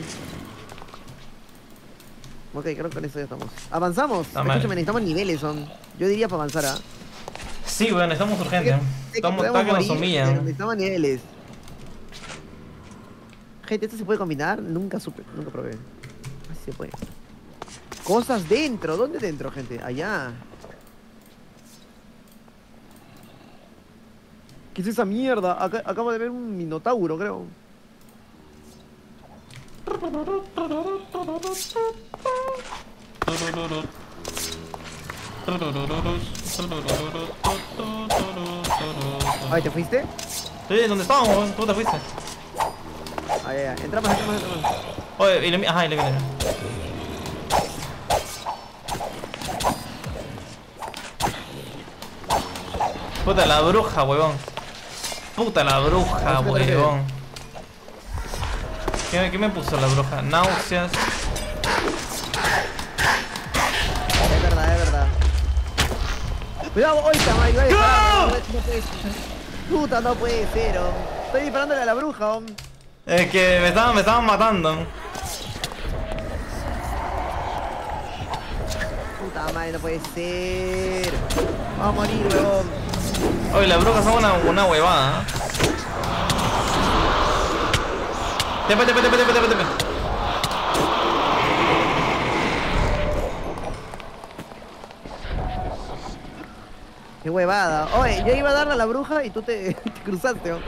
Ok, creo que con eso ya estamos. Avanzamos. Escúchame, necesitamos niveles, son. Yo diría para avanzar, ¿ah? Sí, weón, necesitamos urgente. Estamos que nos humillan. Necesitamos niveles. Gente, ¿esto se puede combinar? Nunca supe, nunca probé. Así se puede. Cosas dentro, ¿dónde dentro, gente? Allá. ¿Qué es esa mierda? Acabo de ver un minotauro, creo. Ay, ¿te fuiste? Sí, ¿dónde estábamos? ¿Tú te fuiste? Ah, ya, entramos. Oye, ilumina. Puta la bruja, huevón. ¿Qué me puso la bruja? Náuseas. Es verdad. Cuidado, ahorita, Mike. Puta, no puede ser, oh. Estoy disparándole a la bruja, oh. Es que me estaban matando. Puta madre, no puede ser. Vamos a morir, weón. Oye, las brujas son una huevada. Tepe. Qué huevada. Oye, yo iba a darle a la bruja y tú te cruzaste, oh.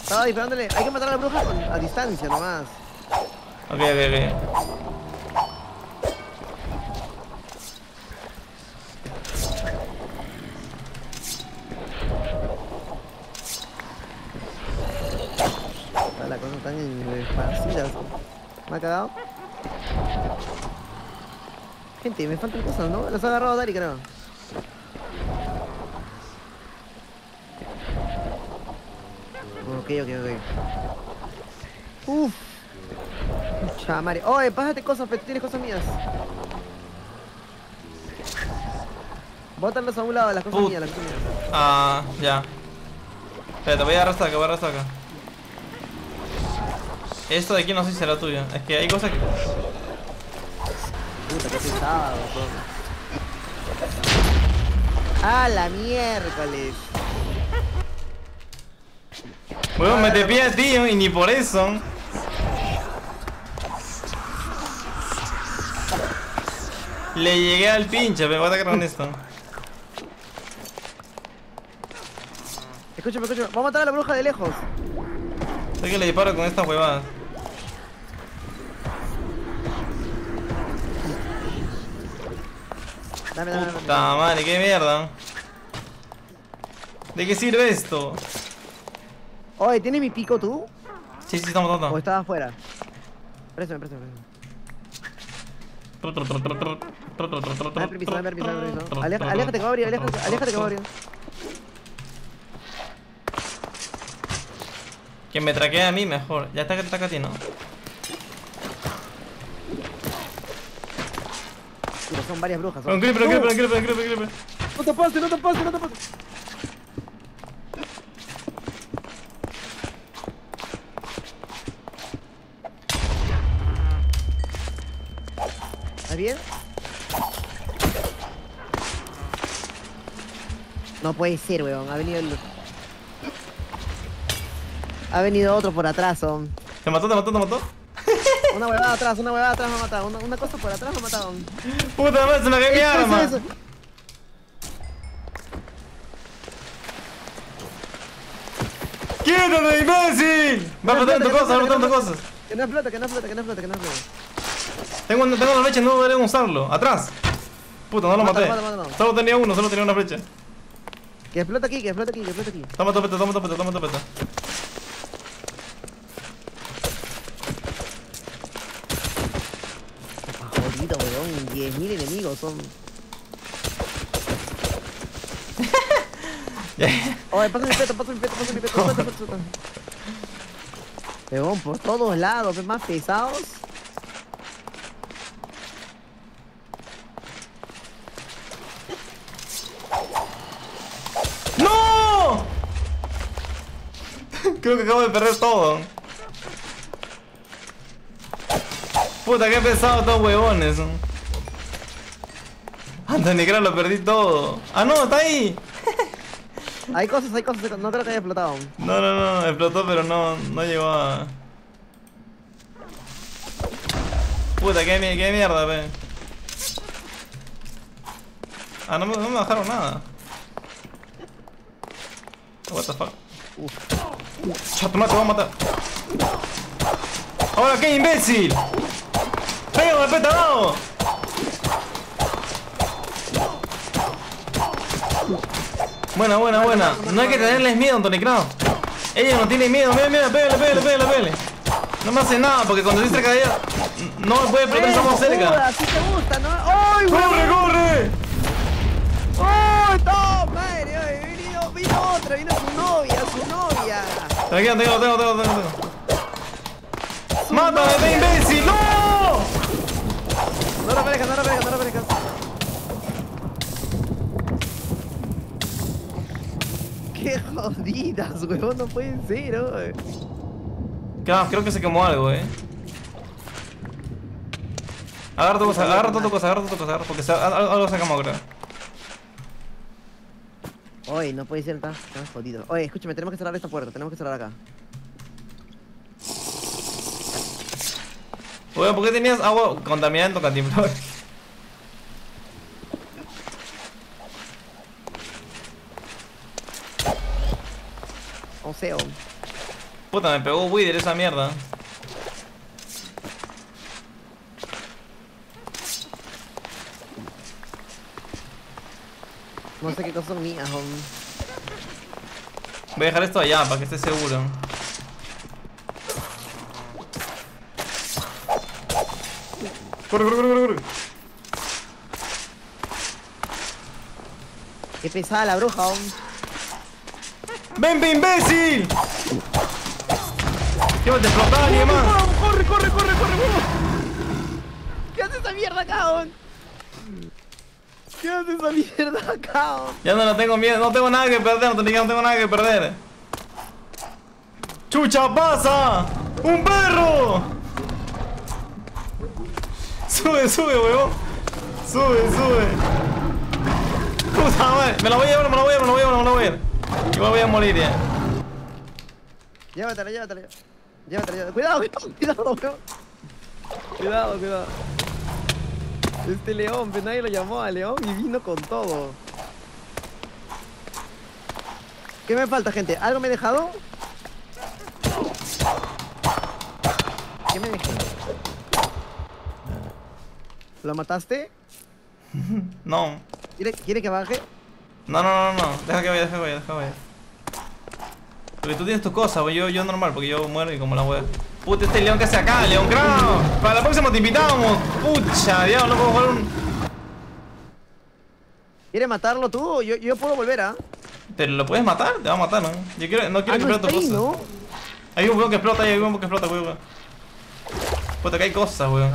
Estaba disparándole, hay que matar a la bruja a distancia nomás. Ok. La cosa está esparcidas. ¿Me ha cagado? Gente, me faltan cosas, ¿no? Las ha agarrado Dari, creo. Ok. Uff. Chamare. Oye, pásate cosas, pero tienes cosas mías. Bótalas a un lado, las cosas mías, Ah, ya. Espérate, voy a arrastrar acá. Esto de aquí no sé si será tuyo. Es que hay cosas que... Puta, qué pesado, bro. ¡Ah, la miércoles! Weón, me te pide a ti y ni por eso. Le llegué al pinche, me voy a atacar con esto. Escúchame, vamos a matar a la bruja de lejos. Sé que le disparo con estas huevadas. Dame. Puta madre, qué mierda. ¿De qué sirve esto? Oye, ¿tienes mi pico tú? Sí, estamos tontos. O estabas afuera. Préstame. Dame permiso. Aléjate, Gabriel, aléjate, Gabriel. Que me traquee a mí mejor. Ya está que te traca a ti, ¿no? Pero son varias brujas. Un creeper. No te pases. ¿Bien? No puede ser, weón. Ha venido otro por atrás, weón. ¿Te mató? una huevada atrás, me ha matado. Una cosa por atrás me ha matado. Puta madre, se me cae mi arma. ¡Quítate, imbécil! Va rotando cosas, Que no explota, Tengo una flecha, no debería usarlo. Atrás. Puta, no lo maté. Solo tenía uno, una flecha. Que explota aquí, Toma topeta, Jodido, weón. 10.000 enemigos son. Oye, pasa mi peto, pasa mi peto. Weón, por todos lados, ves más pesados. ¡No! Creo que acabo de perder todo. Puta, qué pesado estos huevones. Antes ni creo lo perdí todo. Ah, no, está ahí. Hay cosas, no creo que haya explotado. No, explotó pero no llegó a... Puta, qué mierda, pe. Ah, no me bajaron nada. What the fuck. Chato, te voy a matar. Ahora, qué imbécil. Pégame el peta abajo. Buena. No hay que tenerles miedo, Anthony Crown. Ella no tiene miedo. Mira, pégale. No me hace nada porque cuando estoy cerca de ella no me puede explotar, estamos cerca. Si te gusta, ¿no? ¡Ay, corre! ¡Ay, top! ¡Madre! Vino otra, vino su novia, Tranquilo, tengo. ¡Mátame, te imbécil! ¡No! No la parejas, ¡Qué jodidas, huevón! No pueden ser, wey. Claro, creo que se quemó algo, Agarra tu cosa, porque algo se ha quemado, creo. Oye, no puede ser tan jodido. Oye, escúchame, tenemos que cerrar esta puerta, acá. Oye, ¿por qué tenías agua contaminando, Cantimplor? Oseo. Puta, me pegó Wither esa mierda. No sé qué cosas son mías, hombre. Voy a dejar esto allá para que esté seguro. Corre. Qué pesada la bruja, hombre. ¡Ven, imbécil! ¿Qué vas a explotar, ni más? ¡Corre! ¿Qué hace esa mierda acá, hombre? ¿Qué haces esa mierda acá? Ya no tengo miedo, no tengo nada que perder, ¡Chucha, pasa! ¡Un perro! Sube, huevón. Sube. Puta madre, me la voy a llevar. Igual voy a morir ya. Llévatela. Cuidado. Este león, pero nadie lo llamó a león y vino con todo. ¿Qué me falta, gente? ¿Algo me he dejado? ¿Qué me dejé? ¿Lo mataste? No. ¿Quiere que baje? No. Deja que vaya. Porque tú tienes tus cosas, yo normal, porque yo muero y como la wea. Puta, este león que hace acá, León Crown. Para la próxima te invitamos. Pucha, diablo, no puedo jugar un... ¿Quieres matarlo tú? Yo puedo volver, ¿ah? ¿Te lo puedes matar? Te va a matar, ¿no? Yo quiero, no quiero que explote tu cosa. ¿No? Hay un huevo que explota, huevo. Puta, que hay cosas, huevo.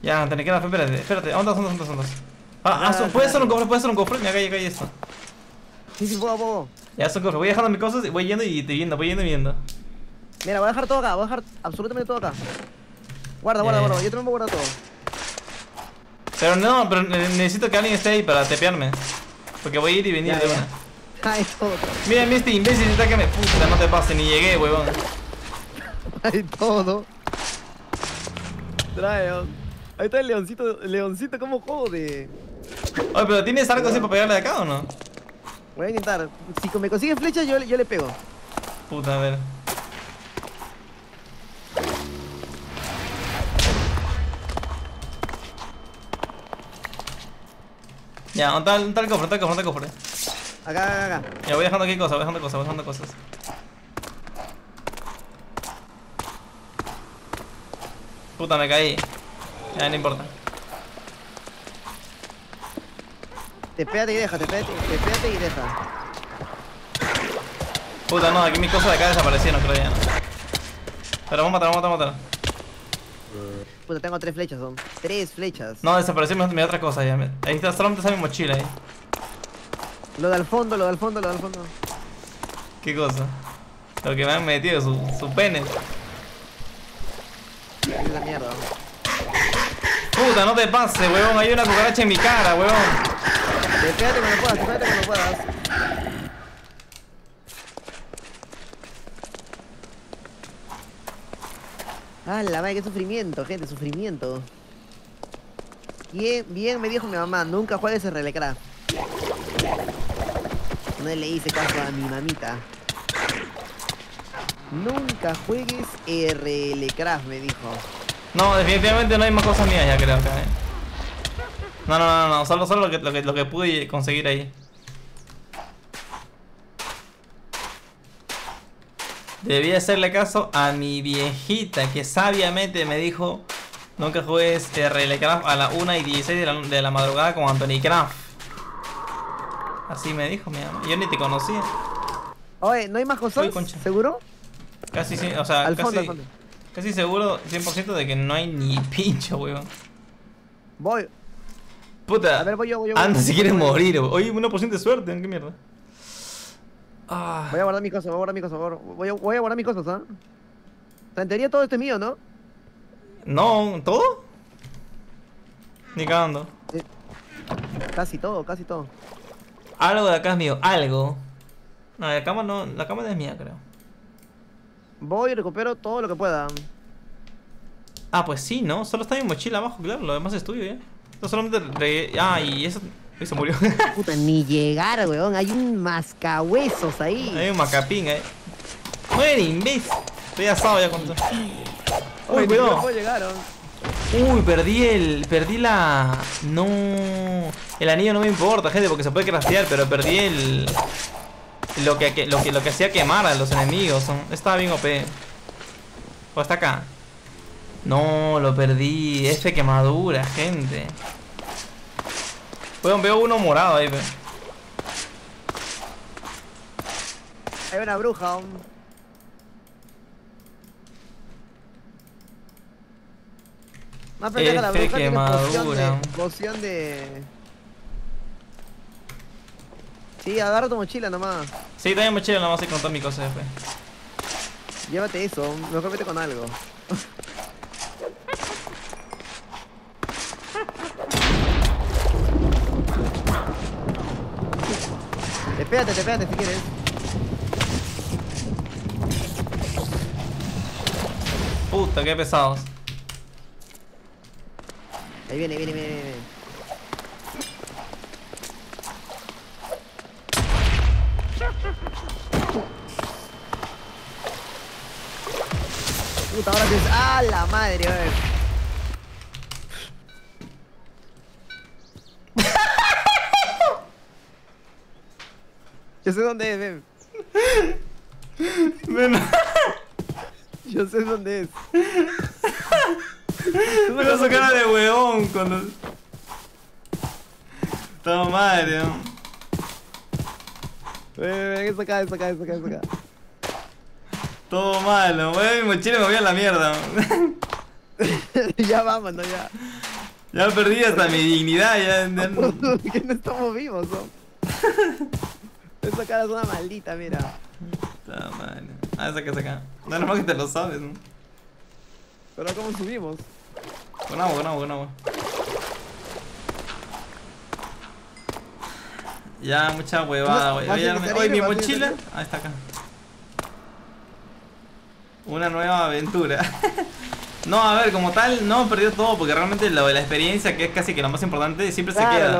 Ya, tenés que dar fe, espérate. ¿Dónde? Puede ser un cofre, Mira, cae esto. Sí, puedo. Ya, son cofres. Voy dejando mis cosas, voy yendo y viendo. Mira, voy a dejar todo acá, absolutamente todo acá. Guarda. Yo también voy a guardar todo. Pero necesito que alguien esté ahí para tepearme. Porque voy a ir y venir de una. Ay, todo. Miren, este imbécil está que me puta, no te pases, ni llegué, huevón. Hay todo. Trae, ahí está el leoncito, como jode. Oye, pero ¿tienes arco así para pegarle de acá o no? Voy a intentar. Si me consigue flechas, yo le pego. Puta, a ver. Ya, ¿dónde está el cofre? Acá. Ya, voy dejando aquí cosas, Puta, me caí. Ya, no importa. Te pégate y deja. Puta, no, aquí mis cosas de acá desaparecieron, creo ya. Pero vamos a matar. Puta, tengo 3 flechas, son 3 flechas. No, desapareció mi otra cosa ya. Ahí está, solamente está mi mochila ahí. Lo del fondo. ¿Qué cosa? Lo que me han metido, su pene. Es la mierda. Puta, no te pases, huevón. Hay una cucaracha en mi cara, huevón. Espérate que no puedas. Ah, la madre, qué sufrimiento, gente, sufrimiento. Bien me dijo mi mamá, nunca juegues en Relecraft. No le hice caso a mi mamita. Nunca juegues RLCraft, me dijo. No, definitivamente no hay más cosas mías ya, creo acá, No, solo lo que pude conseguir ahí. Debí hacerle caso a mi viejita, que sabiamente me dijo: nunca juegues RLCraft a las 1:16 de la madrugada con Anthony Craft. Así me dijo mi mamá. Yo ni te conocía. Oye, ¿no hay más consolas? ¿Seguro? Casi sí, o sea, casi seguro 100% de que no hay ni pincho, weón. Voy. Puta. A ver, voy. Anda si quieres morir, weón. Oye, 1% de suerte, ¿en qué mierda? Ah. Voy a guardar mis cosas. Voy a guardar mis cosas, ¿ah? O sea, en teoría todo esto es mío, ¿no? No, ¿todo? Ni cagando. Casi todo. Algo de acá es mío, algo. No, la cámara es mía, creo. Voy y recupero todo lo que pueda. Ah, pues sí, ¿no? Solo está mi mochila abajo, claro, lo demás es tuyo, ¿eh? Yo solamente... y eso... Ahí se murió. Puta, ni llegar, weón. Hay un mascahuesos ahí. Hay un macapín, ¿eh? Muere, imbécil. Estoy asado ya con todo. Uy, cuidado. Uy, perdí la... No... El anillo no me importa, gente, porque se puede craftear, pero perdí el... Lo que hacía quemar a los enemigos. Estaba bien OP. O hasta acá. No, lo perdí. F quemadura, gente. Bueno, veo uno morado ahí. Hay una bruja. Más pendeja la bruja que poción de... Sí, agarra tu mochila nomás. Sí, también mochila nomás y con todas mis cosas después. Llévate eso, mejor vete con algo. Te pégate si quieres. Puta, qué pesados. Ahí viene. Puta, ahora tienes... ¡Ah, la madre! A ver. Yo sé dónde es. Pero su cara de huevón cuando... Toma madre, ¿no? Ven, es acá. Todo malo, wey, mi mochila me voy a la mierda. Ya vámonos, ya. Ya perdí hasta mi dignidad, ya. Que no estamos vivos, ¿no? Esa cara es una maldita, mira. Está mal. Ah, es acá. No, nomás que te lo sabes, ¿no? Pero ¿cómo subimos? Con agua. Ya, mucha huevada, güey. Oye, mi mochila. Ah, está acá. Una nueva aventura. No, a ver, como tal, no hemos perdido todo, porque realmente lo de la experiencia, que es casi que lo más importante, siempre claro, se queda.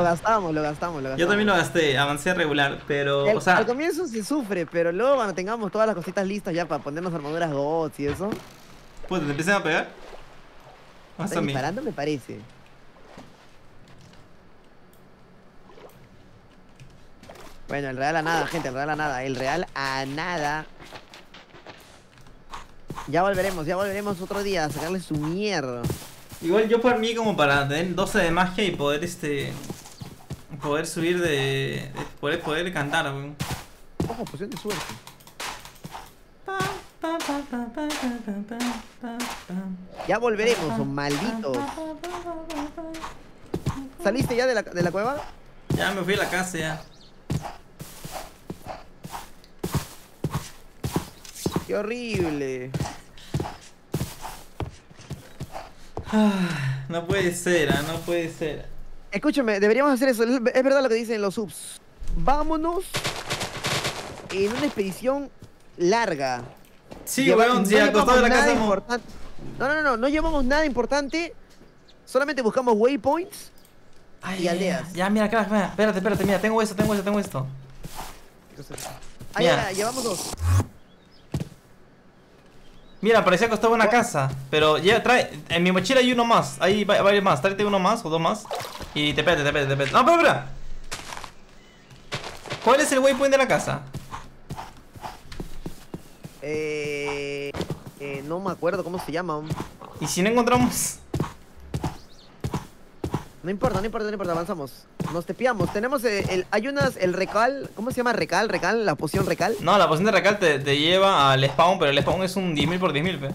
Lo gastamos. Yo también lo gasté, avancé regular, pero, o sea... Al comienzo se sufre, pero luego cuando tengamos todas las cositas listas ya para ponernos armaduras GOTS y eso... Pues, ¿te empiezan a pegar? ¿Están disparando? Me parece. Bueno, el real a nada, gente, el real a nada, el real a nada... Ya volveremos otro día a sacarle su mierda. Igual yo por mí como para tener 12 de magia y poder poder subir de... Poder cantar. Ojo, poción de suerte. Ya volveremos, malditos. ¿Saliste ya de la cueva? Ya me fui a la casa ya. ¡Qué horrible! Ah, no puede ser, no puede ser. Escúchame, deberíamos hacer eso. Es verdad lo que dicen los subs. Vámonos en una expedición larga. Sí, weón, si al costado de la casa... No llevamos nada importante. Solamente buscamos waypoints y aldeas. Ya, mira, acá, espérate, mira, tengo esto. Ah, ya, llevamos dos. Mira, parecía que costaba una casa, pero ya trae, en mi mochila hay uno más, hay varios más, tráete uno más o dos más y te pete. No, espera. ¿Cuál es el waypoint de la casa? No me acuerdo cómo se llama. ¿Y si no encontramos? No importa, avanzamos. Nos tepeamos, tenemos el recal, ¿cómo se llama? Recal, la poción recal. No, la poción de recal te lleva al spawn, pero el spawn es un 10.000 por 10.000, pe.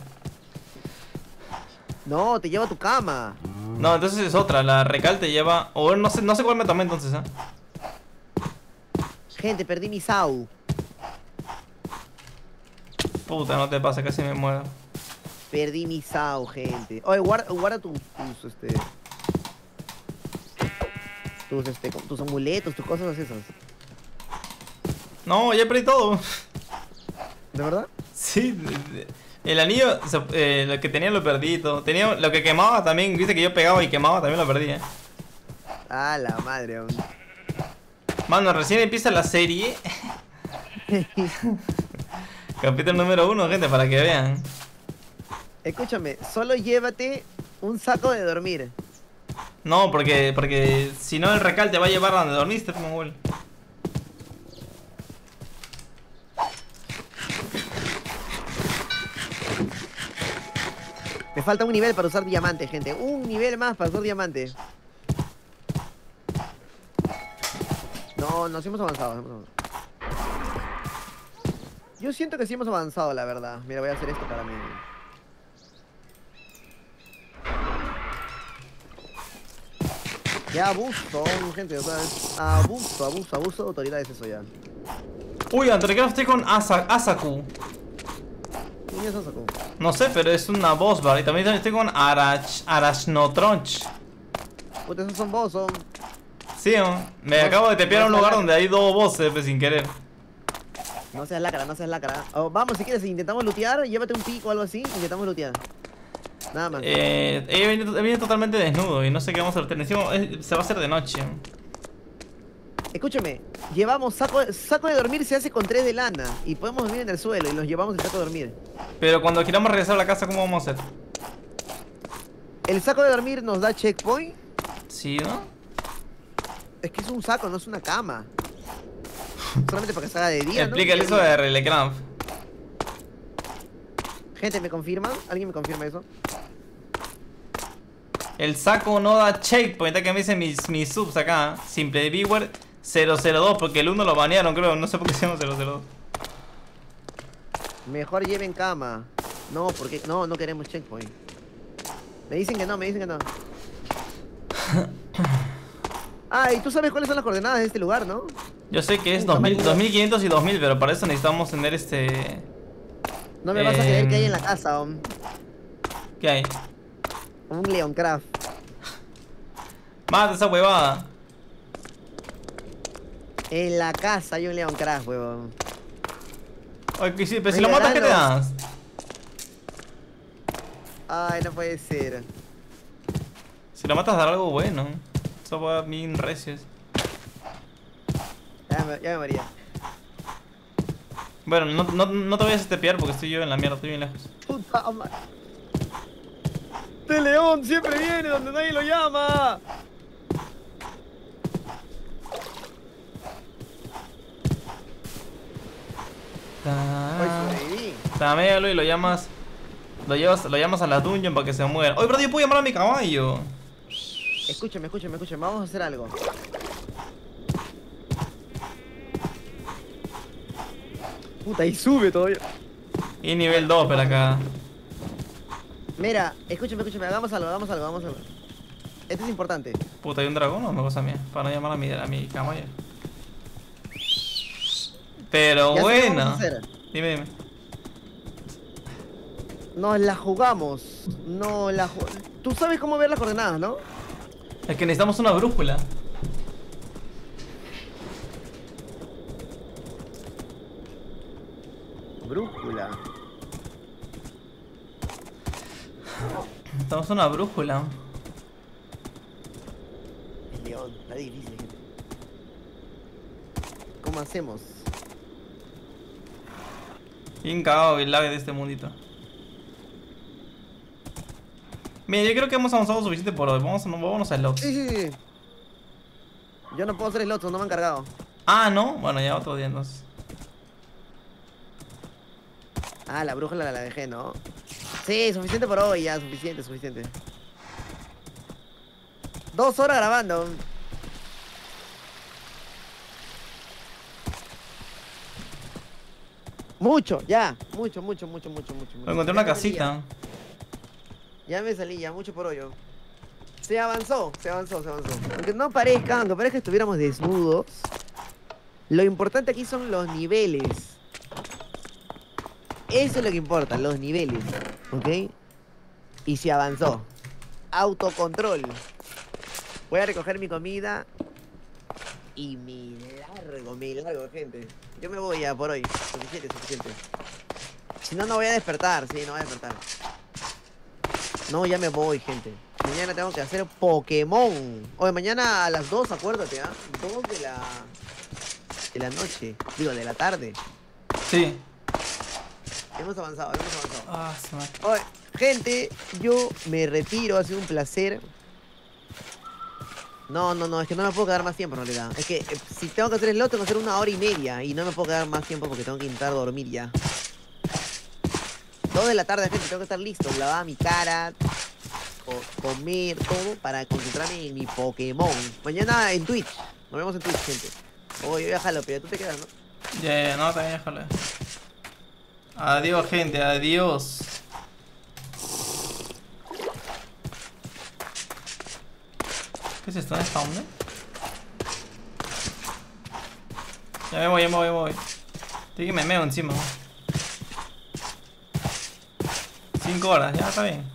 No, te lleva a tu cama. No, entonces es otra, la recal te lleva, o no sé cuál me tomé entonces, Gente, perdí mi Sau. Puta, no te pasa, casi me muero. Perdí mi Sau, gente. Oye, guarda tus amuletos, tus cosas esas. No, ya perdí todo. ¿De verdad? Sí, el anillo, lo que tenía lo perdí todo. Tenía lo que quemaba también, viste que yo pegaba y quemaba, también lo perdí, Ah, la madre. Mano, recién empieza la serie. Capítulo número 1, gente, para que vean. Escúchame, solo llévate un saco de dormir. No, porque si no el recal te va a llevar a donde dormiste, mongol. Me falta un nivel para usar diamante, gente. Un nivel más para usar diamante. No, nos hemos avanzado. Yo siento que sí hemos avanzado, la verdad. Mira, voy a hacer esto para mí. Ya abuso, gente, otra vez. Abuso de autoridades, eso ya. Uy, entregué usted con Asaku. ¿Quién es Asaku? No sé, pero es una boss bar. Y también estoy con Arachnotronch. Puta, esos son boss, ¿o? Sí, me acabo de tepear a un lugar donde hay dos bosses, pues, sin querer. No seas lacra. Oh, vamos, si quieres, intentamos lootear, llévate un pico o algo así, intentamos lootear. Nada más. He venido totalmente desnudo y no sé qué vamos a hacer. Se va a hacer de noche. Escúchame, llevamos saco de dormir, se hace con 3 de lana y podemos dormir en el suelo y nos llevamos el saco de dormir. Pero cuando queramos regresar a la casa, ¿cómo vamos a hacer? ¿El saco de dormir nos da checkpoint? Sí, ¿no? Es que es un saco, no es una cama. Solamente para que se haga de día, ¿no? Explícale eso de Relecramp. Gente, ¿me confirma? ¿Alguien me confirma eso? El saco no da checkpoint, que me dicen mis subs acá. Simple Viewer 002, porque el 1 lo banearon, creo. No sé por qué se llama 002. Mejor lleven cama. No, porque no queremos checkpoint. Me dicen que no. Ah, y tú sabes cuáles son las coordenadas de este lugar, ¿no? Yo sé que es 2500 y 2000, pero para eso necesitamos tener No me vas a creer que hay en la casa, ¿Qué hay? Un Leoncraft. Mata esa huevada. En la casa hay un Leon Crash, huevón. Oye, pero si lo matas, ¿qué te das? Ay, no puede ser. Si lo matas, dar algo bueno. Eso va bien recios. Ya me moría. Bueno, no te vayas a estepear porque estoy yo en la mierda, estoy bien lejos. Puta madre. Este león siempre viene donde nadie lo llama. Taméalo y lo llamas. Lo llamas a la dungeon para que se muera. Oye, pero yo puedo llamar a mi caballo. Escúchame, vamos a hacer algo. Puta, y sube todavía. Y nivel 2 para acá. Mira, escúchame, hagamos algo. Esto es importante. Puta, ¿hay un dragón o me cosa mía? Para no llamar a mi caballo. Pero bueno. Dime. Nos la jugamos. Tú sabes cómo ver las coordenadas, ¿no? Es que necesitamos una brújula. Brújula. Necesitamos una brújula. El león, está difícil, gente. ¿Cómo hacemos? Bien cagado el lag de este mundito. Mira, yo creo que hemos avanzado suficiente por hoy. Vámonos al slot. Sí. Yo no puedo hacer slots, no me han cargado. Ah, ¿no? Bueno, ya otro día entonces. Ah, la brújula la dejé, ¿no? Sí, suficiente por hoy, ya, suficiente. 2 horas grabando. Mucho. Encontré una casita. Ya me salí, ya, mucho por hoy. Se avanzó. Aunque no parezca, que estuviéramos desnudos. Lo importante aquí son los niveles. Eso es lo que importa, los niveles, ¿ok? Y se avanzó. Autocontrol. Voy a recoger mi comida. Y me largo, gente. Yo me voy ya por hoy. Suficiente. Si no, no voy a despertar, No, ya me voy, gente. Mañana tengo que hacer Pokémon. Oye, mañana a las 2, acuérdate, ¿ah? 2 de la noche. Digo, de la tarde. Sí. Hemos avanzado. Oye, gente, yo me retiro, ha sido un placer. No, es que no me puedo quedar más tiempo en realidad. Es que si tengo que hacer el slot, tengo que hacer 1 hora y media. Y no me puedo quedar más tiempo porque tengo que intentar dormir ya. 2 de la tarde, gente, tengo que estar listo. Lavar mi cara, comer, todo para concentrarme en mi Pokémon. Mañana en Twitch. Nos vemos en Twitch, gente. Oye, voy a dejarlo, pero tú te quedas, ¿no? Ya, no, también déjalo. Adiós, gente, adiós. ¿Qué es esto? ¿Dónde está uno? Ya me voy. Estoy que me meo encima. 5 horas, ya está bien.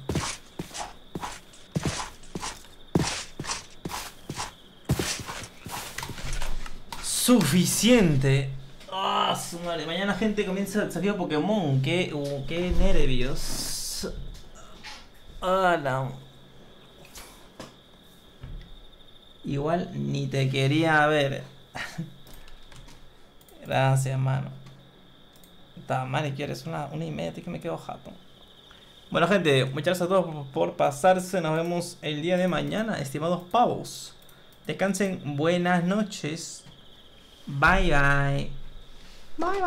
Suficiente. Ah, su madre. Mañana, gente, comienza el desafío Pokémon. Qué nervios. Igual ni te quería ver. Gracias, mano. Está mal, ¿quieres una y media? Que me quedo jato. Bueno, gente, muchas gracias a todos por pasarse. Nos vemos el día de mañana, estimados pavos. Descansen, buenas noches. Bye. Bye.